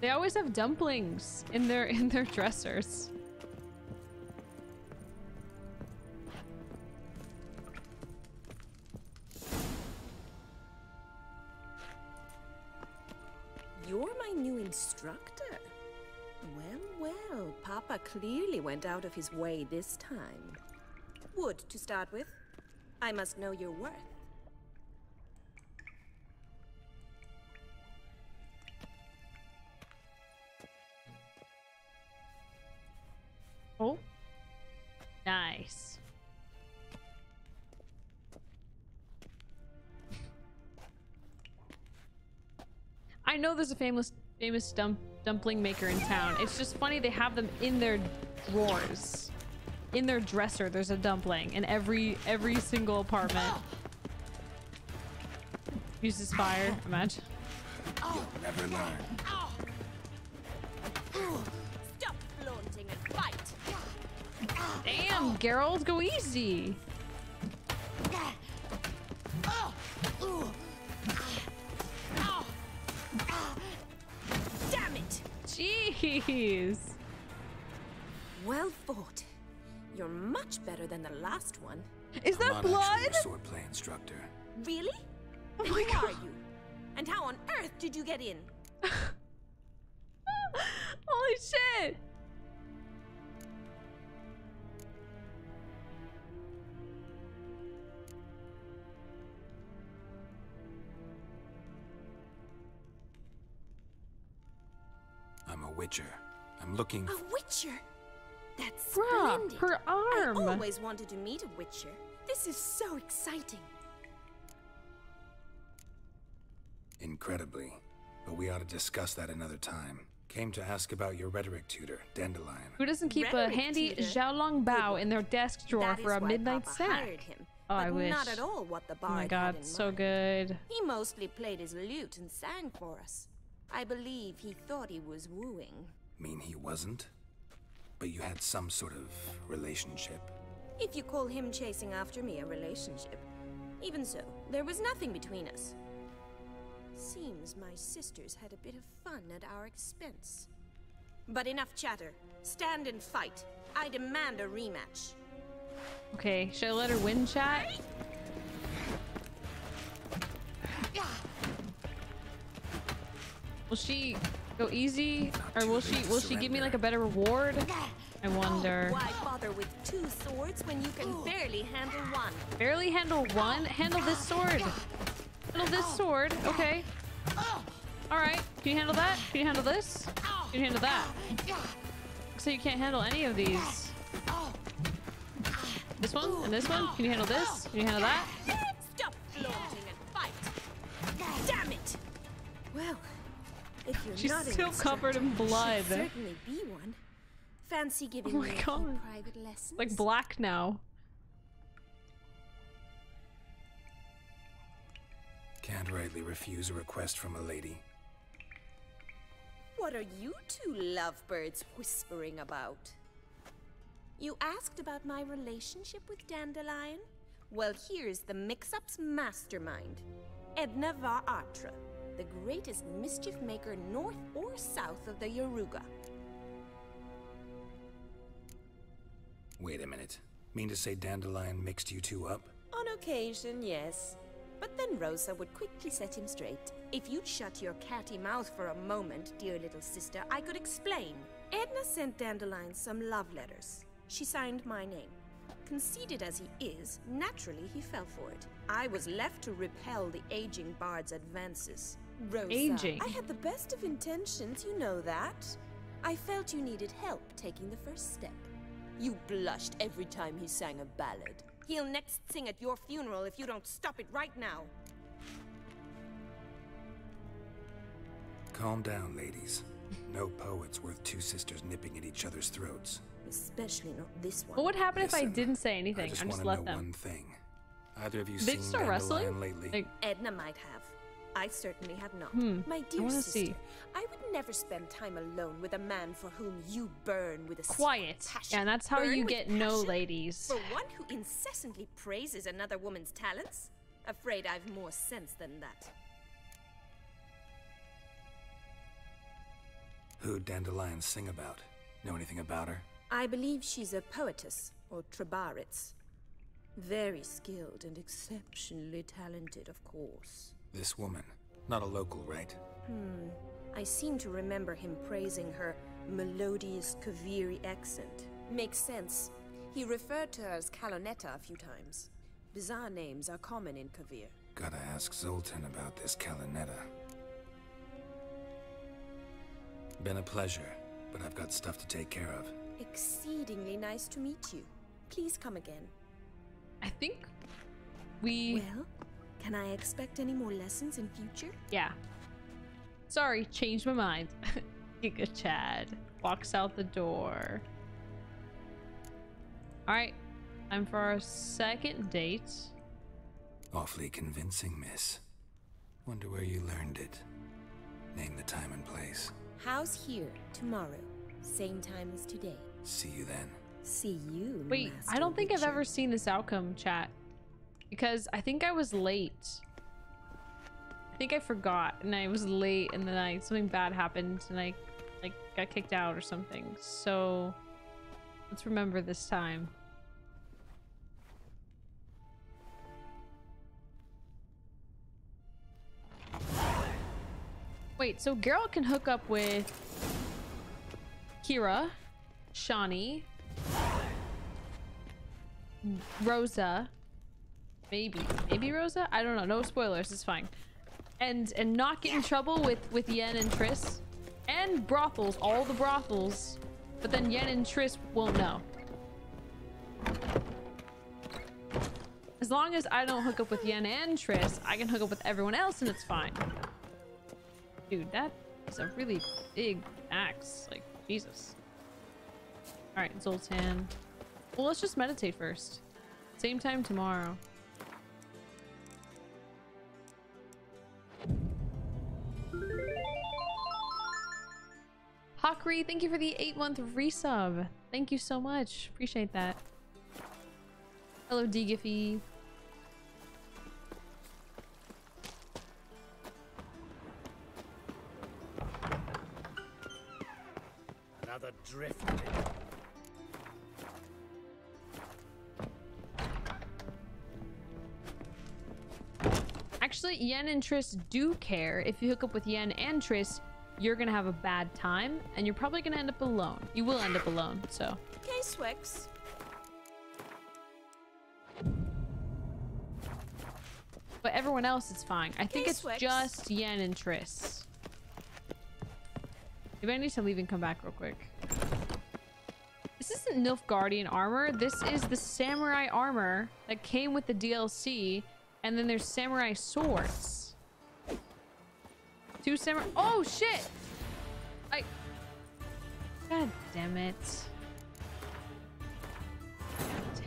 They always have dumplings in their in their dressers. You're my new instructor. Well, well, Papa clearly went out of his way this time. Wood to start with. I must know your worth. Oh, nice. I know there's a famous famous dump, dumpling maker in town. It's just funny they have them in their drawers. In their dresser, there's a dumpling in every every single apartment. Uses fire, imagine. You'll never learn. Stop flaunting and fight. Damn, Geralt, go easy. Damn it. Jeez. Well fought. You're much better than the last one. Is that I'm blood? Swordplay instructor. Really? Oh my God. Who are you? And how on earth did you get in? Holy shit. I'm a witcher. I'm looking. A witcher? That's splendid. Her arm. I always wanted to meet a witcher. This is so exciting. Incredibly, but we ought to discuss that another time. Came to ask about your rhetoric tutor, Dandelion. Who doesn't keep rhetoric a handy Xiaolong Bao in their desk drawer for a midnight Papa snack? Him, oh, I wish. Not at all what the bard oh my God, had in so mind. Good. He mostly played his lute and sang for us. I believe he thought he was wooing. Mean he wasn't? But you had some sort of relationship. If you call him chasing after me a relationship. Even so, there was nothing between us. Seems my sisters had a bit of fun at our expense. But enough chatter. Stand and fight. I demand a rematch. Okay, should I let her win, chat? Yeah. Will she go easy, or will she will she give me like a better reward? I wonder. Why bother with two swords when you can barely handle one? Barely handle one? Handle this sword. Handle this sword. Okay. All right. Can you handle that? Can you handle this? Can you handle that? So you can't handle any of these. This one and this one. Can you handle this? Can you handle that? Stop flaunting and fight! Damn it! Well. If you're She's not still covered in blood. Certainly be one. Fancy giving oh my God. Private lessons. Like black now. Can't rightly refuse a request from a lady. What are you two lovebirds whispering about? You asked about my relationship with Dandelion? Well, here's the mix-up's mastermind. Edna var Attre. The greatest mischief maker north or south of the Yaruga. Wait a minute. Mean to say Dandelion mixed you two up? On occasion, yes. But then Rosa would quickly set him straight. If you'd shut your catty mouth for a moment, dear little sister, I could explain. Edna sent Dandelion some love letters. She signed my name. Conceited as he is, naturally he fell for it. I was left to repel the aging bard's advances. Rosa, aging. I had the best of intentions, you know that. I felt you needed help taking the first step. You blushed every time he sang a ballad. He'll next sing at your funeral if you don't stop it right now. Calm down, ladies. No poet's worth two sisters nipping at each other's throats. Especially not this one. What would happen Listen, if I didn't say anything? I just, I just let know them. One thing. Either of you Did seen Dandelion wrestling? lately? Like, Edna might have. I certainly have not. Hmm, My dear I sister, see. I would never spend time alone with a man for whom you burn with a quiet passion. And that's how burn you get no ladies. For one who incessantly praises another woman's talents? Afraid I've more sense than that. Who'd Dandelion sing about? Know anything about her? I believe she's a poetess, or Trebaritz. Very skilled and exceptionally talented, of course. This woman. Not a local, right? Hmm. I seem to remember him praising her melodious Kaviri accent. Makes sense. He referred to her as Callonetta a few times. Bizarre names are common in Kavir. Gotta ask Zoltan about this Callonetta. Been a pleasure, but I've got stuff to take care of. Exceedingly nice to meet you. Please come again. I think we... Well? Can I expect any more lessons in future? Yeah. Sorry, changed my mind. Giga Chad walks out the door. All right, time for our second date. Awfully convincing, miss. Wonder where you learned it. Name the time and place. House here, tomorrow. Same time as today. See you then. See you, Wait, Master I don't think Richard. I've ever seen this outcome, chat. Because I think I was late. I think I forgot and I was late and then I something bad happened and I like got kicked out or something. So let's remember this time. Wait, so Geralt can hook up with Kira, Shani, Rosa. Maybe, maybe Rosa? I don't know. No spoilers. It's fine. And and not get in trouble with, with Yen and Triss. And brothels. All the brothels. But then Yen and Triss won't know. As long as I don't hook up with Yen and Triss, I can hook up with everyone else and it's fine. Dude, that is a really big axe. Like, Jesus. Alright, Zoltan. Well, let's just meditate first. Same time tomorrow. Hawkery, thank you for the eight month resub. Thank you so much. Appreciate that. Hello, D Giffy. Another drift. Actually, Yen and Triss do care. If you hook up with Yen and Triss, you're gonna have a bad time, and you're probably gonna end up alone. You will end up alone, so. Okay, Swix. But everyone else is fine. I think okay, it's Swix. Just Yen and Triss. Maybe I need to leave and come back real quick. This isn't Nilfgaardian armor. This is the samurai armor that came with the D L C, and then there's samurai swords. Two samurai. Oh shit! I. God damn it. God damn it.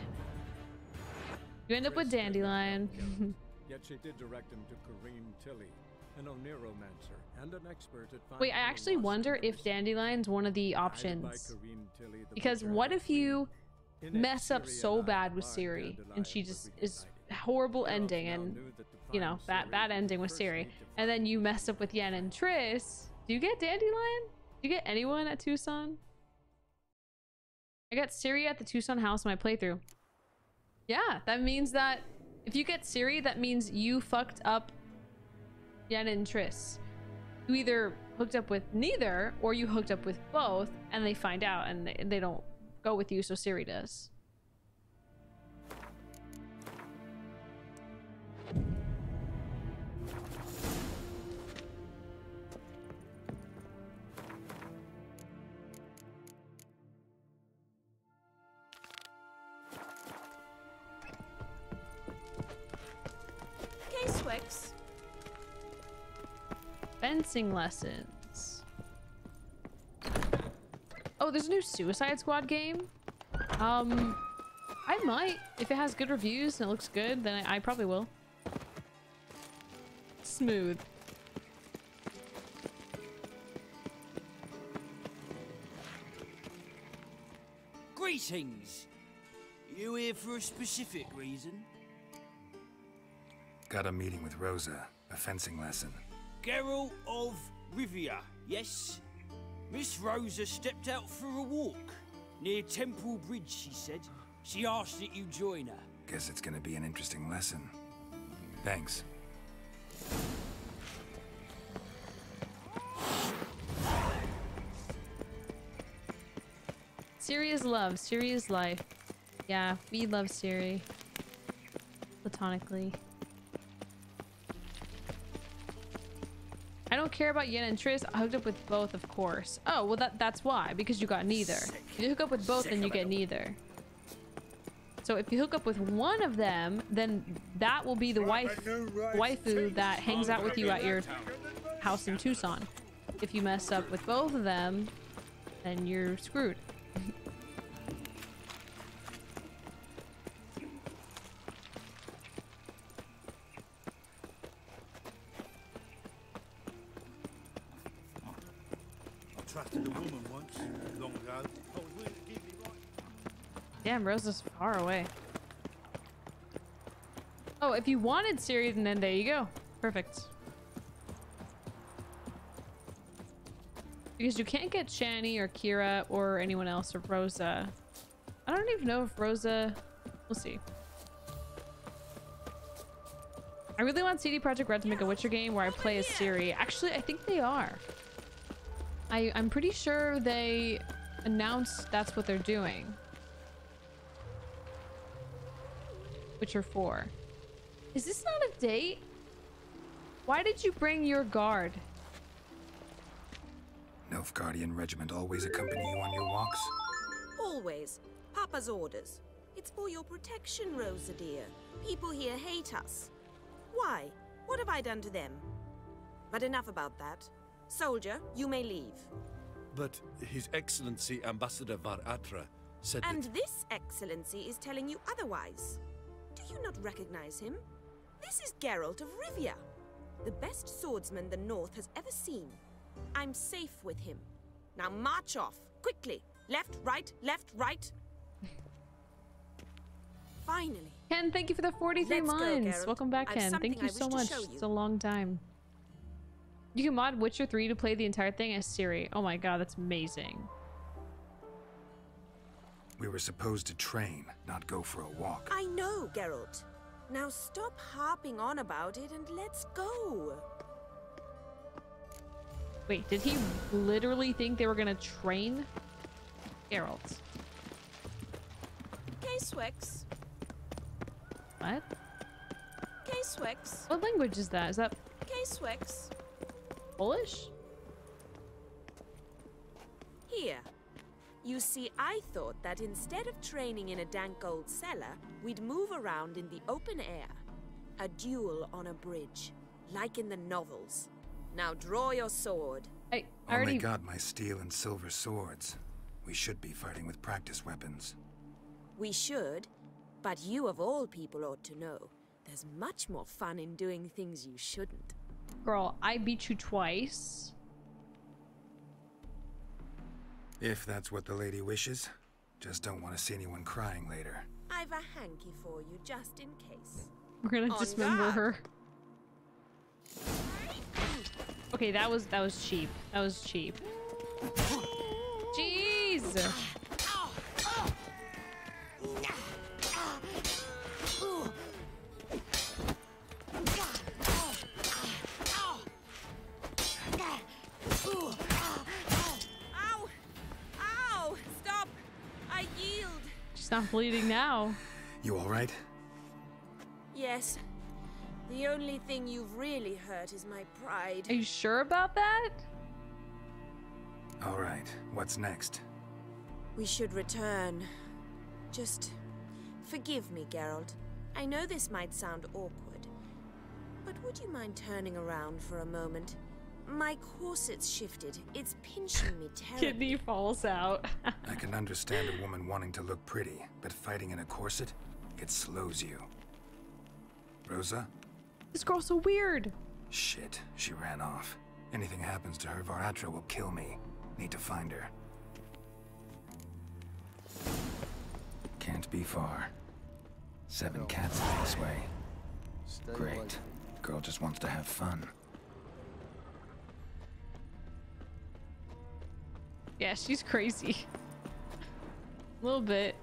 You end up with Dandelion. Yet she did direct him to Corinne Tilly, an oniromancer and an expert at. Wait, I actually wonder if Dandelion's one of the options. Because what if you mess up so bad with Ciri and she just is. Horrible ending and, you know, bad, bad ending with Ciri. And then you messed up with Yen and Triss. Do you get Dandelion? Do you get anyone at Tucson? I got Ciri at the Tucson house in my playthrough. Yeah, that means that If you get Ciri, that means you fucked up Yen and Triss. You either hooked up with neither, or you hooked up with both, and they find out, and they, they don't go with you, so Ciri does. Fencing lessons. Oh, there's a new Suicide Squad game. Um, I might. If it has good reviews and it looks good, then I, I probably will. Smooth. Greetings. You here for a specific reason? Got a meeting with Rosa, a fencing lesson. Geralt of Rivia, yes? Miss Rosa stepped out for a walk. Near Temple Bridge, she said. She asked that you join her. Guess it's gonna be an interesting lesson. Thanks. Ciri is love, Ciri is life. Yeah, we love Ciri. Platonically. I don't care about Yen and Triss. I hooked up with both, of course. Oh, well, that that's why. Because you got neither. Sick. If you hook up with both, Sick then you get neither. So if you hook up with one of them, then that will be the wife, waifu that hangs out with you at your house in Tucson. If you mess up with both of them, then you're screwed. Damn, Rosa's far away. Oh, if you wanted Ciri, then there you go. Perfect. Because you can't get Shani or Kira or anyone else or Rosa. I don't even know if Rosa... We'll see. I really want C D Projekt Red to make a Witcher game where I play as Ciri. Actually, I think they are. I, I'm pretty sure they announced that's what they're doing. Witcher four. Is this not a date? Why did you bring your guard? Nilfgaardian regiment always accompany you on your walks? Always. Papa's orders. It's for your protection, Rosa dear. People here hate us. Why? What have I done to them? But enough about that. Soldier, you may leave. But His Excellency Ambassador var Attre said And that... this Excellency is telling you otherwise. Do you not recognize him? This is Geralt of Rivia, the best swordsman the North has ever seen. I'm safe with him. Now march off, quickly. Left, right, left, right. Finally. Ken, thank you for the forty-three Let's months. Go, Welcome back, I've Ken. Thank you so much. You. It's a long time. You can mod Witcher three to play the entire thing as Ciri. Oh my god, that's amazing. We were supposed to train, not go for a walk. I know, Geralt. Now stop harping on about it and let's go. Wait, did he literally think they were gonna train? Geralt. K-Swex. What? K-Swex. What language is that? Is that... K-Swex. Polish? Here. You see, I thought that instead of training in a dank old cellar, we'd move around in the open air. A duel on a bridge, like in the novels. Now draw your sword. I already got my steel and silver swords. We should be fighting with practice weapons. We should, but you of all people ought to know. There's much more fun in doing things you shouldn't. Girl, I beat you twice. If that's what the lady wishes. Just don't want to see anyone crying later. I've a hanky for you, just in case. We're gonna On dismember God. her. Okay, that was that was cheap. That was cheap. Jeez! She's not bleeding now. You all right? Yes. The only thing you've really hurt is my pride. Are you sure about that? All right. What's next? We should return. Just forgive me, Geralt. I know this might sound awkward, but would you mind turning around for a moment? My corset's shifted. It's pinching me terribly. Kidney falls out. I can understand a woman wanting to look pretty, but fighting in a corset, it slows you. Rosa? This girl's so weird. Shit, she ran off. Anything happens to her, Var Attre will kill me. Need to find her. Can't be far. Seven cats this way. Great. Girl just wants to have fun. Yeah, she's crazy. A little bit.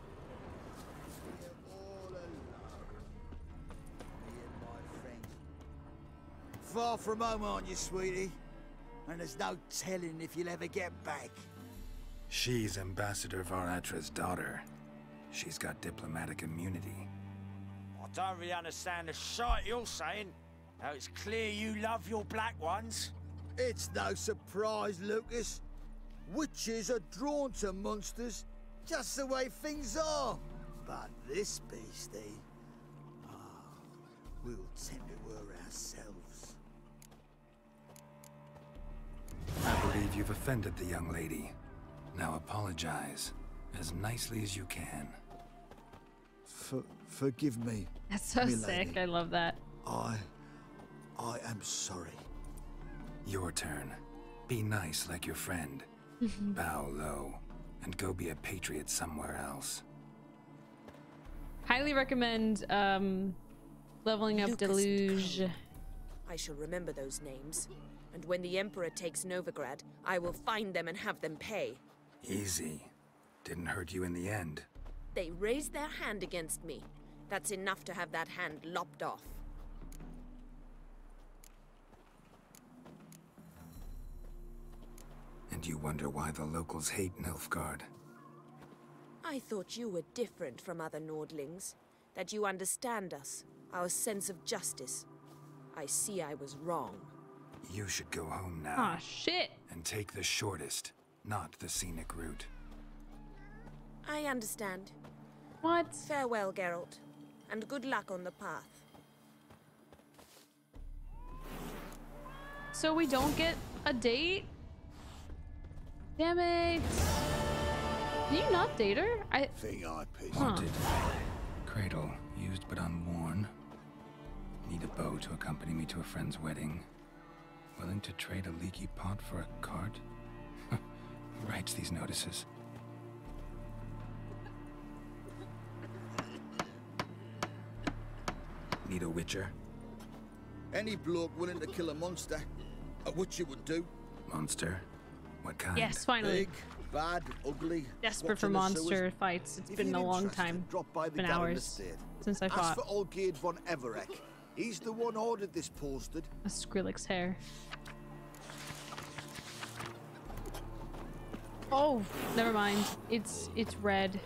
Far from home, aren't you, sweetie? And there's no telling if you'll ever get back. She's Ambassador Var Attre's daughter. She's got diplomatic immunity. I don't really understand the shite you're saying. Now it's clear you love your black ones. It's no surprise, Lucas. Witches are drawn to monsters, just the way things are. But this beastie, oh, we'll tend to her ourselves. I believe you've offended the young lady. Now apologize, as nicely as you can. For, forgive me. That's so sick, lady. I love that. I... I am sorry. Your turn. Be nice like your friend. Bow low, and go be a patriot somewhere else. Highly recommend um, leveling up Deluge. I shall remember those names, and when the Emperor takes Novigrad, I will find them and have them pay. Easy. Didn't hurt you in the end. They raised their hand against me. That's enough to have that hand lopped off. And you wonder why the locals hate Nilfgaard. I thought you were different from other Nordlings. That you understand us, our sense of justice. I see I was wrong. You should go home now. Ah, shit. And take the shortest, not the scenic route. I understand. What? Farewell, Geralt. And good luck on the path. So we don't get a date? Damn it! Can you not date her? I think I picked haunted cradle used but unworn. Need a bow to accompany me to a friend's wedding. Willing to trade a leaky pot for a cart? Who writes these notices? Need a witcher? Any bloke willing to kill a monster, a witcher would do. Monster? What kind? Yes, finally. Big, bad, ugly. Desperate for monster fights. It's been a long time. It's been hours since I fought. As for Olgierd von Everek, he's the one ordered this posted. A Skrillex hair. Oh, never mind. It's it's red.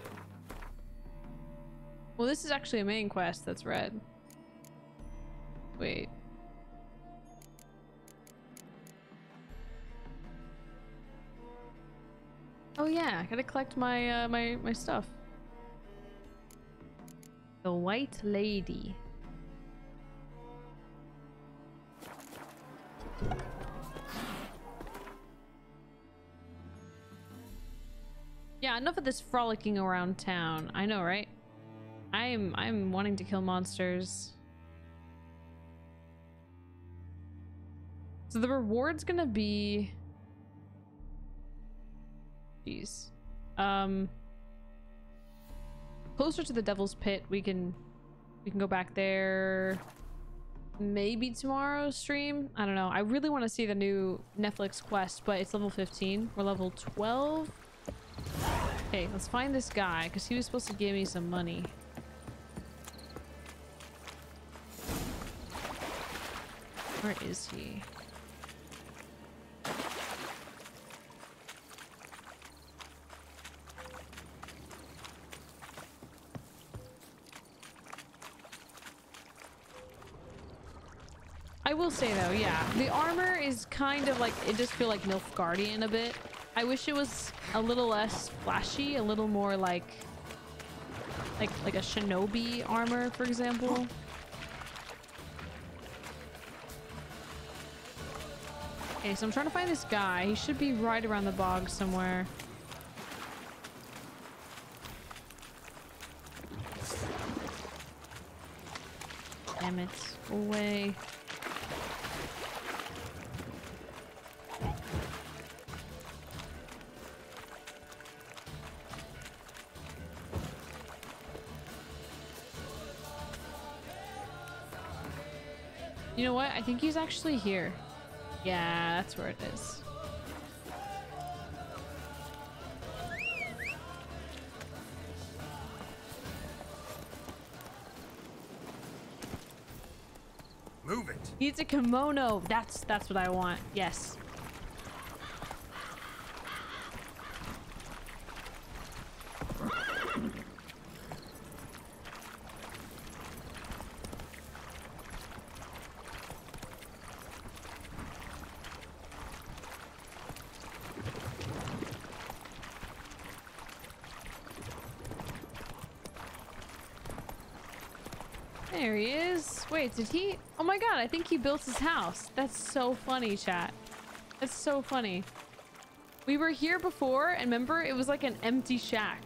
Well, this is actually a main quest that's red. Wait. Oh yeah, I gotta collect my uh, my my stuff. The White Lady. Yeah, enough of this frolicking around town. I know, right? I'm I'm wanting to kill monsters. So the reward's gonna be. Um, closer to the Devil's Pit, we can we can go back there. Maybe tomorrow's stream. I don't know. I really want to see the new Netflix quest, but it's level fifteen. We're level twelve. Okay, let's find this guy because he was supposed to give me some money. Where is he? I will say though, yeah, the armor is kind of like, it just feel like Nilfgaardian a bit. I wish it was a little less flashy, a little more like, like, like a shinobi armor, for example. Okay, so I'm trying to find this guy. He should be right around the bog somewhere. Damn it, away. You know what? I think he's actually here. Yeah, that's where it is. Move it. Needs a kimono. That's that's what I want. Yes. There he is. Wait, did he? Oh my god, I think he built his house. That's so funny, chat. That's so funny. We were here before, and remember, it was like an empty shack.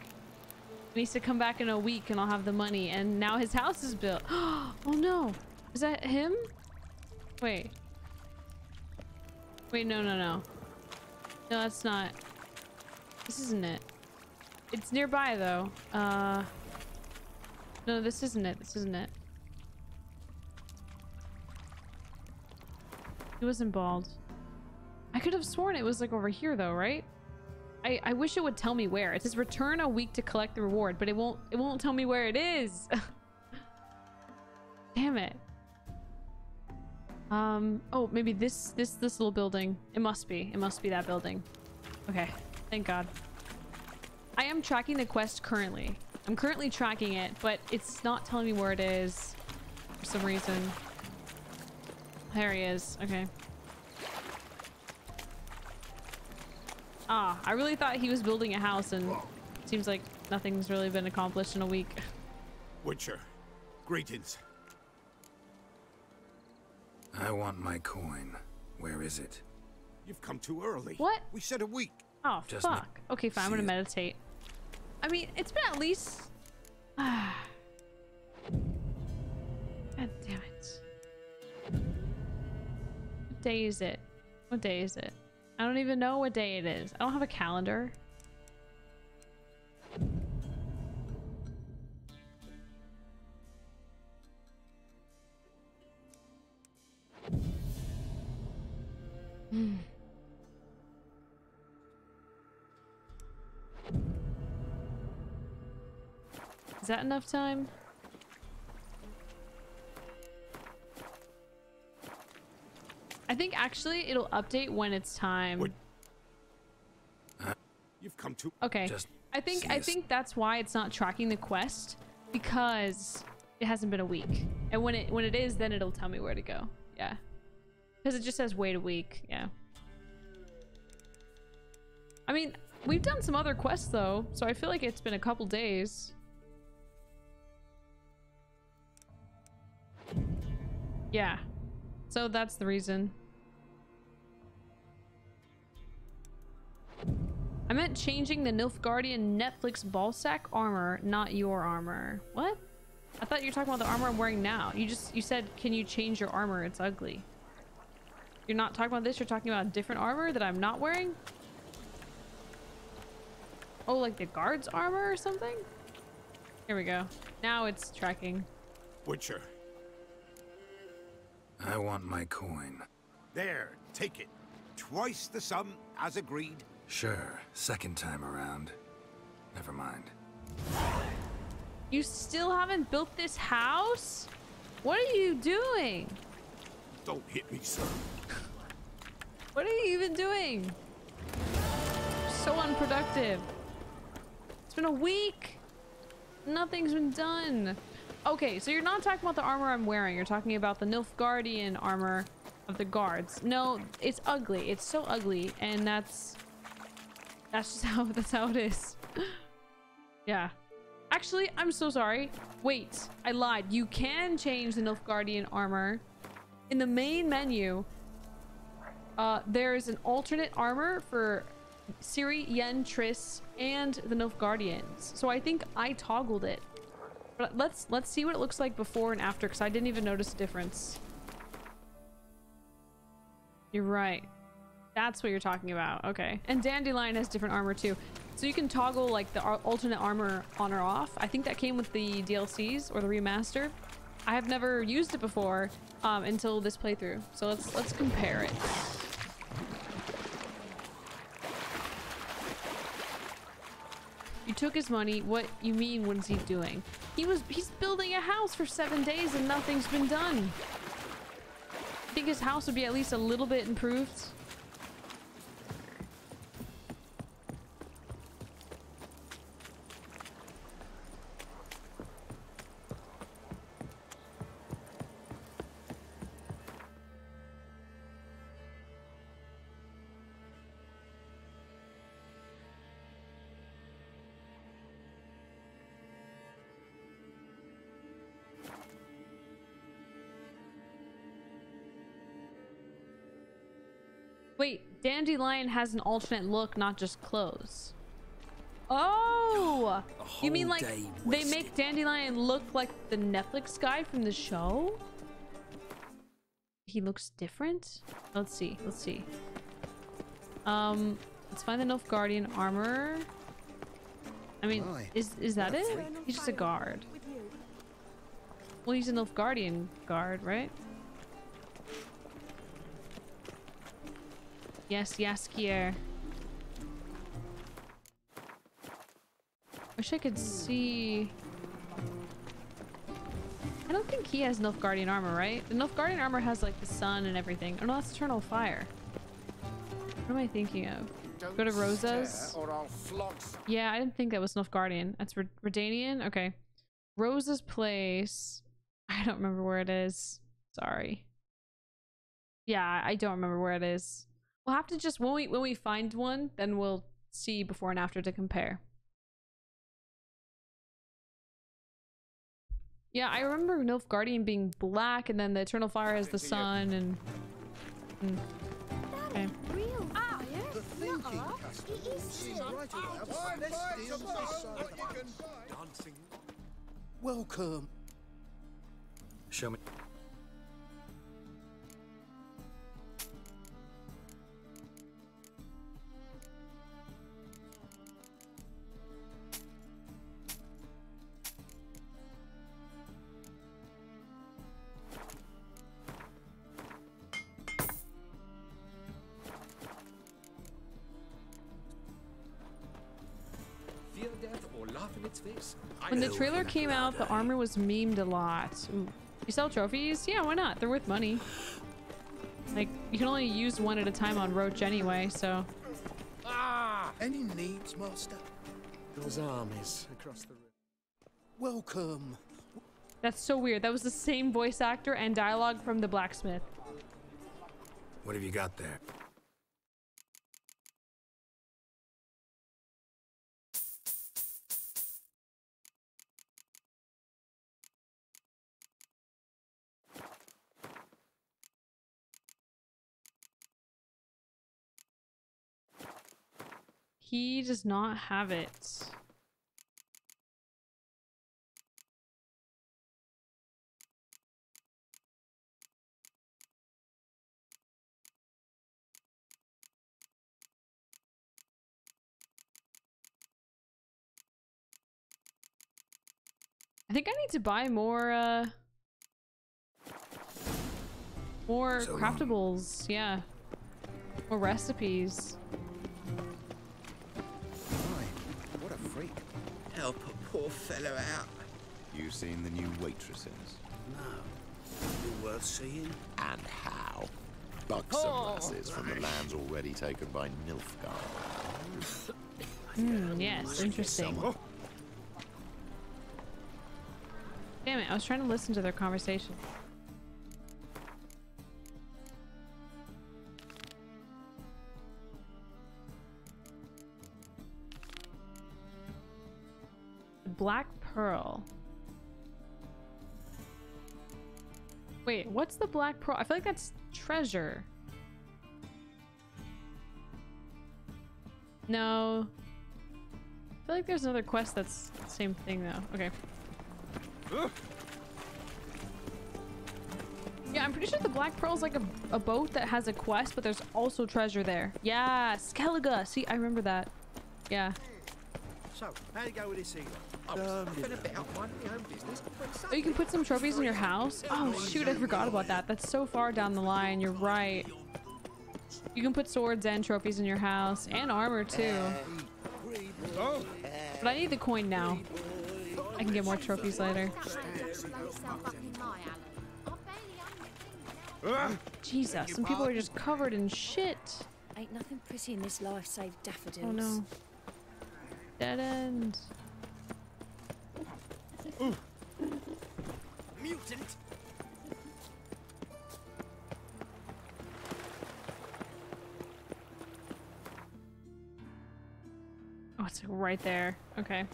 He needs to come back in a week, and I'll have the money. And now his house is built. Oh no. Is that him? Wait. Wait, no, no, no. No, that's not. This isn't it. It's nearby, though. Uh. No, this isn't it. This isn't it. It wasn't bald. I could have sworn it was like over here though, right? I, I wish it would tell me where. It says return a week to collect the reward, but it won't it won't tell me where it is. Damn it. Um oh, maybe this this this little building. It must be. It must be that building. Okay. Thank God. I am tracking the quest currently. I'm currently tracking it, but it's not telling me where it is for some reason. There he is. Okay. Ah, I really thought he was building a house, and it seems like nothing's really been accomplished in a week. Witcher, greetings. I want my coin. Where is it? You've come too early. What? We said a week. Oh, just fuck. Okay, fine. I'm gonna meditate. I mean, it's been at least. Ah. God damn it. What day is it? What day is it? I don't even know what day it is. I don't have a calendar. Hmm. Is that enough time? I think actually it'll update when it's time. You've come to okay. Just I think I think that's why it's not tracking the quest, because it hasn't been a week. And when it when it is, then it'll tell me where to go. Yeah, because it just says wait a week. Yeah. I mean, we've done some other quests though, so I feel like it's been a couple days. Yeah. So that's the reason. I meant changing the Nilfgaardian Netflix ballsack armor, not your armor. What? I thought you were talking about the armor I'm wearing now. You just, you said, can you change your armor? It's ugly. You're not talking about this. You're talking about a different armor that I'm not wearing. Oh, like the guard's armor or something? Here we go. Now it's tracking. Witcher. I want my coin. There, take it. Twice the sum, as agreed. Sure, second time around. Never mind. You still haven't built this house? What are you doing? Don't hit me, sir. What are you even doing? So unproductive. It's been a week. Nothing's been done. Okay, so you're not talking about the armor I'm wearing. You're talking about the Nilfgaardian armor of the guards. No, it's ugly. It's so ugly, and that's that's just how that's how it is. Yeah. Actually, I'm so sorry. Wait, I lied. You can change the Nilfgaardian armor in the main menu. Uh, there is an alternate armor for Ciri, Yen, Triss, and the Nilfgaardians. So I think I toggled it. But let's let's see what it looks like before and after, because I didn't even notice a difference. You're right. That's what you're talking about. Okay. And Dandelion has different armor too. So you can toggle like the alternate armor on or off. I think that came with the D L Cs or the remaster. I have never used it before um, until this playthrough. So let's let's compare it. You took his money. What you mean? What is he doing? He was he's building a house for seven days and nothing's been done. I think his house would be at least a little bit improved. Wait, Dandelion has an alternate look, not just clothes. Oh! You mean like they make Dandelion look like the Netflix guy from the show? He looks different? Let's see, let's see. Um, let's find the Nilfgaardian armor. I mean, is, is that it? He's just a guard. Well, he's a Nilfgaardian guard, right? Yes, Yaskier. Wish I could see. I don't think he has Nilfgaardian armor, right? The Nilfgaardian armor has like the sun and everything. Oh no, that's Eternal Fire. What am I thinking of? Don't Go to Rosa's. Yeah, I didn't think that was Nilfgaardian. That's Redanian? Okay. Rosa's place. I don't remember where it is. Sorry. Yeah, I don't remember where it is. We'll have to just when we when we find one, then we'll see before and after to compare. Yeah, I remember Nilfgaardian being black, and then the Eternal Fire is the sun, and. and okay. Welcome. Show me. When the trailer came out, the armor was memed a lot. Ooh. You sell trophies? Yeah, why not? They're worth money. Like, you can only use one at a time on Roach anyway, so. Ah! Any needs, master? Those armies across the room. Welcome. That's so weird. That was the same voice actor and dialogue from the blacksmith. What have you got there? He does not have it. I think I need to buy more, uh, more so craftables. Long. Yeah. More recipes. Help a poor fellow out. You've seen the new waitresses? No. Be worth seeing? And how? Buxom oh, lasses gosh. From the lands already taken by Nilfgaard. mm, yes, interesting. Damn it, I was trying to listen to their conversation. Black Pearl. Wait, what's the Black Pearl? I feel like that's treasure. No. I feel like there's another quest that's the same thing though. Okay. Ugh. Yeah, I'm pretty sure the Black Pearl's like a, a boat that has a quest, but there's also treasure there. Yeah, Skellige! See, I remember that. Yeah. So, how do you go with this either? Oh, you can put some trophies in your house? Oh shoot, I forgot about that. That's so far down the line, you're right. You can put swords and trophies in your house, and armor too. But I need the coin now. I can get more trophies later. Jesus, some people are just covered in shit. Ain't nothing pretty in this life save daffodils. Oh no. Dead end. Ooh. Mutant. Oh, it's right there. Okay.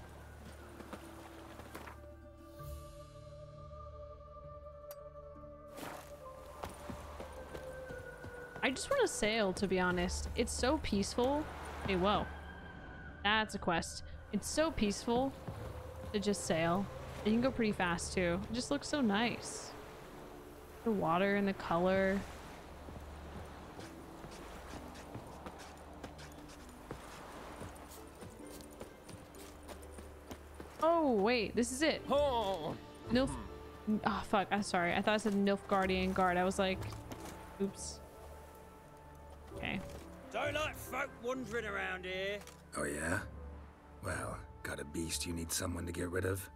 I just want to sail, to be honest. It's so peaceful. Hey, whoa. That's a quest. It's so peaceful to just sail. You can go pretty fast too. It just looks so nice. The water and the color. Oh wait, this is it. Oh. Nilf. Oh fuck. I'm sorry. I thought I said Nilfgaardian guard. I was like, oops. Okay. Don't like folk wandering around here. Oh yeah? Well, got a beast you need someone to get rid of?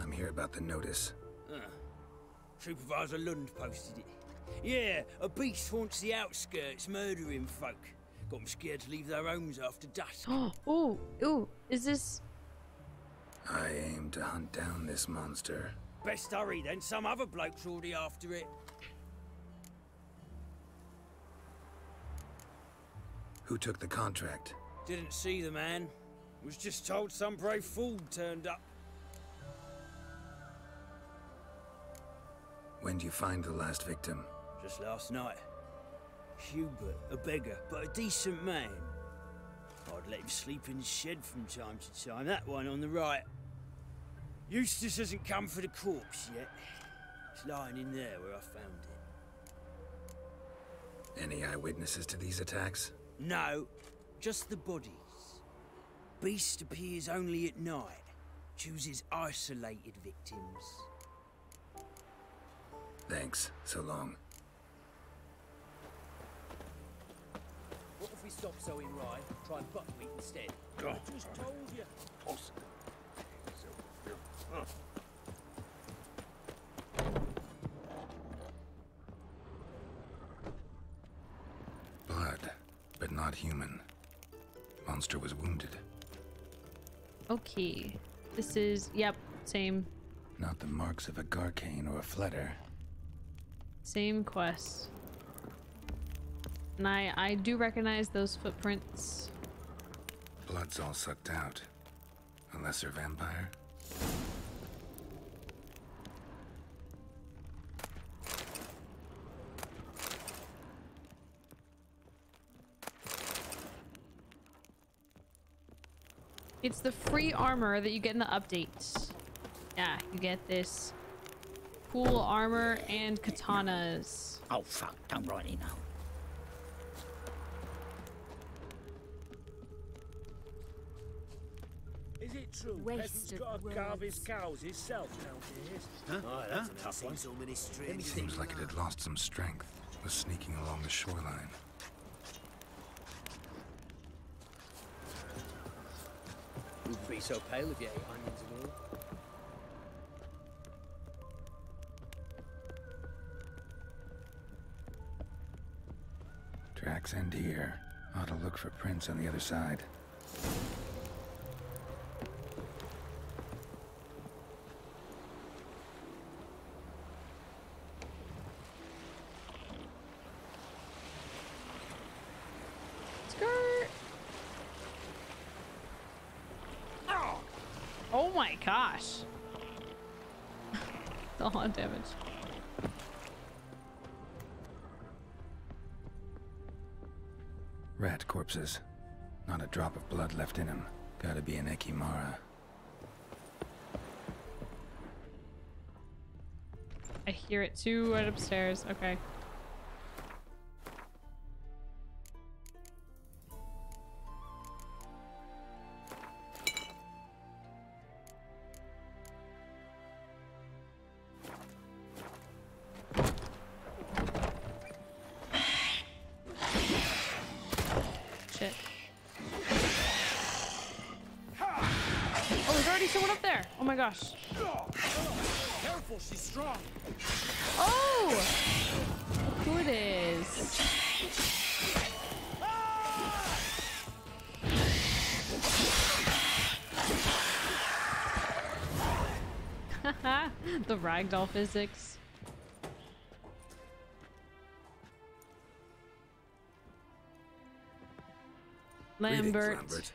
I'm here about the notice. Uh, Supervisor Lund posted it. Yeah, a beast haunts the outskirts, murdering folk. Got them scared to leave their homes after dusk. Oh, ooh, is this... I aim to hunt down this monster. Best hurry then, some other bloke's already after it. Who took the contract? Didn't see the man. Was just told some brave fool turned up. When did you find the last victim? Just last night. Hubert, a beggar, but a decent man. I'd let him sleep in the shed from time to time, that one on the right. Eustace hasn't come for the corpse yet. It's lying in there where I found it. Any eyewitnesses to these attacks? No, just the bodies. Beast appears only at night, chooses isolated victims. Thanks. So long. What if we stop sowing rye, try buckwheat instead? Oh. I just told you. Awesome. Huh. Blood, but not human. Monster was wounded. Okay. This is... Yep. Same. Not the marks of a Garcane or a Fletter. Same quest. And I, I do recognize those footprints. Blood's all sucked out. A lesser vampire? It's the free armor that you get in the updates. Yeah, you get this. Cool armor and katanas. Oh fuck, don't write it now. Is it true? Peasant's got to carve his cows himself nowadays. Huh? Oh, that's a tough one. So many strange things. Seems like it had lost some strength. Was sneaking along the shoreline. You'd be so pale if you ate onions and all. Tracks end here. Ought to look for prints on the other side. my gosh. It's a lot of damage. Rat corpses. Not a drop of blood left in him. Gotta be an Ekimara. I hear it too right upstairs. Okay. The ragdoll physics. Lambert. Lambert.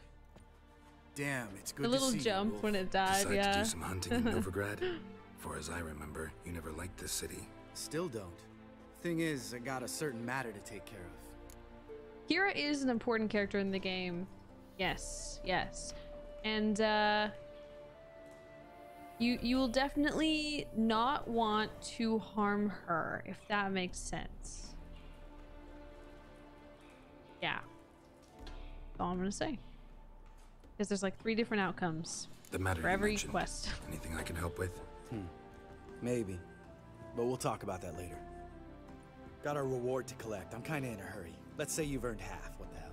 Damn, it's good. The little to see jump you, when it died. Decided yeah. To do some hunting in Novigrad. For as I remember, you never liked this city. Still don't. Thing is, I got a certain matter to take care of. Kira is an important character in the game. Yes, yes, and uh. You, you will definitely not want to harm her, if that makes sense. Yeah. That's all I'm gonna say. Because there's like three different outcomes the matter for every quest. Anything I can help with? Hmm. Maybe. But we'll talk about that later. Got our reward to collect. I'm kinda in a hurry. Let's say you've earned half. What the hell?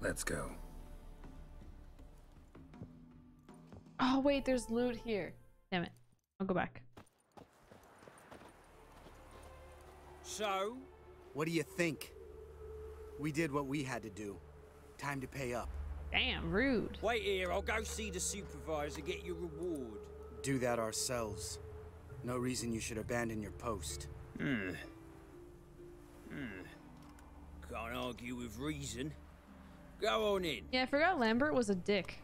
Let's go. Oh wait, there's loot here. Damn it. I'll go back. So, what do you think? We did what we had to do. Time to pay up. Damn, rude. Wait here, I'll go see the supervisor, get your reward. Do that ourselves. No reason you should abandon your post. Hmm. Hmm. Can't argue with reason. Go on in. Yeah, I forgot Lambert was a dick.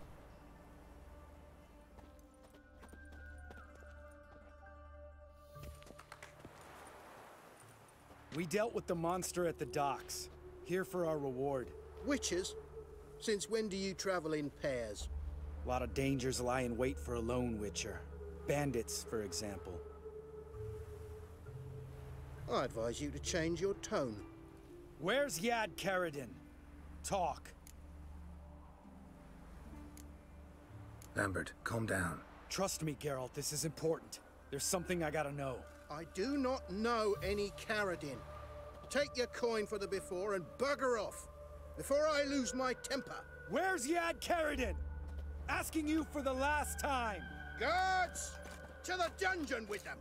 We dealt with the monster at the docks. Here for our reward. Witches? Since when do you travel in pairs? A lot of dangers lie in wait for a lone witcher. Bandits, for example. I advise you to change your tone. Where's Yaed Karadin? Talk. Lambert, calm down. Trust me, Geralt, this is important. There's something I gotta know. I do not know any Karadin. Take your coin for the before and bugger off, before I lose my temper. Where's Yaed Karadin? Asking you for the last time. Guards, to the dungeon with them.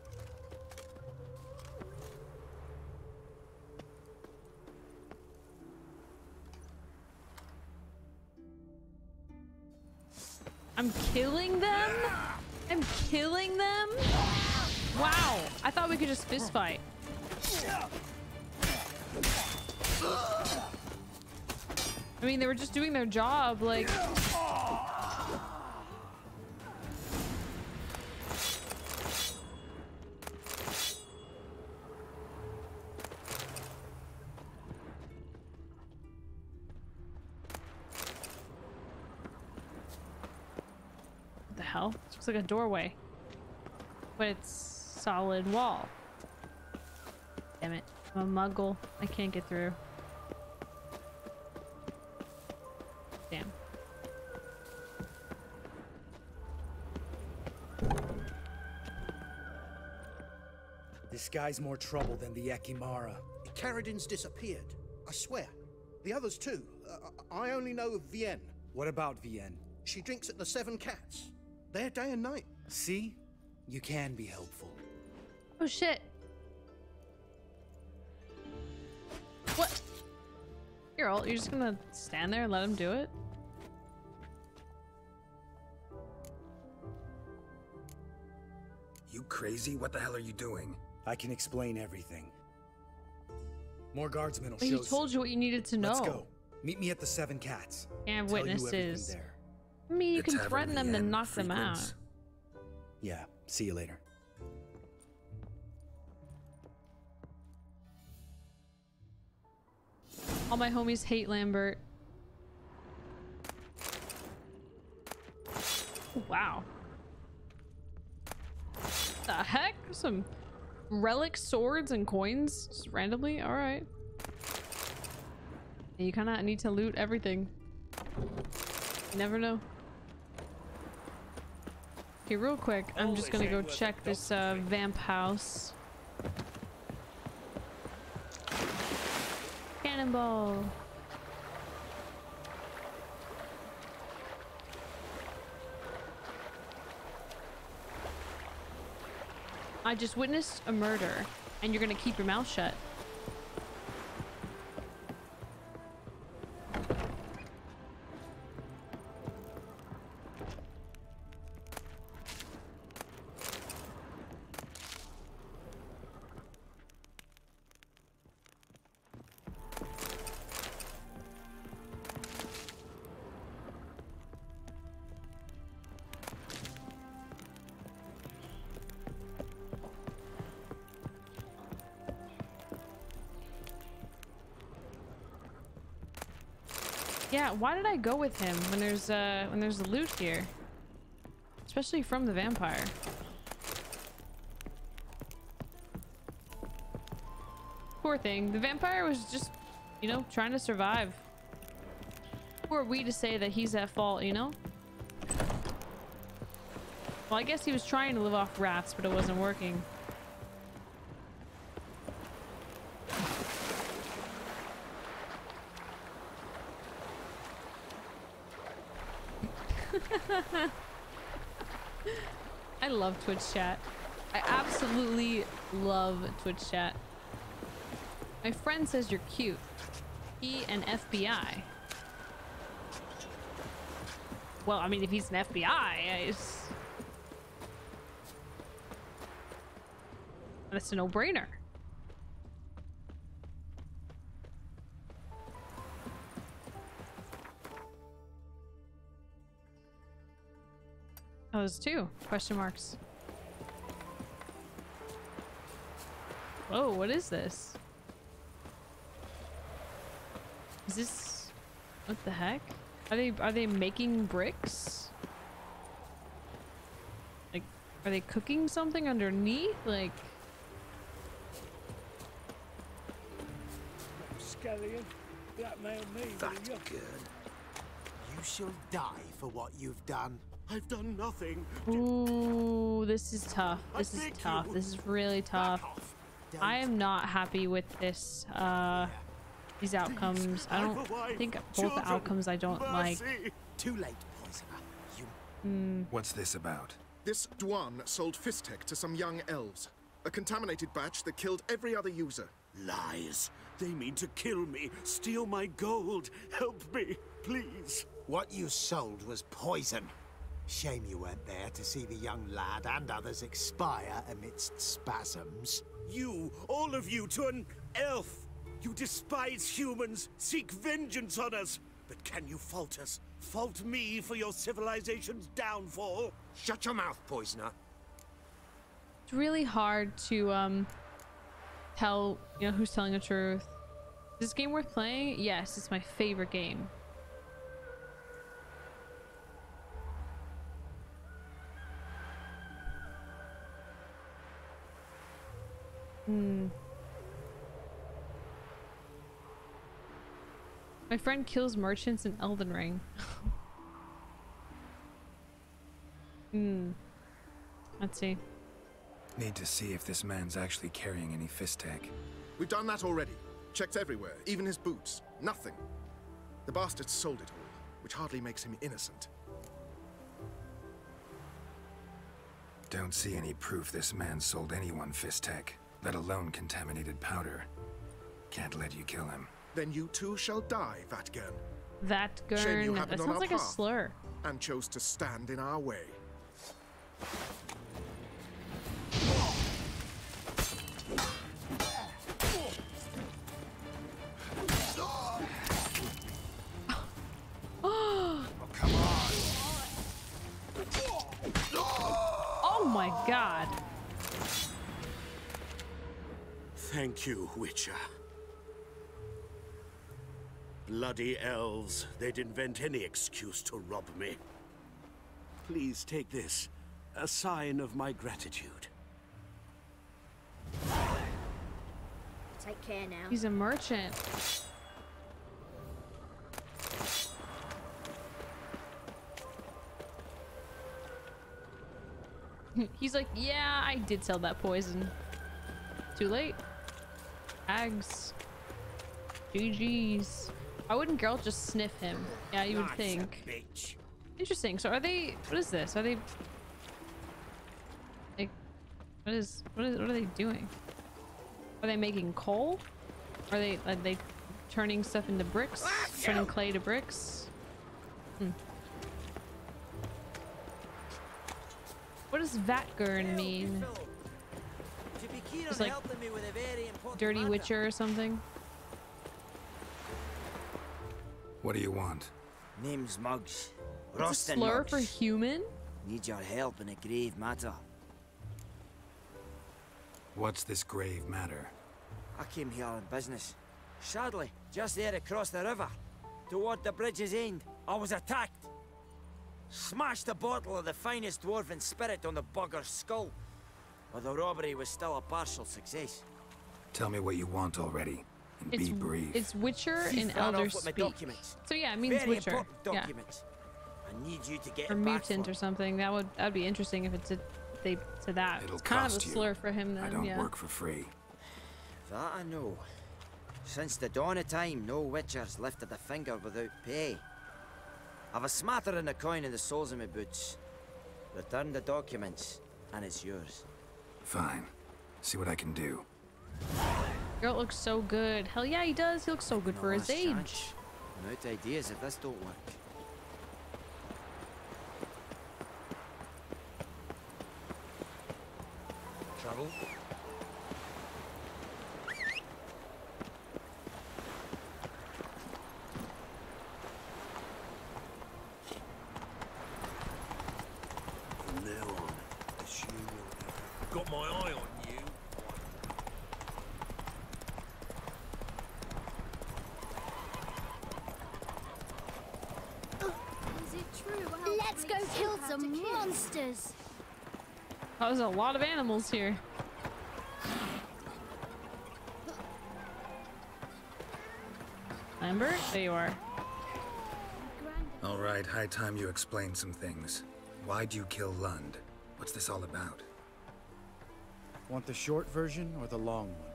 I'm killing them? I'm killing them? Wow, I thought we could just fist fight. I mean, they were just doing their job, like. What the hell? This looks like a doorway. But it's solid wall. Damn it. I'm a muggle. I can't get through. Damn. This guy's more trouble than the Ekimara. Karadin's disappeared. I swear. The others too. Uh, I only know of Vienne. What about Vienne? She drinks at the Seven Cats. There day and night. See? You can be helpful. Oh shit. What? You're old. You're just gonna stand there and let him do it? You crazy? What the hell are you doing? I can explain everything. More guardsmen will show you. He told you what you needed to know. Let's go. Meet me at the Seven Cats. And witnesses. I mean, you can threaten them to knock them out. Yeah, see you later. All my homies hate Lambert. Wow. What the heck? Some relic swords and coins just randomly? Alright. You kind of need to loot everything. You never know. Okay, real quick, I'm just gonna go check this uh, vamp house. Cannonball! I just witnessed a murder, and you're gonna keep your mouth shut. Why did I go with him when there's uh when there's loot here? Especially from the vampire. Poor thing. The vampire was just, you know, trying to survive. Who are we to say that he's at fault, you know? Well, I guess he was trying to live off rats, but it wasn't working. I love Twitch chat. I absolutely love Twitch chat. My friend says you're cute. He an F B I. Well, I mean, if he's an F B I, I just... that's a no-brainer. Those two question marks. Whoa, what is this? Is this what the heck? Are they are they making bricks? Like, are they cooking something underneath? Like, Skellige blackmailed me. That's good. You shall die for what you've done. I've done nothing. Ooh, this is tough. This is tough. This is really tough. I am not happy with this, uh, these outcomes. I don't I think both the outcomes I don't like. Too late, poisoner. What's this about? This Dwan sold Fistech to some young elves. A contaminated batch that killed every other user. Lies. They mean to kill me, steal my gold. Help me, please. What you sold was poison. Shame you weren't there to see the young lad and others expire amidst spasms. You, all of you, to an elf! You despise humans, seek vengeance on us! But can you fault us? Fault me for your civilization's downfall? Shut your mouth, poisoner. It's really hard to, um, tell, you know, who's telling the truth. Is this game worth playing? Yes, it's my favorite game. My friend kills merchants in Elden Ring. Hmm. Let's see. Need to see if this man's actually carrying any Fistech. We've done that already. Checked everywhere, even his boots. Nothing. The bastard sold it all, which hardly makes him innocent. Don't see any proof this man sold anyone Fistech. Let alone contaminated powder. Can't let you kill him. Then you too shall die, Vatgern. Vatgern. That sounds like a slur. And chose to stand in our way. my god. Thank you, Witcher. Bloody elves, they'd invent any excuse to rob me. Please take this, a sign of my gratitude. Take care now. He's a merchant. He's like, yeah, I did sell that poison. Too late. Ags. G Gs. Why wouldn't Geralt just sniff him? Yeah, you would think. Bitch. Interesting. So are they, what is this? Are they like, what is, what is, what are they doing? Are they making coal? Are they, are they turning stuff into bricks? Turning clay to bricks? Hmm. What does Vatgern mean? Just like Dirty Witcher or something? What do you want? Name's Muggs. What's a slur for human? Need your help in a grave matter. What's this grave matter? I came here on business. Sadly, just there across the river, toward the bridge's end, I was attacked. Smashed a bottle of the finest dwarven spirit on the bugger's skull. But the robbery was still a partial success. Tell me what you want already. And it's, be brief. It's Witcher and Elder Speak. Documents. So yeah, it means Very Witcher. Yeah. I need you to get or mutant or something. That would that'd be interesting if it's a, they to that. It'll it's kind cost of a slur you. For him. Then, I don't yeah. work for free. That I know. Since the dawn of time, no witcher's lifted a finger without pay. I've a smattering of coin in the soles of my boots. Return the documents, and it's yours. Fine. See what I can do. Geralt looks so good. Hell yeah, he does. He looks so good no for his age. I'm out of ideas if this don't work. Trouble? From now on, assume you'll got my eye on you. Is it true? Well, let's go kill some kill. monsters. Oh, there's a lot of animals here. Lambert, there you are. All right, high time you explain some things. Why'd you kill Lund? What's this all about? Want the short version or the long one?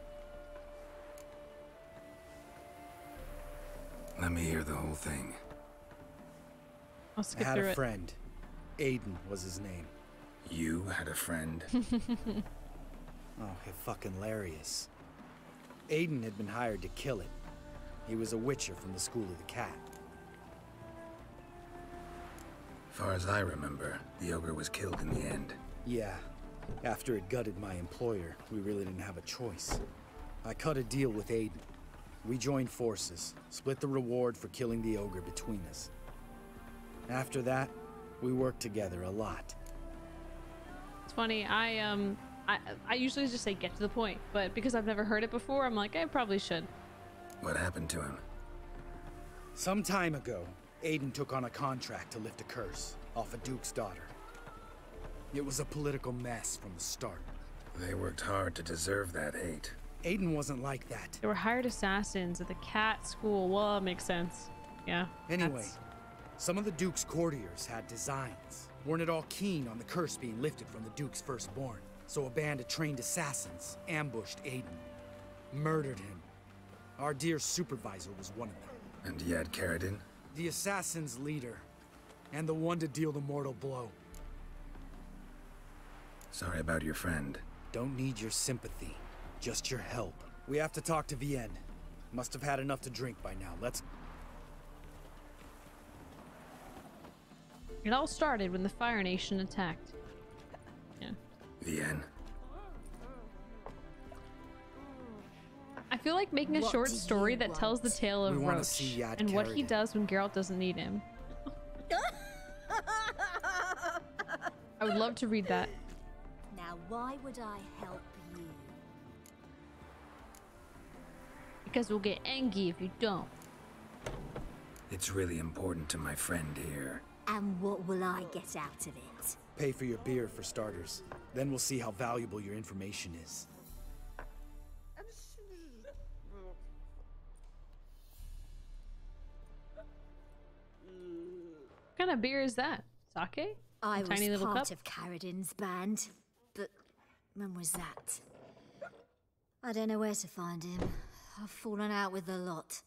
Let me hear the whole thing. I'll skip I had a it. friend. Aiden was his name. You had a friend? Oh, fucking hilarious. Aiden had been hired to kill it. He was a witcher from the School of the Cat. Far as I remember, the ogre was killed in the end. Yeah. After it gutted my employer, we really didn't have a choice. I cut a deal with Aiden. We joined forces, split the reward for killing the ogre between us. After that, we worked together a lot. Funny, I um I, I usually just say get to the point, but because I've never heard it before, I'm like, I probably should. What happened to him? Some time ago, Aiden took on a contract to lift a curse off a duke's daughter. It was a political mess from the start. They worked hard to deserve that hate. Aiden wasn't like that. They were hired assassins at the cat school. Well, that makes sense. Yeah. Anyway, that's... some of the duke's courtiers had designs. Weren't at all keen on the curse being lifted from the Duke's firstborn, so a band of trained assassins ambushed Aiden, murdered him. Our dear supervisor was one of them. And Yaed Karadin? The assassin's leader, and the one to deal the mortal blow. Sorry about your friend. Don't need your sympathy, just your help. We have to talk to Vienne. Must have had enough to drink by now. Let's... It all started when the Fire Nation attacked. Yeah. Vienne. I feel like making a what short story that want? tells the tale of Roach and what he does when Geralt doesn't need him. I would love to read that. Now, why would I help you? Because we'll get angry if you don't. It's really important to my friend here. And what will I get out of it? Pay for your beer, for starters. Then we'll see how valuable your information is. What kind of beer is that? Sake? I was tiny little part cup? Of Karadin's band, but when was that? I don't know where to find him. I've fallen out with the lot.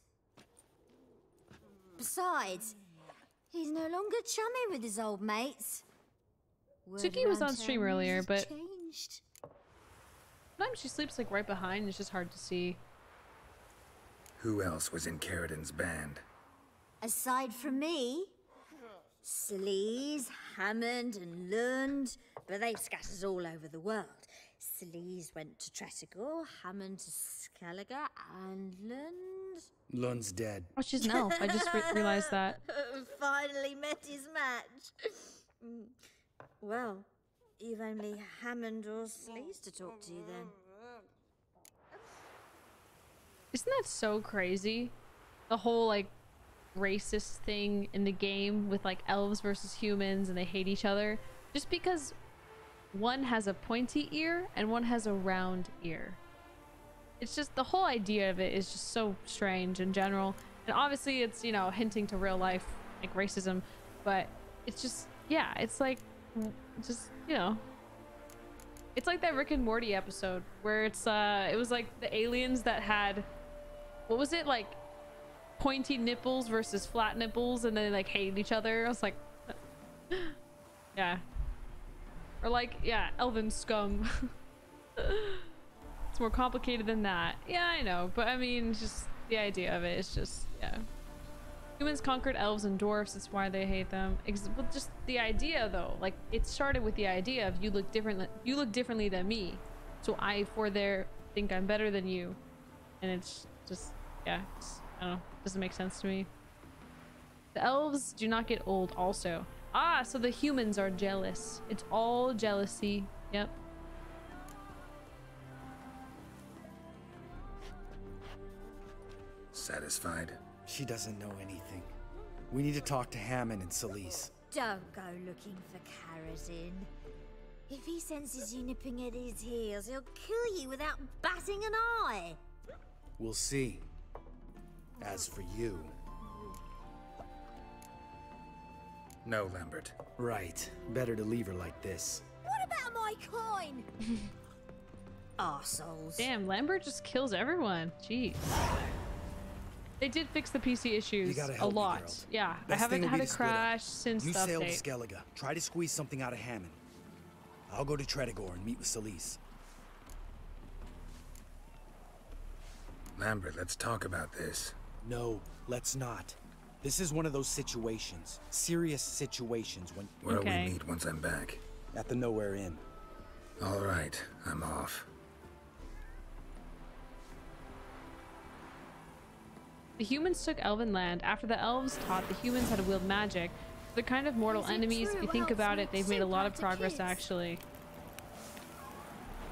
Besides, he's no longer chummy with his old mates. Tsuki was on stream earlier, but changed. Sometimes she sleeps like right behind and it's just hard to see. Who else was in Karadin's band? Aside from me? Sleaze, Hammond and Lund, but they scatters all over the world. Sleaze went to Tretagor, Hammond to Skellige, and Lund... Lund's dead. Oh, she's an elf. I just re realized that. Finally met his match. Well, you've only Hammond or Sleaze to talk to you then. Isn't that so crazy? The whole, like, racist thing in the game with, like, elves versus humans and they hate each other. Just because one has a pointy ear and one has a round ear. It's just the whole idea of it is just so strange in general. And obviously it's, you know, hinting to real life, like, racism. But it's just, yeah, it's like, just, you know. It's like that Rick and Morty episode where it's, uh, it was like the aliens that had, what was it, like, pointy nipples versus flat nipples, and they like hated each other. I was like, yeah. Or like, yeah, elven scum. It's more complicated than that. Yeah, I know, but I mean, just the idea of it is just, yeah. Humans conquered elves and dwarfs, that's why they hate them. Ex well, just the idea though, like it started with the idea of you look different, you look differently than me, so I for there think I'm better than you, and it's just, yeah. It's, I don't know. Doesn't make sense to me. The elves do not get old also. Ah, so the humans are jealous. It's all jealousy. Yep. Satisfied? She doesn't know anything. We need to talk to Hammond and Solis. Don't go looking for Karadin. If he senses you nipping at his heels, he'll kill you without batting an eye. We'll see. As for you... No, Lambert. Right. Better to leave her like this. What about my coin? Arseholes. Damn, Lambert just kills everyone. Jeez. They did fix the P C issues a lot. Me, yeah, Best I haven't had a crash since the update. You sailed Skellige. Try to squeeze something out of Hammond. I'll go to Tretagor and meet with Solis. Lambert, let's talk about this. No, let's not. This is one of those situations. Serious situations when... Where'll okay. we meet once I'm back? At the Nowhere Inn. All right, I'm off. The humans took elven land. After the elves taught the humans how to wield magic. They're kind of mortal enemies. If you think about it, they've made a lot of progress, actually.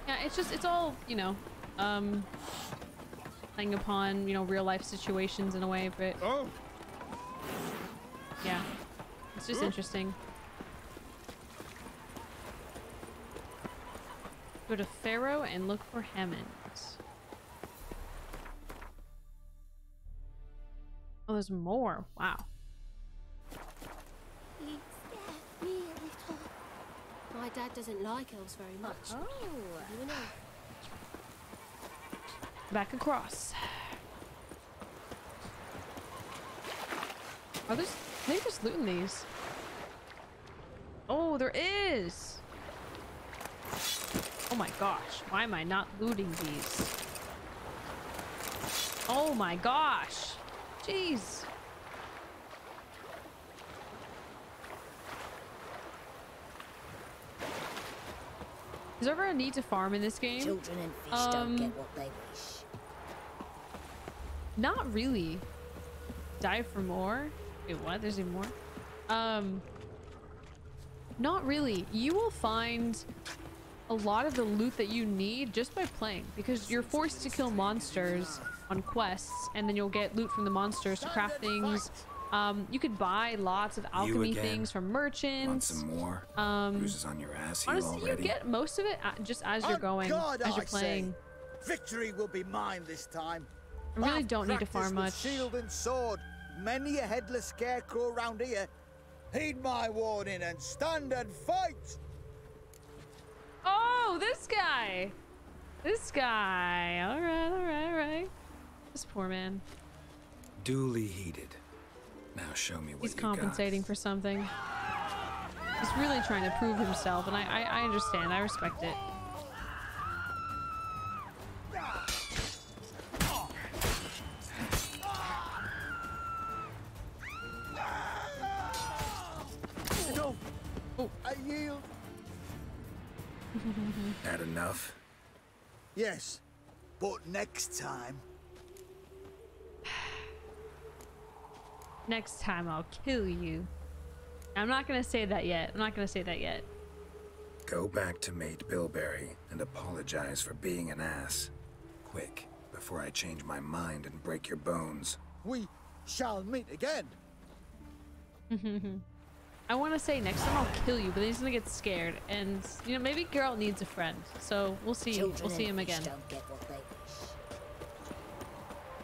Yeah, it's just, it's all, you know, um... playing upon, you know, real life situations in a way, but oh. yeah, it's just oh. interesting. Go to Pharaoh and look for Hammond. Oh, there's more. Wow. You scared me a little. My dad doesn't like elves very much. Oh, you know. Back across. Are there? They're just looting these. Oh, there is. Oh my gosh! Why am I not looting these? Oh my gosh! Jeez. Is there ever a need to farm in this game? Children and fish um, don't get what they wish. Not really. Dive for more? Wait, what? There's even more? Um, not really. You will find a lot of the loot that you need just by playing, because you're forced to kill monsters on quests, and then you'll get loot from the monsters to craft things. Um, you could buy lots of alchemy things from merchants. Want some more? Um, bruises on your ass here honestly, already. You get most of it just as you're going, oh God, as you're playing. Say, victory will be mine this time. I really don't need to farm much. Shield and sword, many a headless scarecrow round here. Heed my warning and stand and fight. Oh, this guy, this guy. All right, all right, all right. This poor man. Duly heeded. Now show me what he's compensating for something. He's really trying to prove himself, and I, I, I understand. I respect it. No, oh. I yield. That enough? Yes, but next time. Next time I'll kill you. I'm not gonna say that yet. I'm not gonna say that yet. Go back to Mate Bilberry and apologize for being an ass. Quick, before I change my mind and break your bones. We shall meet again. I want to say next time I'll kill you, but then he's gonna get scared, and you know maybe Geralt needs a friend. So we'll see. Children we'll see him again.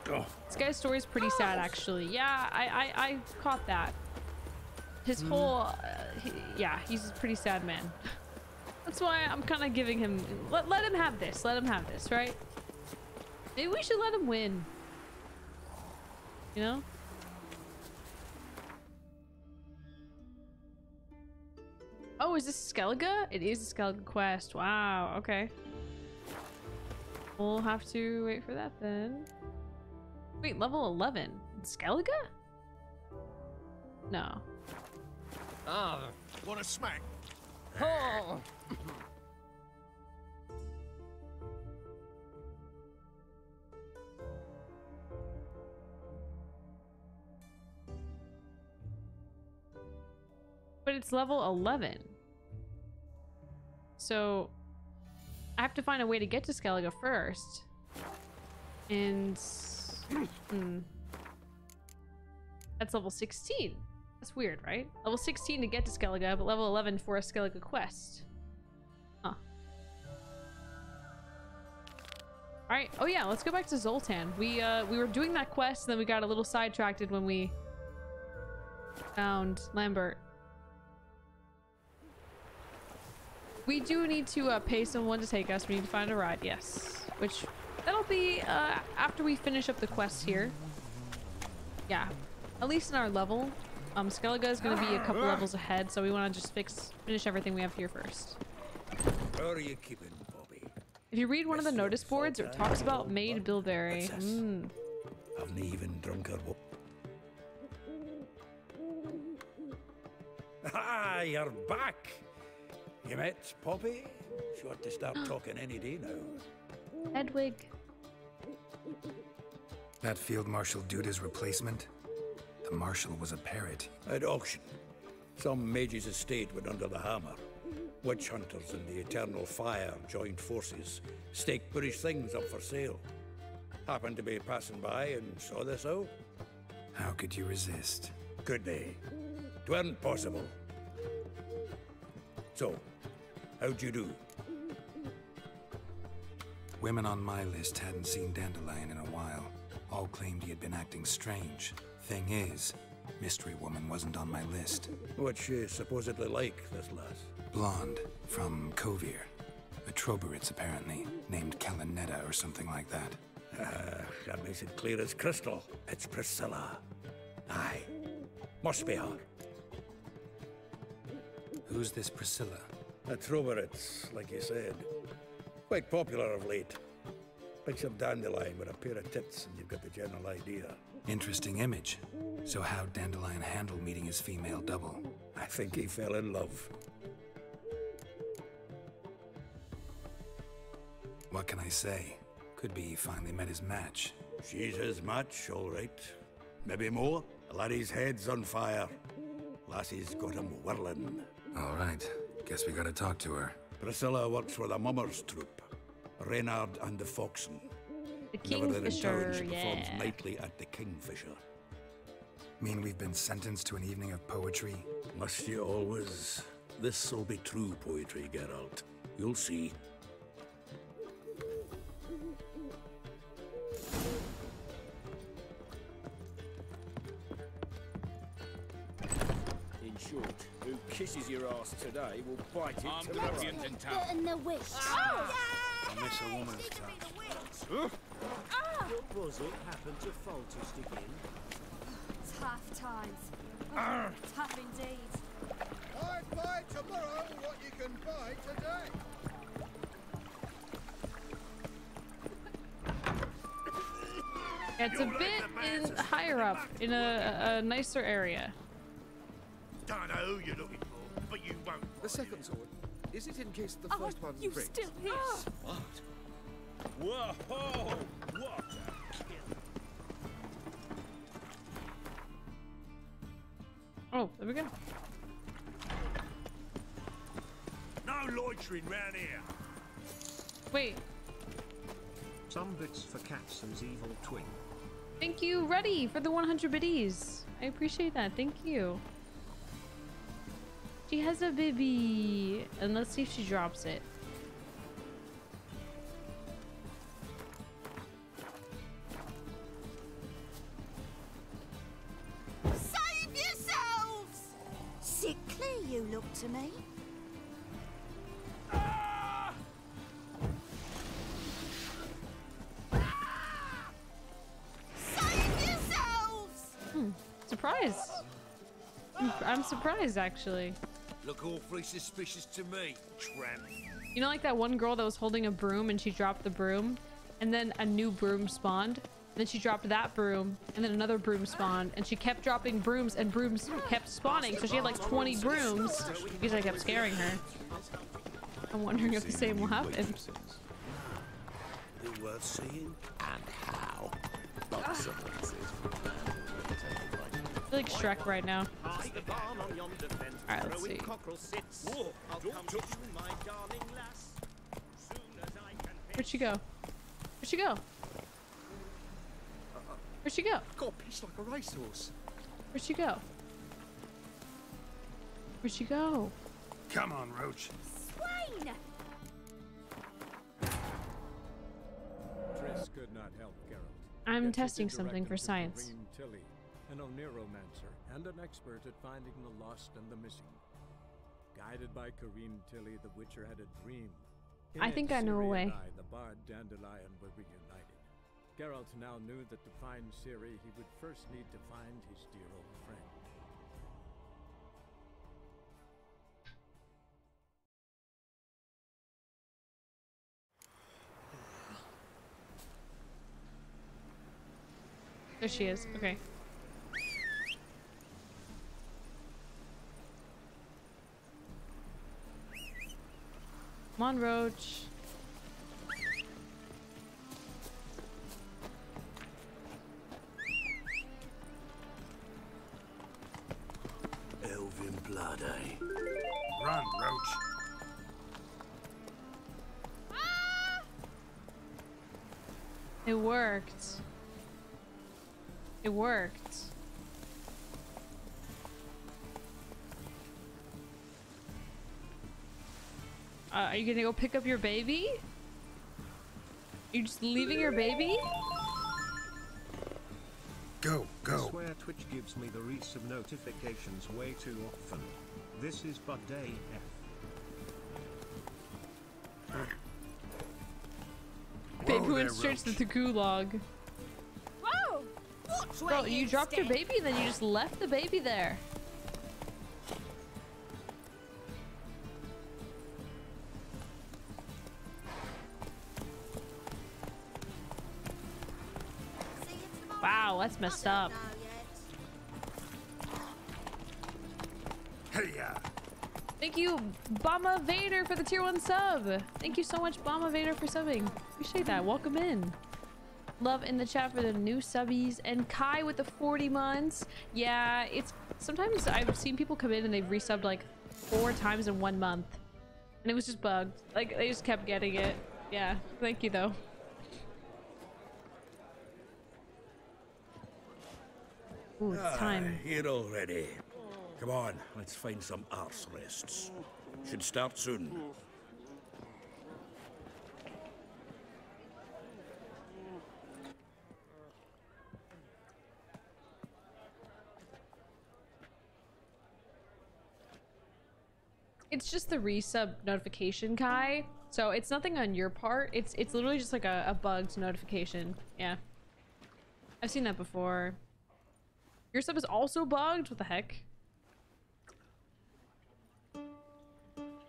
Oh. This guy's story is pretty sad, actually. Yeah, I, I, I caught that. His mm. whole, uh, he, yeah, he's a pretty sad man. That's why I'm kind of giving him. Let, let him have this. Let him have this, right? Maybe we should let him win. You know. Oh, is this Skellige? It is a Skellige quest. Wow. Okay. We'll have to wait for that then. Wait, level eleven. Skellige? No. Ah, what a smack. Oh. But it's level eleven. So I have to find a way to get to Skellige first. And Hmm. That's level sixteen. That's weird, right? Level sixteen to get to Skellige, but level eleven for a Skellige quest. Huh. Alright. Oh yeah, let's go back to Zoltan. We uh, we were doing that quest, and then we got a little sidetracked when we found Lambert. We do need to uh, pay someone to take us. We need to find a ride, yes. Which... that'll be uh, after we finish up the quest here. Yeah, at least in our level. Um, Skellige is going to be a couple levels ahead, so we want to just fix finish everything we have here first. Where are you keeping, Bobby? If you read one of the notice boards, it talks about Maid Bilberry. Mm. I've not even drunk her. Ah, you're back. You met Poppy. Sure to start talking any day now. Edwig. That field marshal dude is replacement? The marshal was a parrot. At auction. Some mage's estate went under the hammer. Witch hunters in the eternal fire joined forces, staked British things up for sale. Happened to be passing by and saw this out. How could you resist? Could they? It weren't possible. So, how'd you do? Women on my list hadn't seen Dandelion in a while. All claimed he had been acting strange. Thing is, Mystery Woman wasn't on my list. What's she supposedly like, this lass? Blonde, from Kovir. A Troberitz, apparently, named Callonetta or something like that. Ah, that makes it clear as crystal. It's Priscilla. Aye. Must be her. Who's this Priscilla? A Troberitz, like you said. Quite popular of late. Pick some Dandelion with a pair of tits and you've got the general idea. Interesting image. So how'd Dandelion handle meeting his female double? I think he fell in love. What can I say? Could be he finally met his match. She's his match, all right. Maybe more? The laddie's head's on fire. Lassie's got him whirling. All right. Guess we gotta talk to her. Priscilla works for the Mummers troupe, Reynard and the Foxen. The Kingfisher, she yeah. performs nightly at the Kingfisher. Mean we've been sentenced to an evening of poetry? Must you always? This'll be true poetry, Geralt. You'll see. In short, who kisses your ass today will bite it I'm tomorrow. I'm in the wish. Oh, yeah. I miss a woman's touch. Huh? Oh. What was it happened to Foltest again? Tough times. Oh, tough indeed. I'd buy tomorrow what you can buy today. It's a bit in, higher up, in a, a nicer area. Don't know who you're looking for, but you won't. The second sword, is it in case the oh, first one breaks? Still here? Oh. What? Whoa! What? Oh, there we go. No loitering round here. Wait. Some bits for cats and evil twin. Thank you, Reddy, for the one hundred biddies. I appreciate that. Thank you. She has a baby. And let's see if she drops it. To me? Ah! Ah! Save yourselves! Hmm. Surprise! I'm, I'm surprised, actually. Look awfully suspicious to me, tramp. You know, like that one girl that was holding a broom and she dropped the broom, and then a new broom spawned. And then she dropped that broom, and then another broom spawned, and she kept dropping brooms, and brooms kept spawning, so she had like twenty brooms because I kept scaring her. I'm wondering if the same will happen. Worth seeing and how. I feel like Shrek right now. Alright, let's see. Where'd she go? Where'd she go? Where'd she go? Got pissed like a racehorse. Where'd she go? Where'd she go? Come on, Roach. Swine! Triss could not help Geralt. I'm testing something for science. Corinne Tilly, an oniromancer and an expert at finding the lost and the missing. Guided by Corinne Tilly, the Witcher had a dream. In I think I know a way. I, the bard Dandelion were reunited. Geralt now knew that to find Ciri, he would first need to find his dear old friend. There she is. Okay. Come on, Roach. Blood, eh? Run, Roach. Ah! It worked. It worked. Uh, are you gonna go pick up your baby? You're just leaving your baby? Go, go. I swear Twitch gives me the reads of notifications way too often. This is but day F. Babe who went straight to the gulag. Whoa! What's Bro, you, you dropped stand? your baby and then you just left the baby there. Wow, that's messed up. Hey, yeah. Thank you, Bama Vader, for the tier one sub. Thank you so much, Bama Vader, for subbing. Appreciate that. Welcome in. Love in the chat for the new subbies and Kai with the forty months. Yeah, it's sometimes I've seen people come in and they've resubbed like four times in one month. and it was just bugged. Like, they just kept getting it. Yeah, thank you though. Ooh, it's time. Ah, here already. Come on, let's find some arse rests. Should start soon. It's just the resub notification, Kai. So it's nothing on your part. It's it's literally just like a, a bugged notification. Yeah, I've seen that before. Your sub is also bugged? What the heck?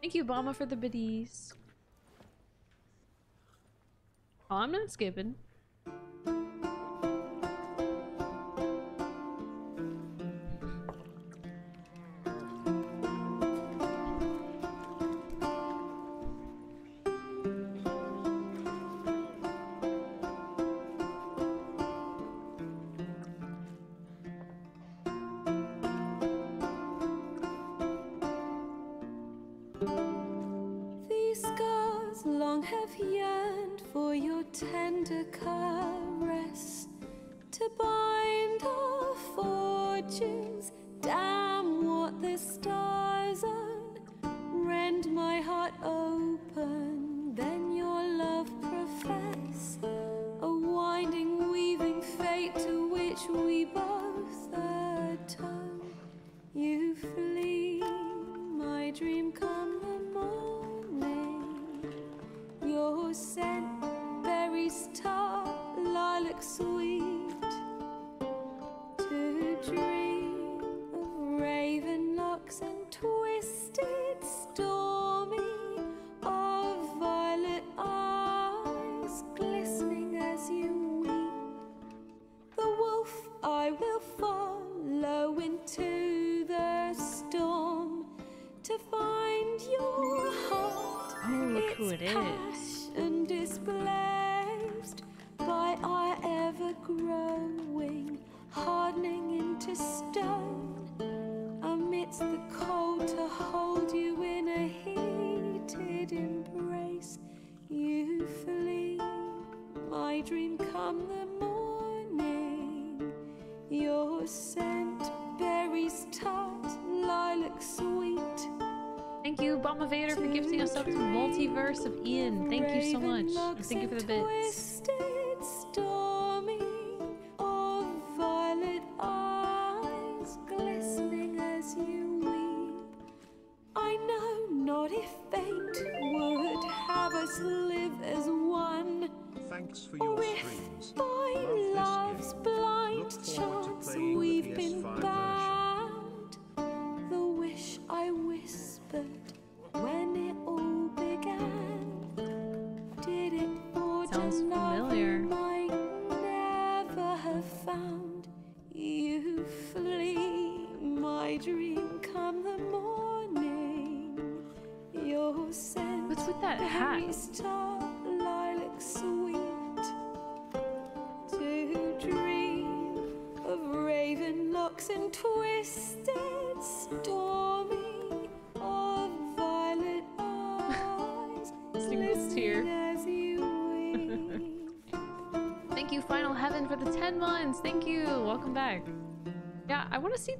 Thank you, Obama, for the biddies. Oh, I'm not skipping.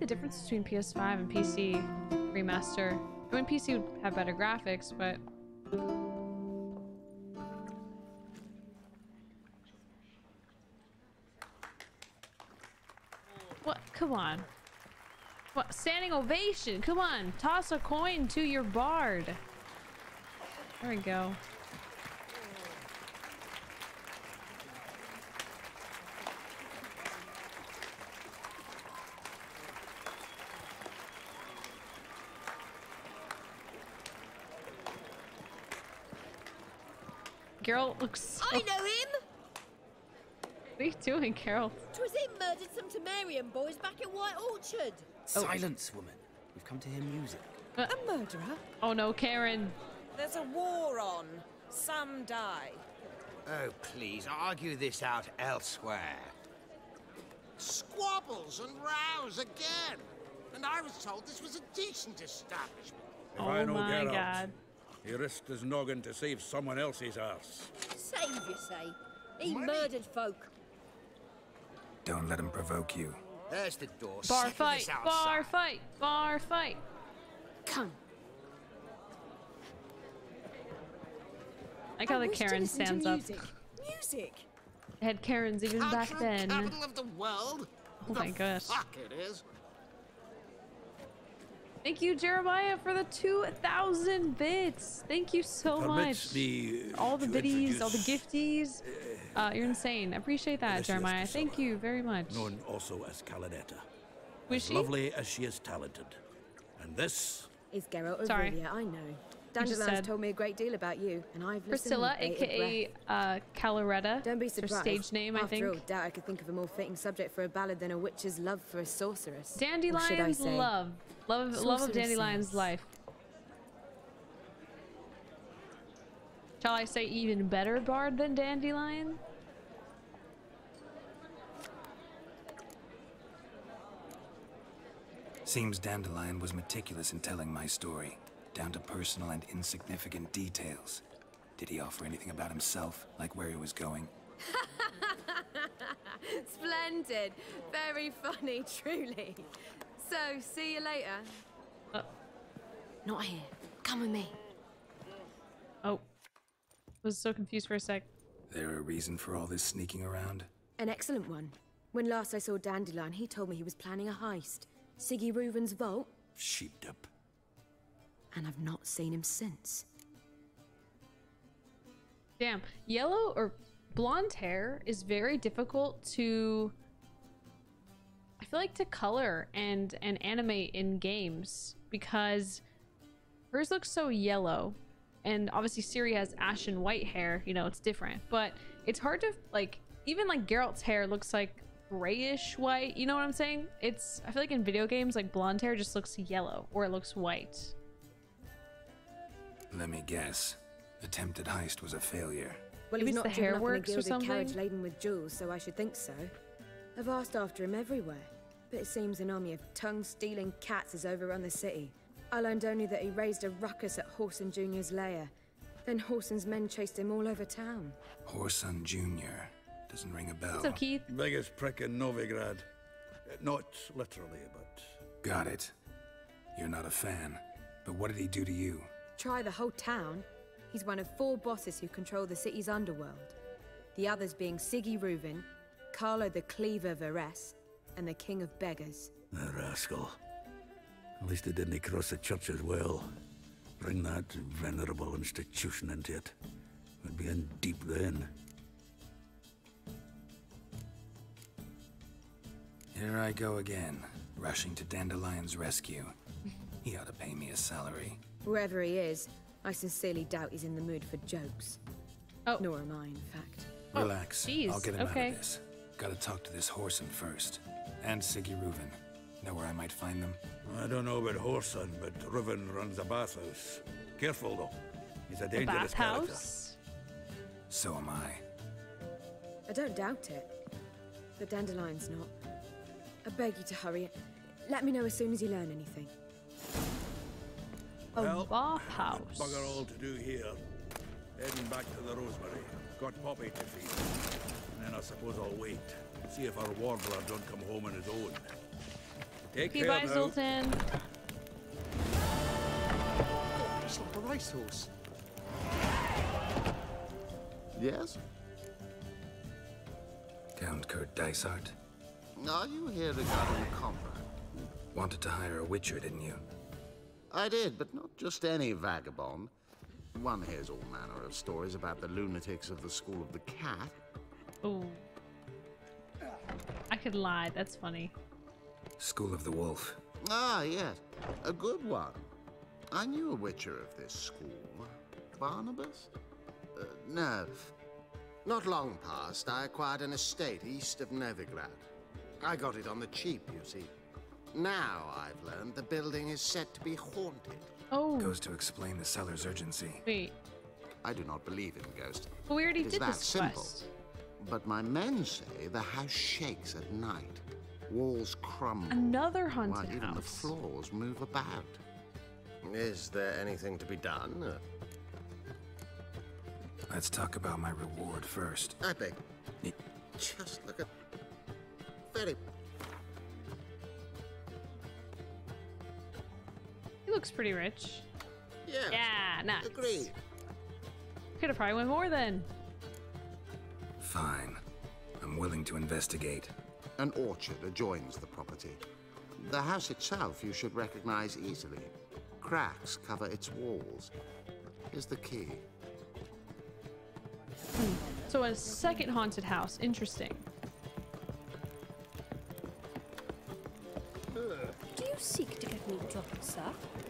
Difference between P S five and P C remaster. I mean, P C would have better graphics, but what? Come on! What? Standing ovation! Come on! Toss a coin to your bard. There we go. Geralt looks so... I know him! What are you doing, Geralt? 'Twas him murdered some Temerian boys back at White Orchard! Silence, woman. We've come to hear music. Uh, a murderer? Oh no, Karen. There's a war on. Some die. Oh, please, argue this out elsewhere. Squabbles and rows again! And I was told this was a decent establishment. Oh my God. He risked his noggin to save someone else's arse. Save, you say? He Molly. murdered folk. Don't let him provoke you. There's the door. Bar fight, bar fight, bar fight. Come. I like how the Karen stands up. Music. Music. I had Karens even Cultural back then. Capital of the world? Oh the my gosh. Fuck it is. Thank you, Jeremiah, for the two thousand bits. Thank you so much. All the biddies, all the gifties. Uh, you're insane. I appreciate that, Jeremiah. Thank you very much. Known also as Callonetta. As lovely as she is talented. And this is Geralt of Rivia, I know. Dandelion's told me a great deal about you, and I've listened. Priscilla, aka uh, Calloretta. Don't be surprised. Her stage name, After I think. After all, doubt I could think of a more fitting subject for a ballad than a witch's love for a sorceress. Dandelion's love, love, Sorceress. love of Dandelion's life. Shall I say even better bard than Dandelion? Seems Dandelion was meticulous in telling my story. Down to personal and insignificant details. Did he offer anything about himself, like where he was going? Splendid. Very funny, truly. So, see you later. Uh, Not here. Come with me. Oh. I was so confused for a sec. There a reason for all this sneaking around? An excellent one. When last I saw Dandelion, he told me he was planning a heist. Sigi Reuven's vault. Sheeped up. And I've not seen him since. Damn. Yellow or blonde hair is very difficult to... I feel like to color and, and animate in games. Because hers looks so yellow. And obviously Ciri has ashen white hair. You know, it's different. But it's hard to, like... Even, like, Geralt's hair looks like grayish white. You know what I'm saying? It's... I feel like in video games, like, blonde hair just looks yellow. Or it looks white. Let me guess. Attempted heist was a failure. Well, he's not driven up in a gilded carriage laden with jewels, so I should think so. I've asked after him everywhere, but it seems an army of tongue-stealing cats has overrun the city. I learned only that he raised a ruckus at Whoreson Junior's lair. Then Whoreson's men chased him all over town. Whoreson Junior doesn't ring a bell. So Keith, biggest prick in Novigrad. Not literally, but. Got it. You're not a fan, but what did he do to you? Try the whole town. He's one of four bosses who control the city's underworld. The others being Sigi Reuven, Carlo the Cleaver Veres, and the King of Beggars. The rascal. At least he didn't cross the church as well. Bring that venerable institution into it. We'd be in deep then. Here I go again, rushing to Dandelion's rescue. He ought to pay me a salary. Wherever he is, I sincerely doubt he's in the mood for jokes. Oh. Nor am I, in fact. Oh, relax. Geez. I'll get him okay. out of this. Gotta talk to this Whoreson first. And Sigi Reuven. Know where I might find them? I don't know about Whoreson, but Reuven runs a bathhouse. Careful, though. He's a dangerous character. So am I. I don't doubt it. But Dandelion's not. I beg you to hurry. Let me know as soon as you learn anything. A well, bathhouse. Bugger all to do here. Heading back to the Rosemary. Got Poppy to feed. And then I suppose I'll wait. See if our warbler don't come home on his own. Take care now. Goodbye, Zoltan. It's like a racehorse. Yes? Count Kurt Dysart. Are you here regarding the contract? Wanted to hire a witcher, didn't you? I did, but not just any vagabond. One hears all manner of stories about the lunatics of the School of the Cat. Oh. I could lie, that's funny. School of the Wolf. Ah, yes. A good one. I knew a witcher of this school. Barnabas? Uh, no. Not long past, I acquired an estate east of Novigrad. I got it on the cheap, you see. Now I've learned the building is said to be haunted. Oh. Goes to explain the seller's urgency. Wait. I do not believe in ghosts. But we already did that simple. But my men say the house shakes at night. Walls crumble. Another haunted house. While even the floors move about. Is there anything to be done? Let's talk about my reward first. I beg. Ye Just look at... Very... He looks pretty rich. Yeah. Yeah, nice. Agreed. Could have probably went more then. Fine. I'm willing to investigate. An orchard adjoins the property. The house itself you should recognize easily. Cracks cover its walls. Here's the key. Hmm. So a second haunted house. Interesting. Uh, Do you seek to get me drunk, sir?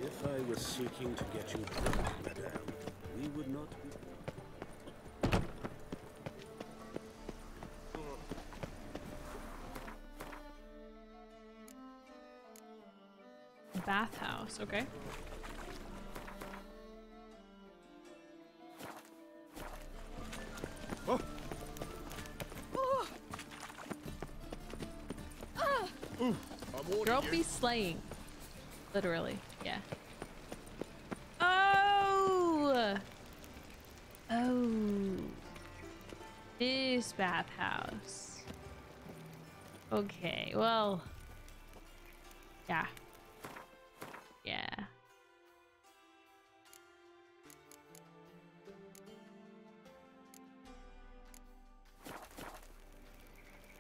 If I was seeking to get you drunk, madame, we would not be... Bathhouse, okay. Oh. Oh. Ah. Ooh, I'm Girl be slaying. Literally, yeah. Oh! Oh. This bathhouse. Okay, well. Yeah. Yeah.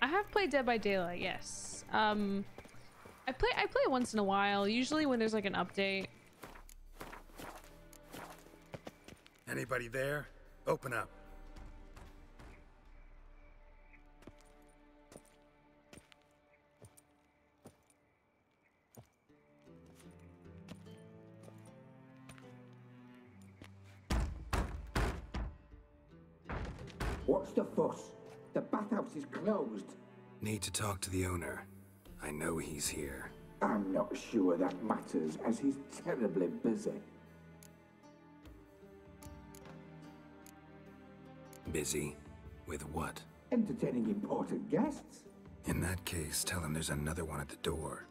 I have played Dead by Daylight, yes. Um, I play I play it once in a while, usually when there's like an update. Anybody there? Open up. What's the fuss? The bathhouse is closed. Need to talk to the owner. I know he's here. I'm not sure that matters, as he's terribly busy. Busy? With what? Entertaining important guests. In that case, tell him there's another one at the door.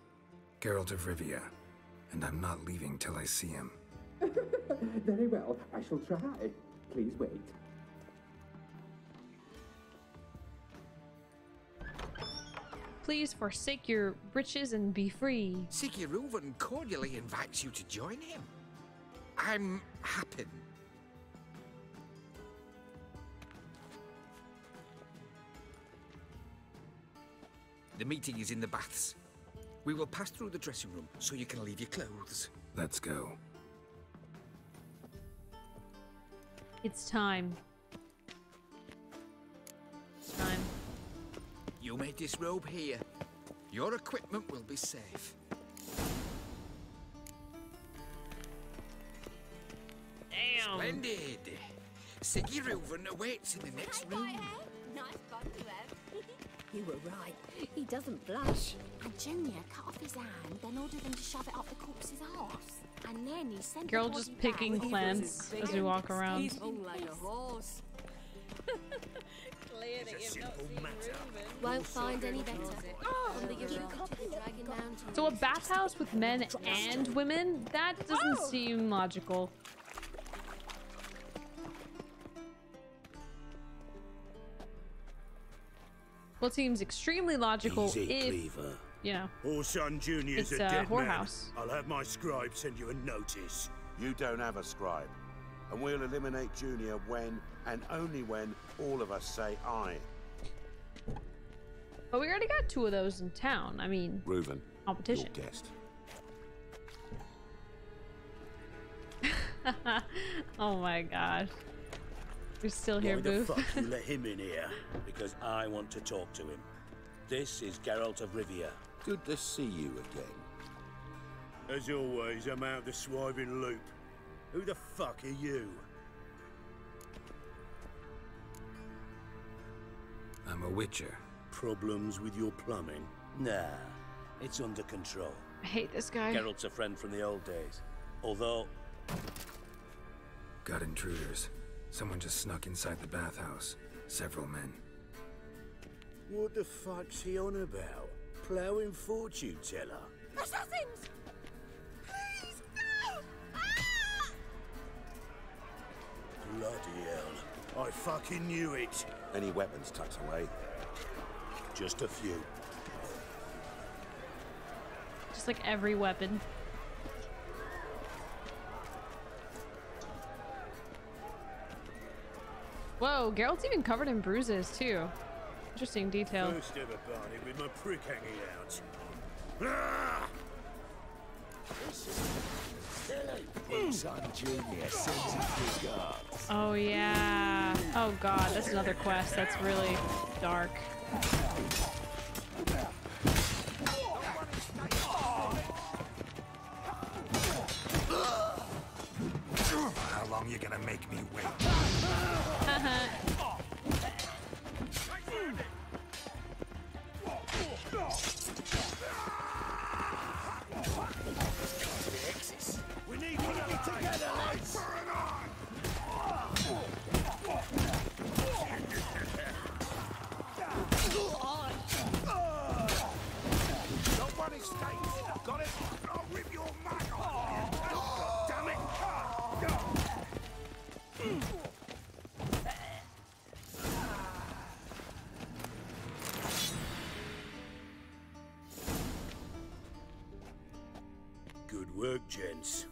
Geralt of Rivia. And I'm not leaving till I see him. Very well, I shall try. Please wait. Please forsake your riches and be free. Sigi Reuven cordially invites you to join him. I'm happy. The meeting is in the baths. We will pass through the dressing room so you can leave your clothes. Let's go. It's time. You may disrobe here. Your equipment will be safe. Damn! Splendid! Sigi Reuven awaits in the next room. Hi, nice body you have. You were right. He doesn't blush. And Junior cut off his hand, then ordered them to shove it up the corpse's arse. And then he sent Girl the just picking plants as we walk around. He's like a horse. Clear that you've not seen Reuben. Won't find any better. Oh, so a bathhouse with men and women? That doesn't oh. seem logical. What seems extremely logical Easy, if, Cleaver. you know, Whoreson Junior is a, a dead whorehouse. Man. I'll have my scribe send you a notice. You don't have a scribe. And we'll eliminate Junior when, and only when, all of us say aye. But we already got two of those in town. I mean, Reuven, competition. Your guest. Oh my gosh. We're still here, Why Boo. Why the fuck you let him in here? Because I want to talk to him. This is Geralt of Rivia. Good to see you again. As always, I'm out the swiving loop. Who the fuck are you? I'm a witcher. Problems with your plumbing? Nah, it's under control. I hate this guy. Geralt's a friend from the old days. Although... Got intruders. Someone just snuck inside the bathhouse. Several men. What the fuck's he on about? Plowing fortune teller. Assassins! Please, no! I fucking knew it. Any weapons tucked away? Just a few. Just like every weapon. Whoa, Geralt's even covered in bruises too. Interesting detail. First ever party with my prick hanging out. Ah! Oh yeah. Oh god, that's another quest that's really dark. How long you gonna make me wait? Uh-huh. We need to get together, let's burn on! Nobody stays, got it? I'll rip your mind off! Damn it! Cut! Work, gents.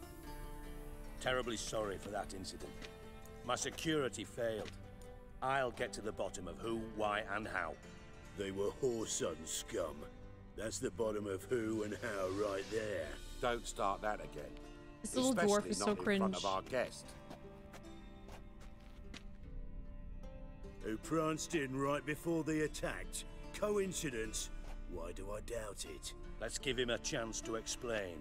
Terribly sorry for that incident. My security failed. I'll get to the bottom of who, why, and how. They were whoreson scum. That's the bottom of who and how right there. Don't start that again. This little dwarf is so cringe. Especially not in front of our guest. Who pranced in right before they attacked. Coincidence? Why do I doubt it? Let's give him a chance to explain.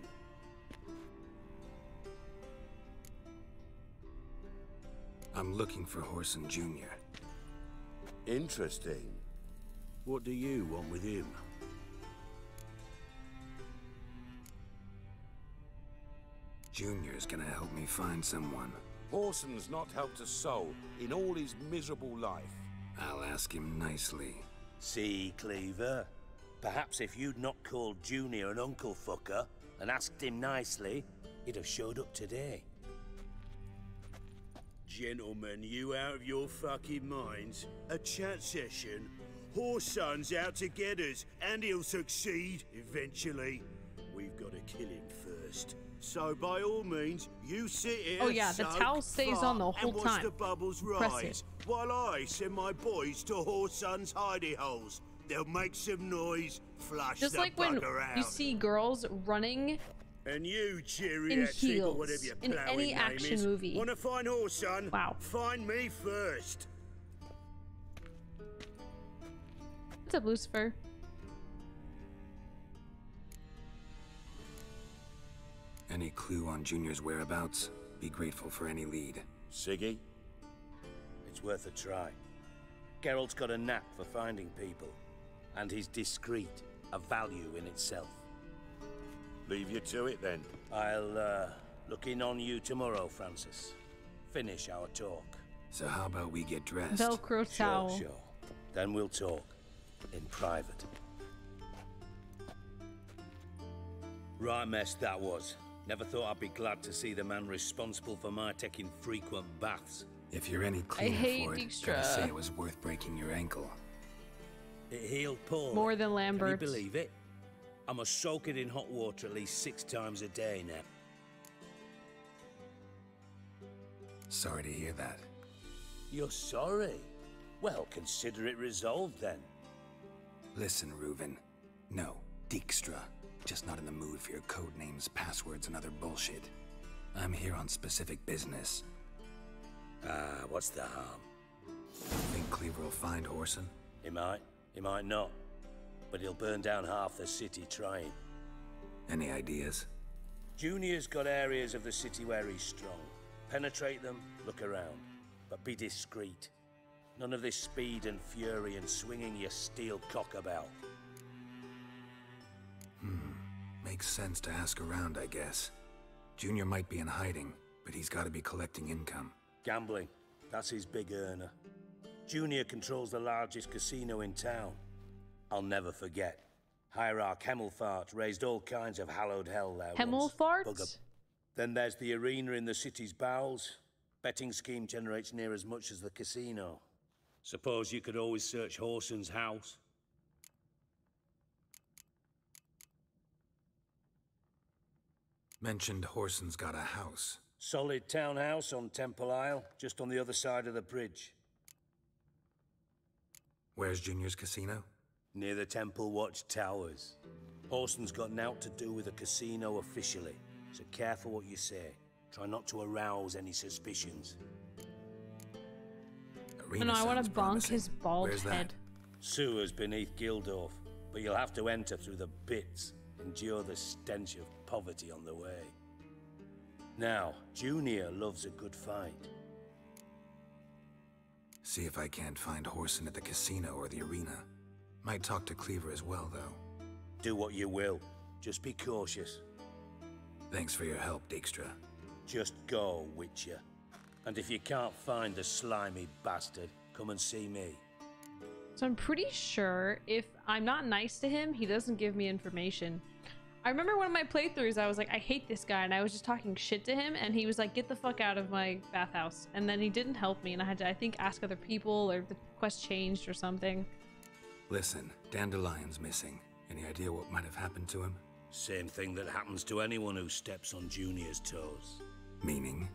I'm looking for Whoreson Junior Interesting. What do you want with him? Junior's gonna help me find someone. Whoreson's not helped a soul in all his miserable life. I'll ask him nicely. See, Cleaver? Perhaps if you'd not called Junior an uncle fucker and asked him nicely, he'd have showed up today. Gentlemen, you out of your fucking minds? A chat session? Whoreson's out to get us, and he'll succeed, eventually. We've got to kill him first. So by all means, you sit here. Oh yeah, the towel stays on the whole time. And watch the bubbles rise, while I send my boys to Whoreson's hidey holes. They'll make some noise, flush the bugger out. Just like when you see girls running. And you, Ciri, in heels, in any action is. movie. Want to find Whoreson? Wow. Find me first. What's up, Lucifer? Any clue on Junior's whereabouts? Be grateful for any lead. Siggy? It's worth a try. Geralt's got a knack for finding people. And he's discreet, a value in itself. Leave you to it, then. I'll, uh, look in on you tomorrow, Francis. Finish our talk. So how about we get dressed? Velcro towel. Sure, sure. Then we'll talk. In private. Right mess that was. Never thought I'd be glad to see the man responsible for my taking frequent baths. If you're any cleaner for it, Dijkstra. Say it was worth breaking your ankle. It healed poorly. More than Lambert. Can you believe it? I must soak it in hot water at least six times a day now. Sorry to hear that. You're sorry? Well, consider it resolved then. Listen, Reuven. No, Dijkstra. Just not in the mood for your code names, passwords, and other bullshit. I'm here on specific business. Ah, uh, what's the harm? Think Cleaver will find Whoreson? He might. He might not. But he'll burn down half the city trying. Any ideas? Junior's got areas of the city where he's strong. Penetrate them, look around, but be discreet. None of this speed and fury and swinging your steel cock about. Hmm. Makes sense to ask around, I guess. Junior might be in hiding, but he's got to be collecting income. Gambling. That's his big earner. Junior controls the largest casino in town. I'll never forget. Hierarch Hemmelfart raised all kinds of hallowed hell there. Hemmelfart? Then there's the arena in the city's bowels. Betting scheme generates near as much as the casino. Suppose you could always search Whoreson's house. Mentioned Whoreson's got a house. Solid townhouse on Temple Isle, just on the other side of the bridge. Where's Junior's casino? Near the Temple Watch Towers. Whoreson's got naught to do with the casino officially, so careful what you say. Try not to arouse any suspicions. Arena and I want to bonk promising. His bald Where's head. That? Sewers beneath Gildorf, but you'll have to enter through the bits. Endure the stench of poverty on the way. Now, Junior loves a good fight. See if I can't find Whoreson at the casino or the arena. Might talk to Cleaver as well, though. Do what you will. Just be cautious. Thanks for your help, Dijkstra. Just go, Witcher. And if you can't find the slimy bastard, come and see me. So I'm pretty sure if I'm not nice to him, he doesn't give me information. I remember one of my playthroughs, I was like, I hate this guy, and I was just talking shit to him, and he was like, get the fuck out of my bathhouse. And then he didn't help me, and I had to, I think, ask other people, or the quest changed or something. Listen, Dandelion's missing. Any idea what might have happened to him? Same thing that happens to anyone who steps on Junior's toes. Meaning?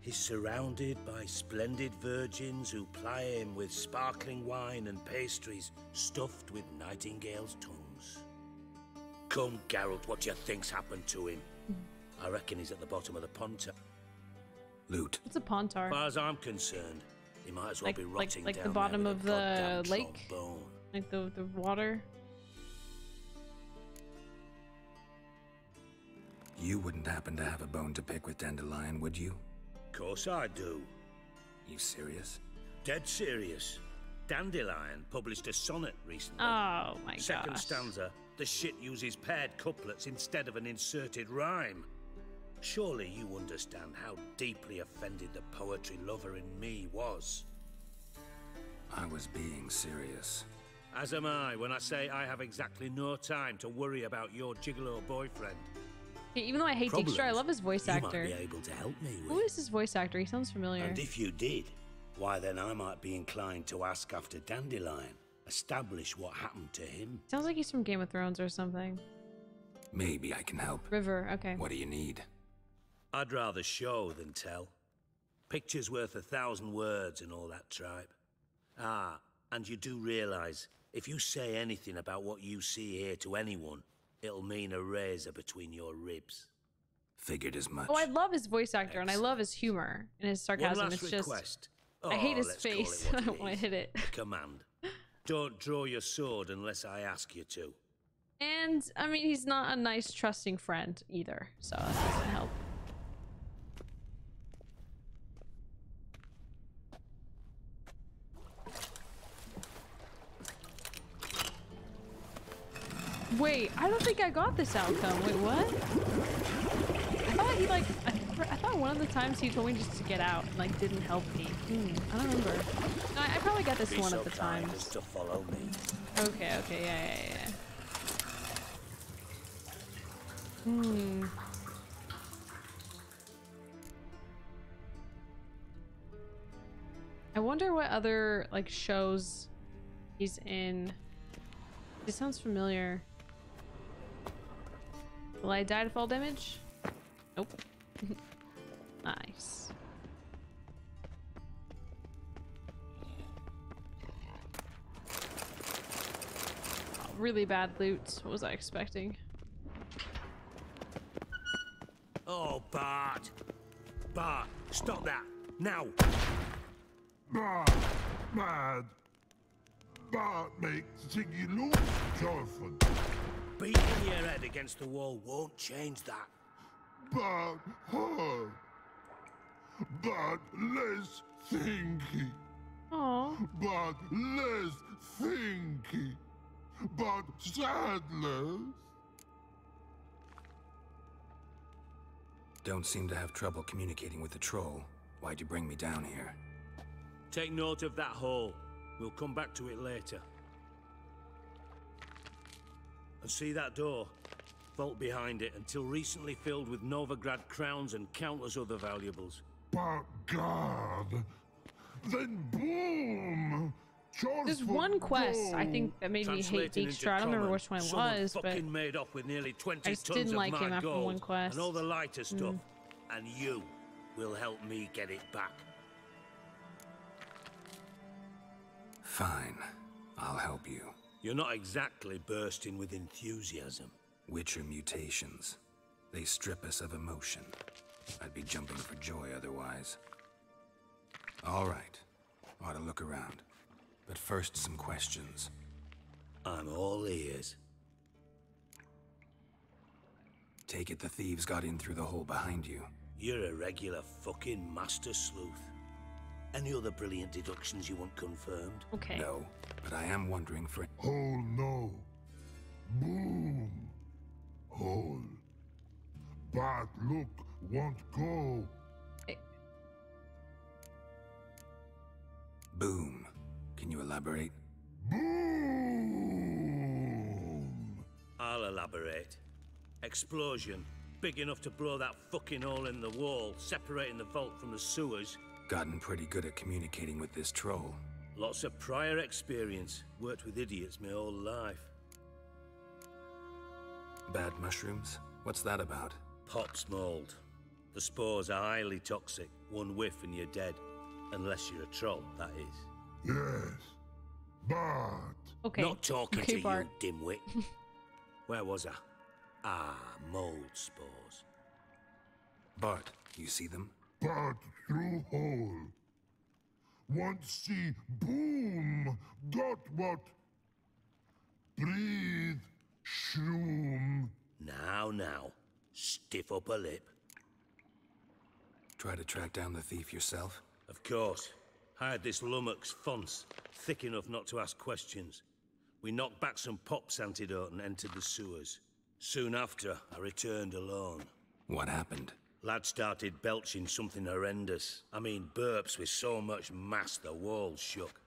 He's surrounded by splendid virgins who ply him with sparkling wine and pastries stuffed with nightingales' tongues. Come, Geralt, what do you think's happened to him? I reckon he's at the bottom of the Pontar. Loot. What's a Pontar? As far as I'm concerned, he might as well like, be rotting like, like down the bottom there with of the, the lake? Trombone. Like the, the water? You wouldn't happen to have a bone to pick with Dandelion, would you? Course I do. You serious? Dead serious. Dandelion published a sonnet recently. Oh my gosh. Second stanza, the shit uses paired couplets instead of an inserted rhyme. Surely you understand how deeply offended the poetry lover in me was. I was being serious. As am I when I say I have exactly no time to worry about your gigolo boyfriend. Even though I hate Dijkstra, I love his voice actor. You might be able to help me with. Who is his voice actor? He sounds familiar. And if you did, why then I might be inclined to ask after Dandelion, establish what happened to him. Sounds like he's from Game of Thrones or something. Maybe I can help. River, okay. What do you need? I'd rather show than tell. Picture's worth a thousand words and all that tripe. Ah, and you do realize, if you say anything about what you see here to anyone, it'll mean a razor between your ribs. Figured as much. Oh, I love his voice actor, excellent. And I love his humor and his sarcasm. One last it's request. Just, oh, I hate his face. I don't want to hit it. Command. Don't draw your sword unless I ask you to. And, I mean, he's not a nice, trusting friend either, so that doesn't help. Wait, I don't think I got this outcome. Wait, what? I thought he like, I, I thought one of the times he told me just to get out and like didn't help me. Hmm, I don't remember. No, I, I probably got this Be one so at the time. To follow me. Okay, okay, yeah, yeah, yeah. Hmm. I wonder what other like shows he's in. It sounds familiar. Will I die to fall damage? Nope. Nice. Oh, really bad loot. What was I expecting? Oh, Bart! Bart, stop that! Now! Bart! Bart! Bart makes Ziggy look joyful. Beating your head against the wall won't change that. Bart hard. Bart less thinky. Aww. Bart less thinky. Bart sadness. Don't seem to have trouble communicating with the troll. Why'd you bring me down here? Take note of that hole. We'll come back to it later. And see that door? Vault behind it, until recently filled with Novigrad crowns and countless other valuables. But God, then boom! Just There's one quest boom. I think that made me hate Dijkstra. I don't remember which one it was, but made off with nearly twenty I just tons didn't like him after gold, one quest. And all the lighter stuff, mm. and you will help me get it back. Fine, I'll help you. You're not exactly bursting with enthusiasm. Witcher mutations. They strip us of emotion. I'd be jumping for joy otherwise. All right. Ought to look around. But first, some questions. I'm all ears. Take it the thieves got in through the hole behind you. You're a regular fucking master sleuth. Any other brilliant deductions you want confirmed? Okay. No, but I am wondering for... Hole no. Boom. Hole. Bad look won't go. Hey. Boom. Can you elaborate? Boom! I'll elaborate. Explosion. Big enough to blow that fucking hole in the wall, separating the vault from the sewers. Gotten pretty good at communicating with this troll. Lots of prior experience. Worked with idiots my whole life. Bad mushrooms? What's that about? Pops mold. The spores are highly toxic. One whiff and you're dead. Unless you're a troll, that is. Yes, Bart. Okay. Not talking okay, to Bart. You, dimwit. Where was I? Ah, mold spores. Bart, you see them? Bart through hole. Once see boom, got what? Breathe, shroom. Now, now, stiff upper lip. Try to track down the thief yourself? Of course. Hired this lummox Fons, thick enough not to ask questions. We knocked back some pops antidote and entered the sewers. Soon after, I returned alone. What happened? Lad started belching something horrendous. I mean, burps with so much mass the walls shook.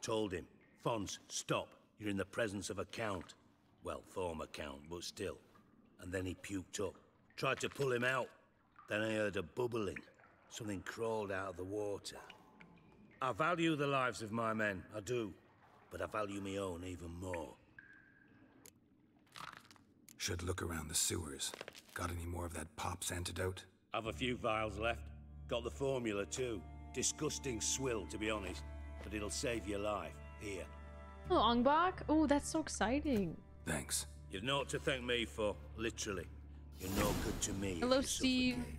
Told him, Fons, stop. You're in the presence of a count. Well, former count, but still. And then he puked up. Tried to pull him out. Then I heard a bubbling. Something crawled out of the water. I value the lives of my men, I do, but I value me own even more. Should look around the sewers. Got any more of that Pop's antidote? I've a few vials left. Got the formula too. Disgusting swill, to be honest, but it'll save your life. Here. Oh, Angbak? Oh, that's so exciting. Thanks. You've naught to thank me for, literally. You're no good to me. Hello, Steve. Suffocate.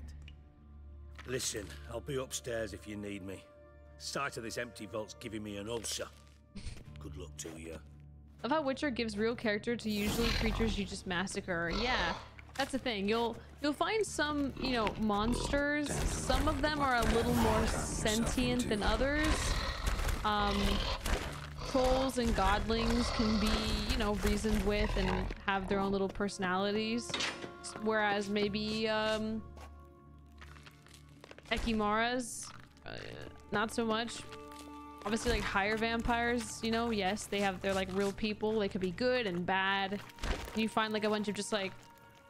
Listen, I'll be upstairs if you need me. Sight of this empty vault's giving me an ulcer. Good luck to you. I love how Witcher gives real character to usually creatures you just massacre. Yeah, that's the thing. You'll you'll find some, you know, monsters. Some of them are a little more sentient than others. Um, trolls and godlings can be, you know, reasoned with and have their own little personalities. Whereas maybe um, Ekimaras. Uh, Not so much. Obviously, like higher vampires, you know, yes, they have, they're like real people. They could be good and bad. And you find like a bunch of just like,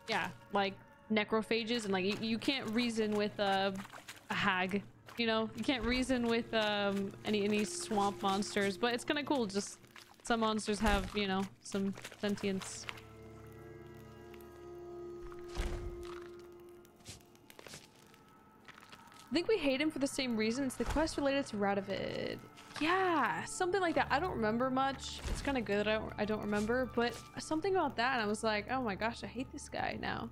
yeah, like necrophages. And like, you, you can't reason with a, a hag, you know, you can't reason with um, any, any swamp monsters, but it's kind of cool. Just some monsters have, you know, some sentience. I think we hate him for the same reason. It's the quest related to Radovid. Yeah, something like that. I don't remember much. It's kind of good that I don't, I don't remember, but something about that. And I was like, oh my gosh, I hate this guy now.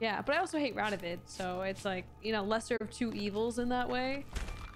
Yeah, but I also hate Radovid. So it's like, you know, lesser of two evils in that way.